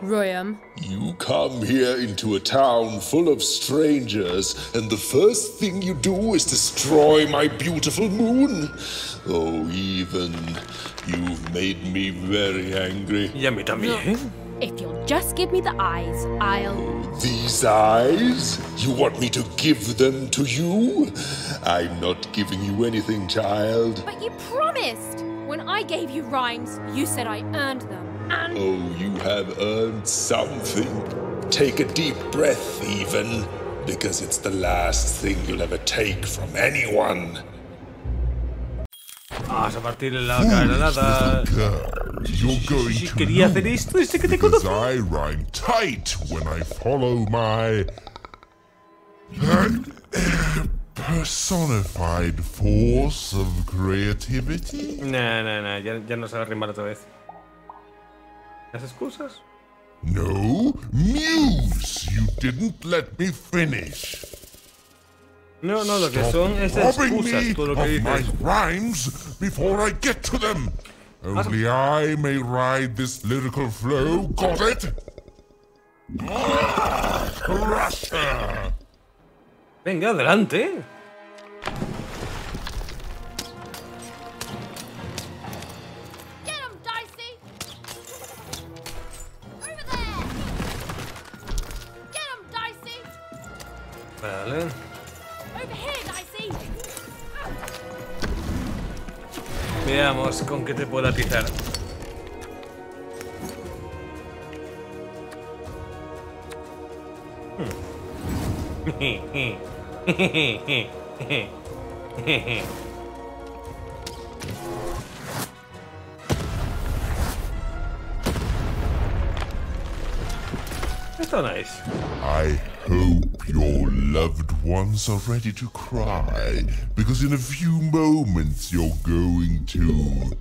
Royam. You come here into a town full of strangers, and the first thing you do is destroy my beautiful moon. Oh, Even, you've made me very angry. Yeah, me también. If you'll just give me the eyes, I'll... Oh, these eyes? You want me to give them to you? I'm not giving you anything, child. But you promised! When I gave you rhymes, you said I earned them. And... Oh, you have earned something. Take a deep breath, Even, because it's the last thing you'll ever take from anyone. Vamos a partir en la granada. Si quería hacer esto desde que te conocí. I rhyme tight when I follow my personified force of creativity. No, ya no sabes rimar otra vez. ¿Las excusas? No, Muse, you didn't let me finish. No, lo que son es excusas, todo lo que dices. Only I may ride this lyrical flow, got it? Russia. Venga, adelante. Get him, Dicey. Over there. Get him, Dicey. Vale. Veamos con qué te puedo atizar. Esto nice. I hope your loved ones are ready to cry, because in a few moments you're going to...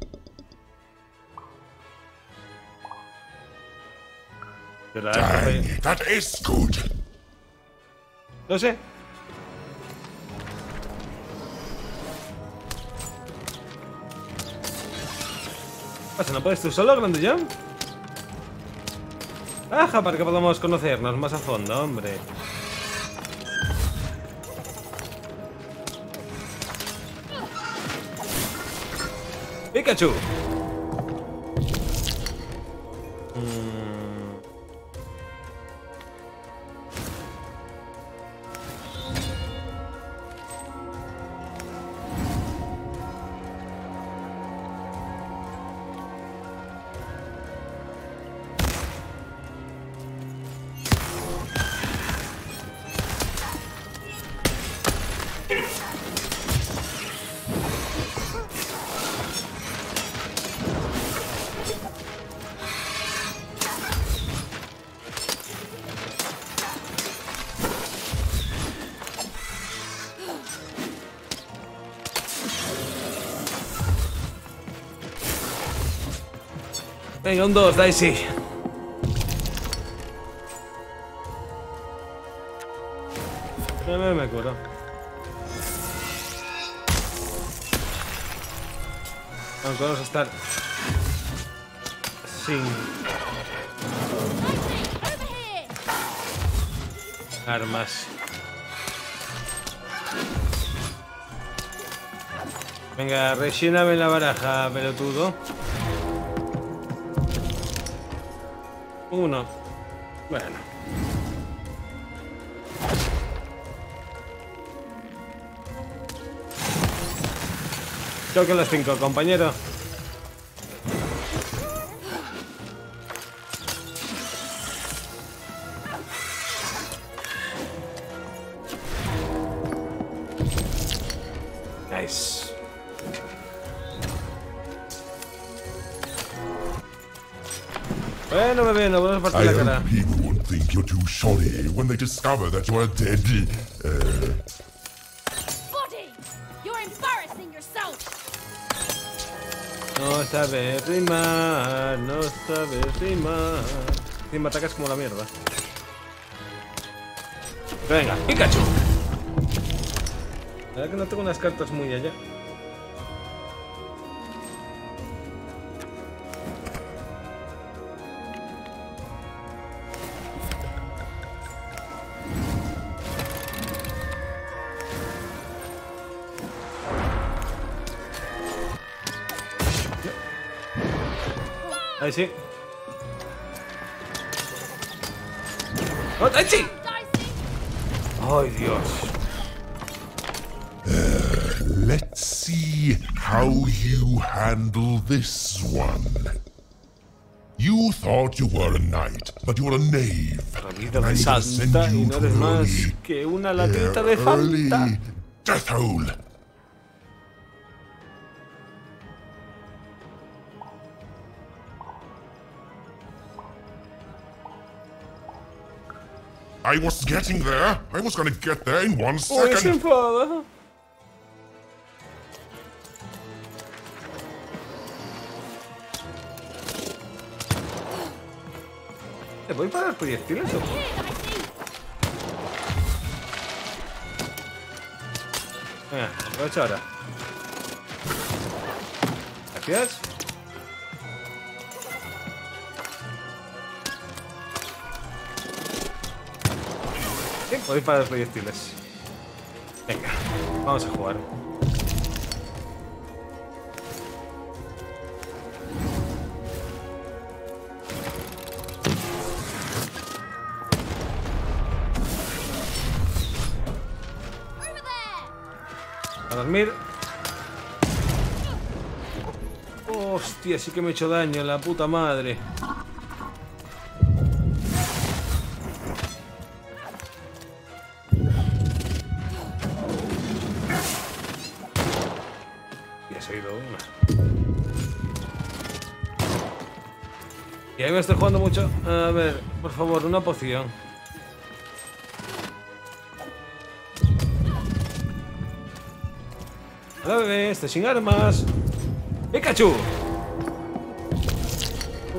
Dang, that is good! Lo sé. ¿Pasa, no puedes tú solo, grande John? Baja para que podamos conocernos más a fondo, hombre. Pikachu. Venga, un 2, Dicey. No me curo. Vamos a estar sin... had a mess. Venga, relléname la baraja, pelotudo. 1. Bueno. Toquen los 5, compañero. Nice. Bueno, bebé, no podemos partir la cara. People would think you're too shoddy when they discover that you are dead. No sabes rimar, no sabes rimar. Si me atacas como la mierda. Venga, Pikachu. La verdad que no tengo unas cartas muy allá. Ahí sí. ¡Oh, ahí sí! ¡Ay, Dios! Let's see how you handle this one. You thought you were a knight, but you're a knave. I shall send you to the early death hole. I was getting there. I was gonna get there in 1 second. Oh, ¿te voy para el proyectil eso? Venga, aprovecho ahora. Gracias. Voy para los proyectiles. Venga, vamos a jugar. A dormir. Hostia, sí que me he hecho daño, la puta madre. Me estoy jugando mucho. A ver, por favor, una poción. Hola, bebé, este sin armas. ¡Pikachu!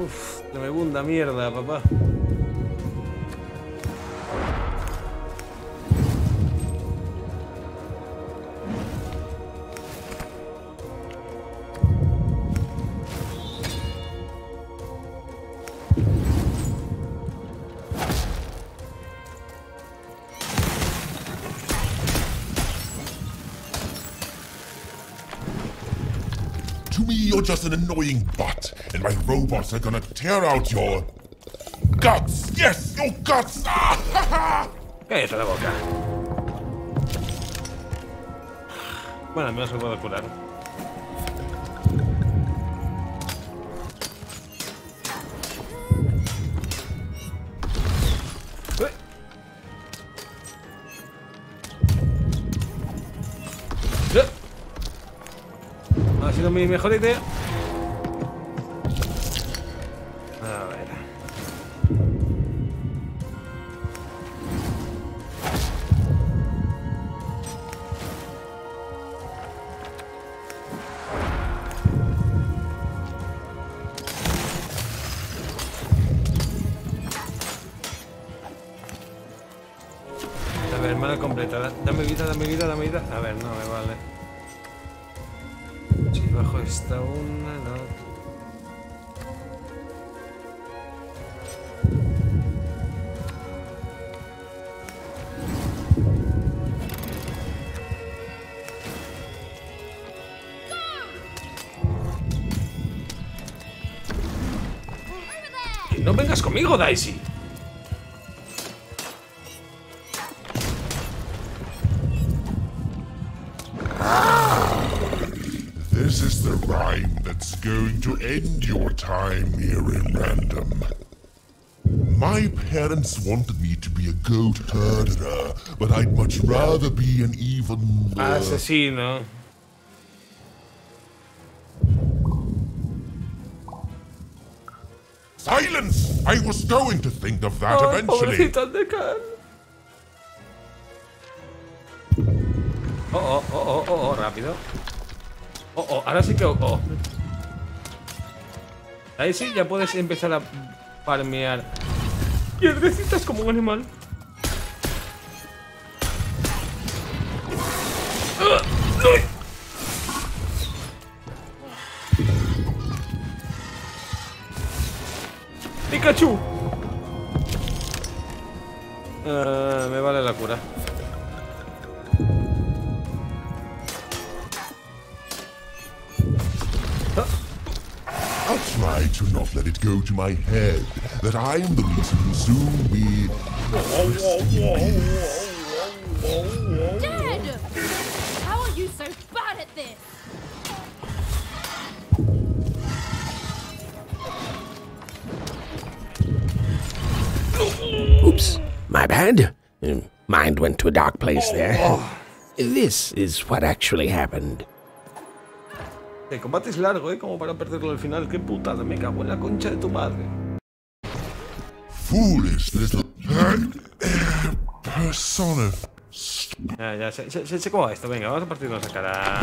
Uff, tremenda mierda, papá. Just an annoying butt, and my robots are gonna tear out your guts. Yes, your guts. Cállate la boca. Bueno, al menos me puedo curar. Ha sido mi mejor idea. No vengas conmigo, Dicey. This is the rhyme that's going to end your time here in Random. My parents wanted me to be a goat herder, but I'd much rather be an even... Asesino. Silence! I was going to think of that eventually. Rápido. Ahora sí que... Ahí sí, ya puedes empezar a farmear. Pierdecitas como un animal. ¡No! ¡Pikachu! Me vale la cura. I try to not let it go to my head that I'm the reason who soon be... Dad! How are you so bad at this? Oops, my bad. Mind went to a dark place there. This is what actually happened. El combate es largo, como para perderlo al final. Qué putada, me cago en la concha de tu madre. Foolish little persona. Ya, se cómo va esto. Venga, vamos a partirnos la cara.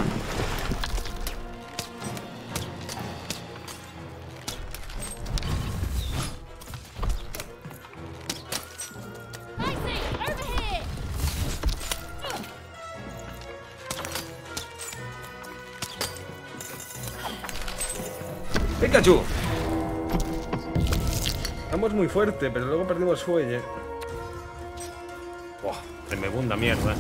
Pikachu. Estamos muy fuerte, pero luego perdimos fuelle. Buah, tremenda mierda.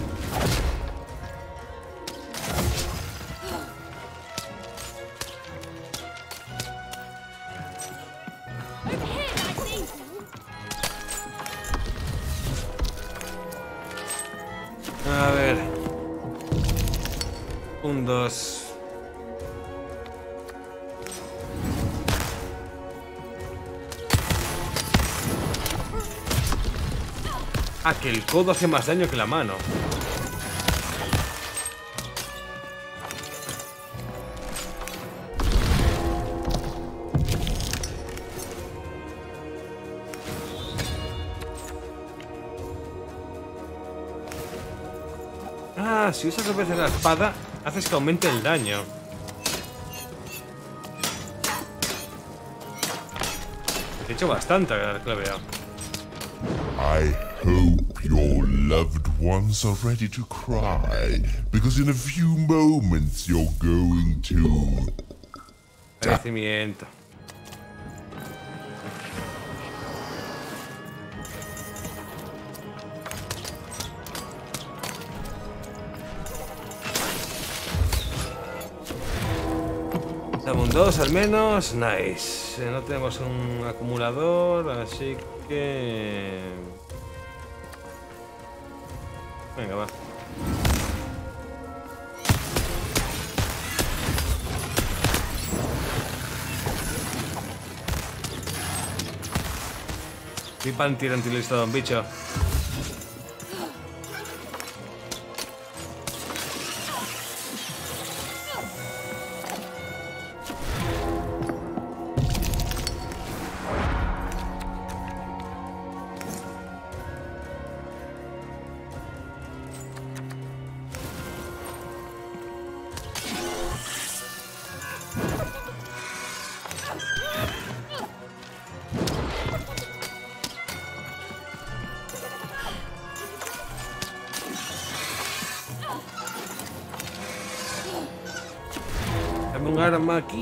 A ver. 1, 2. Ah, que el codo hace más daño que la mano. Ah, si usas dos veces la espada, haces que aumente el daño. Te he hecho bastante a la clavea. Hope your loved ones are ready to cry, because in a few moments you're going to... Agradecimiento. Dame un 2 al menos, nice. No tenemos un acumulador, así que... Venga, va. Pipan tira antilista, don bicho. Un arma aquí.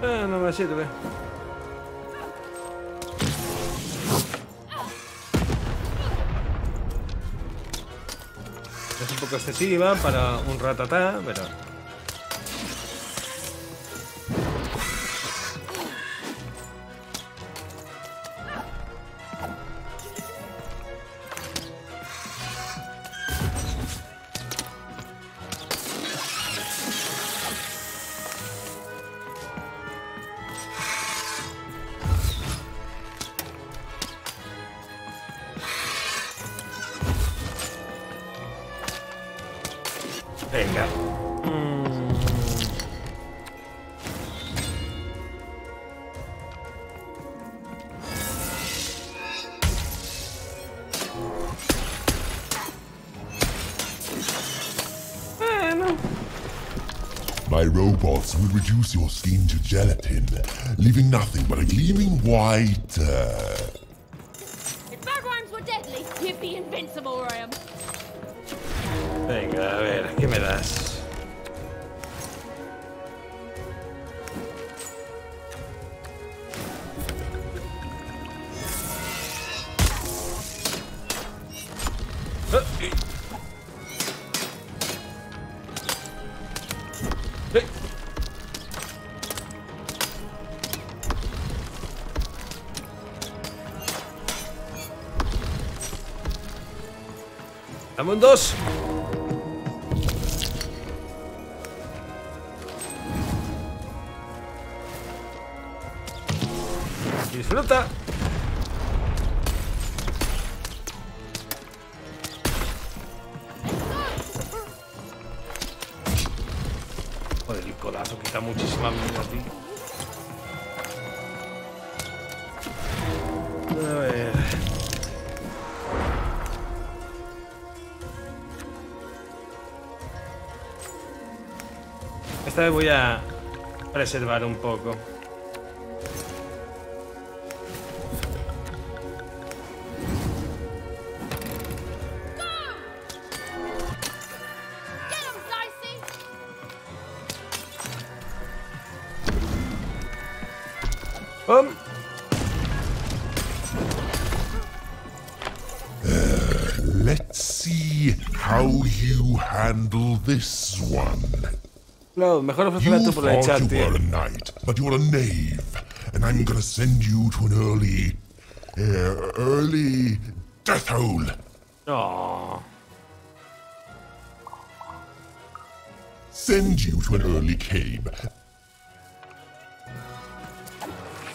No me sirve. Es un poco excesiva para un ratatá, pero... There you go. My robots will reduce your skin to gelatin, leaving nothing but a gleaming white... If bad rhymes were deadly, you'd be invincible, Royam. There you go, here, give me this. Mundos. Disfruta. Joder, el colazo quita muchísima vida a ti. Esta vez voy a preservar un poco. Let's see how you handle this one. No, mejor ofrecerla tú por el chat, tío. You were a knight, but you're a knave, and I'm gonna send you to an early death hole. No. Send you to an early cave.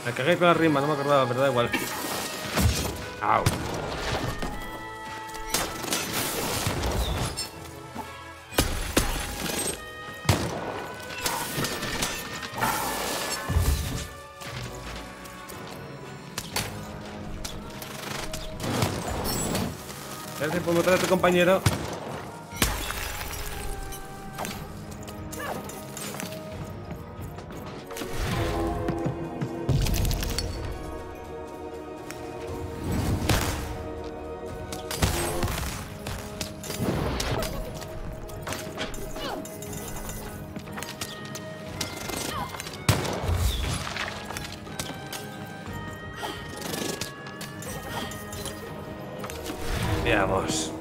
La cagué con la rima, no me acordaba, pero da igual. Au. Gracias por matar a tu compañero. Veamos.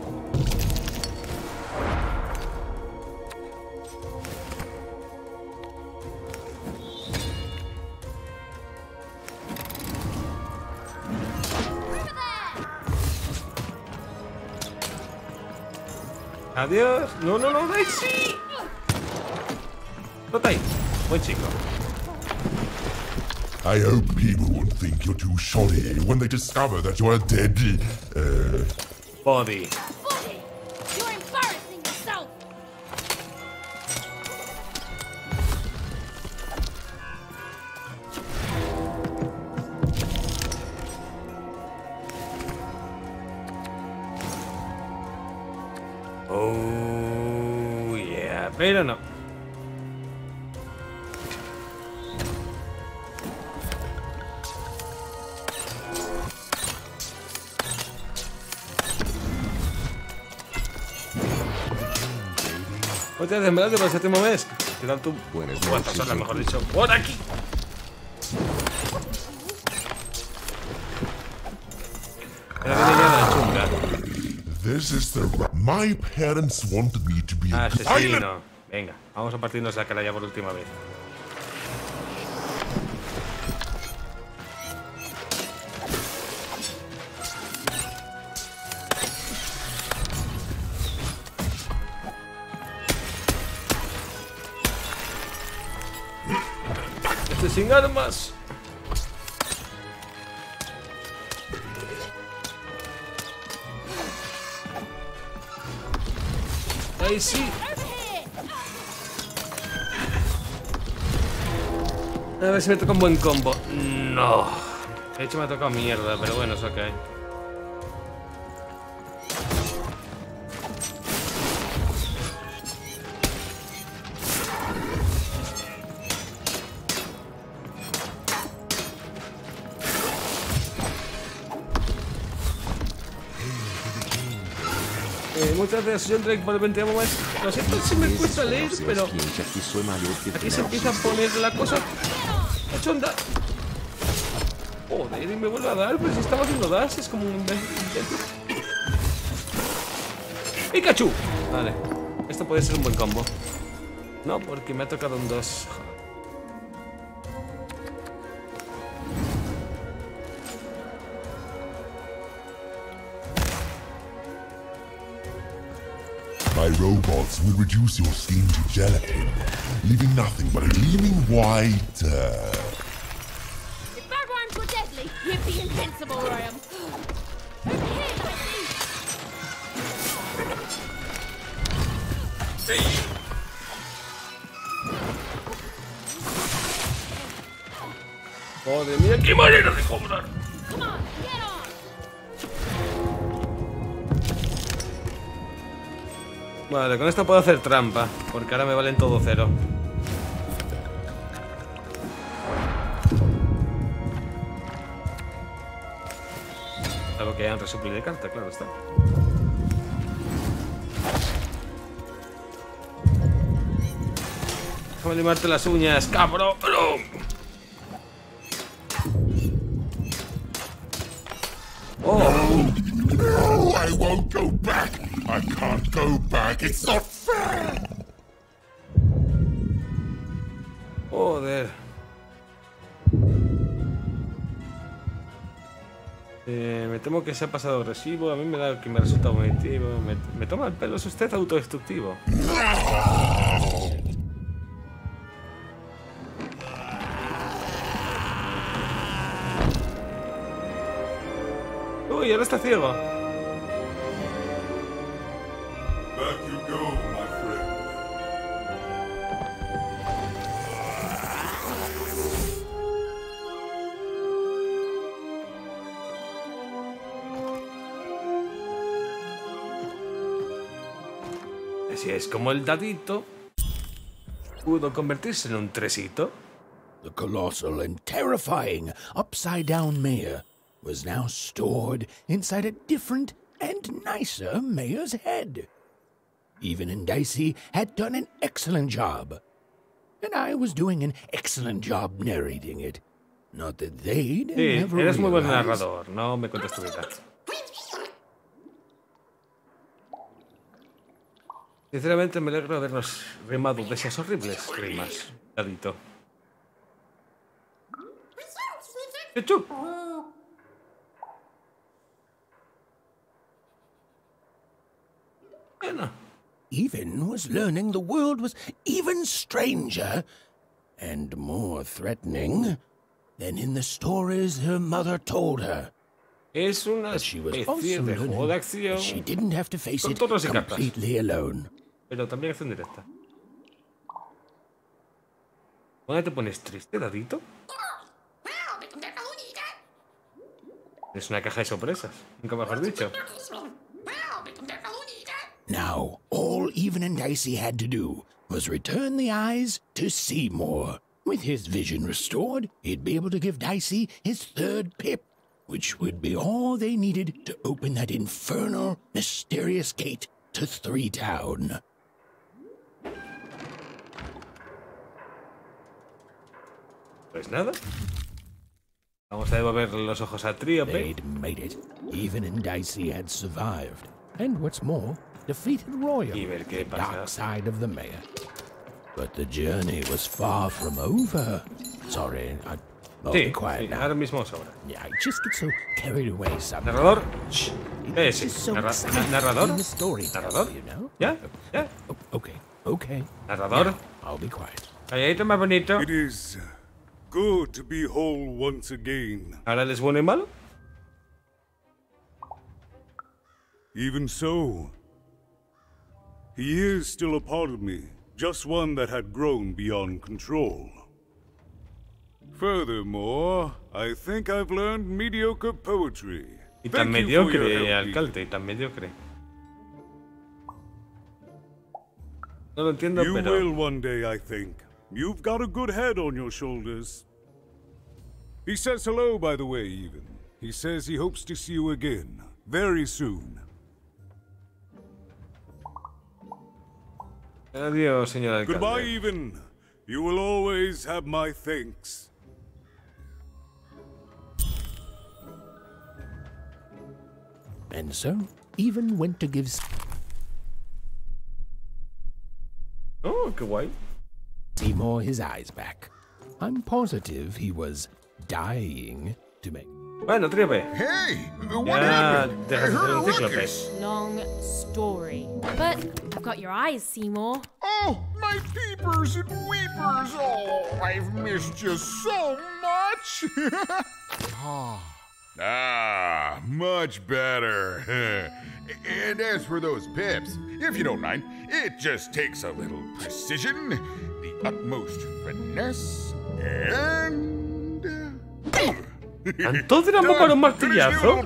Adiós. No, no, no, Dicey. No, Dicey. Buen chico. I hope people won't think you're too shoddy when they discover that you're a dead... body. You're embarrassing yourself. Oh yeah, pero no. Muchas gracias, Melate, por el séptimo mes. ¿Qué tal tú? Buenas horas, mejor dicho. ¡Por aquí! This is the... My parents wanted me to be... Asesino. Venga, vamos a partirnos la cara ya por última vez. Sin armas. Ahí sí. A ver si me toca un buen combo. No. De hecho me ha tocado mierda, pero bueno, es ok. Muchas gracias, John Drake, por el 20 más. Lo siento si me cuesta leer, pero aquí se empieza a poner la cosa cachonda. Joder, y me vuelve a dar, pero si estaba haciendo dash, es como un... ¡Pikachu! Vale, esto puede ser un buen combo. No, porque me ha tocado un 2. My robots will reduce your skin to gelatin, leaving nothing but a gleaming white. If Bagrams were deadly, you'd be invincible, Royam. Over here, I see. Joder, mira qué manera de cobrar. Come on, get on. Vale, con esto puedo hacer trampa, porque ahora me valen todo 0. Algo que hayan resuplir de carta, claro está. Déjame limarte las uñas, cabrón. Oh. No, I won't go back. I can't go back, it's not fair. Joder. Me temo que se ha pasado agresivo. A mí me da que me resulta objetivo. Me toma el pelo, es usted autodestructivo. Uy, ahora está ciego. Así es como el dadito pudo convertirse en un tresito. The colossal and terrifying upside-down mayor was now stored inside a different and nicer mayor's head. Even and Dicey had done an excellent job, and I was doing an excellent job narrating it. Not that they'd never eres muy buen narrador, no me contestes nada. Sinceramente me alegro de habernos remado de esas horribles rimas, Dadito. ¡Chuchu! Even was learning the world was even stranger and more threatening than in the stories her mother told her. Es una especie de juego de acción. She didn't have to face it completely alone. Pero también acción directa. ¿Cuándo te pones triste, Dadito? Es una caja de sorpresas. Nunca me has dicho. Now, all Even and Dicey had to do was return the eyes to Seymour. With his vision restored, he'd be able to give Dicey his 3rd pip, which would be all they needed to open that infernal, mysterious gate to 3 Town. Pues nada. Vamos a devolver los ojos a Tríope. They'd made it. Even and Dicey had survived. And what's more, defeated Royam, the dark side of the mayor. But the journey was far from over. Sorry, I'll be quiet now. Ahora mismo sobra. Yeah, I just get so carried away sometimes. Narrador. Narrador. You know? Yeah. Okay. Narrador. Yeah, I'll be quiet. Calladito más bonito. It is good to be whole once again. Ahora les bueno y malo. Even so, he is still a part of me, just one that had grown beyond control. Furthermore, I think I've learned mediocre poetry. Y tan mediocre, alcalde, y tan mediocre. No lo entiendo, pero... You will one day, I think. You've got a good head on your shoulders. He says hello, by the way, even. He says he hopes to see you again, very soon. Adiós, señor alcalde. Goodbye, even. You will always have my thanks. And so, even went to give... Oh, good way. Seymour his eyes back. I'm positive he was dying to make... Bueno, tripe. Hey, what happened? I heard ruckus. Long story. But I've got your eyes, Seymour. Oh, my peepers and weepers. Oh, I've missed you so much. Ah, much better. And as for those pips, if you don't mind, it just takes a little precision, the utmost finesse, and... ¿Tanto drama para un martillazo?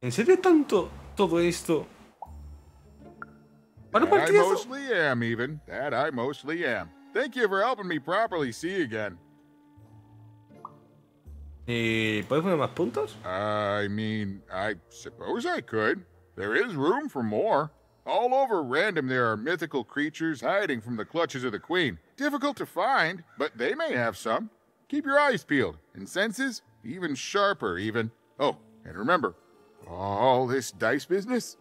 ¿En serio tanto todo esto? ¿Para un martillazo? I mostly am, even. That I mostly am. Thank you for helping me properly see again. ¿Y puedes poner más puntos? I mean, I suppose I could. There is room for more. All over Random there are mythical creatures hiding from the clutches of the Queen. Difficult to find, but they may have some. Keep your eyes peeled, and senses even sharper, even. Oh, and remember, all this dice business?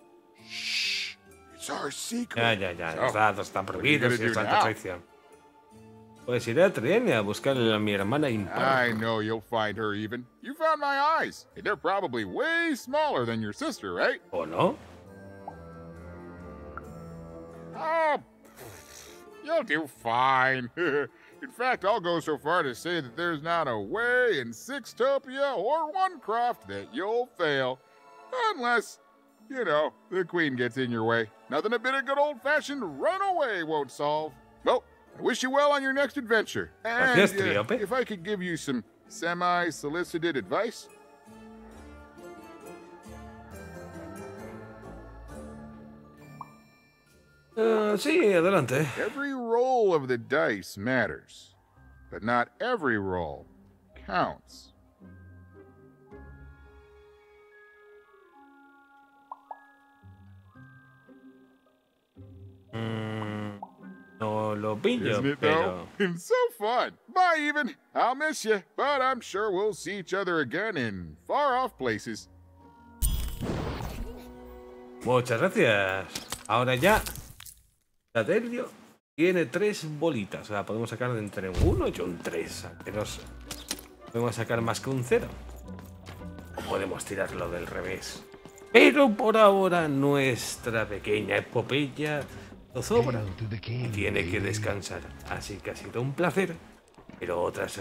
Shh, it's our secret. Los dados están prohibidos y es tanta traición. Pues iré a Triene a buscarle a mi hermana impar. I know you'll find her, even. You found my eyes. And they're probably way smaller than your sister, right? ¿O no? Oh, you'll do fine. In fact, I'll go so far to say that there's not a way in Sixtopia or Onecroft that you'll fail. Unless, you know, the Queen gets in your way. Nothing a bit of good old-fashioned runaway won't solve. Well... I wish you well on your next adventure. And if I could give you some semi-solicited advice. Sí, adelante. Every roll of the dice matters, but not every roll counts. No lo pillo, isn't it, pero... It's so fun. Bye, even. I'll miss you, but I'm sure we'll see each other again in far-off places. Muchas gracias. Ahora ya, la Delio tiene 3 bolitas. O sea, podemos sacar de entre un 1 y un 3. Podemos sacar más que un 0. O podemos tirarlo del revés. Pero por ahora nuestra pequeña epopeya... Zozobra tiene que descansar, así que ha sido un placer, pero otras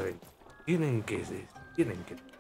tienen que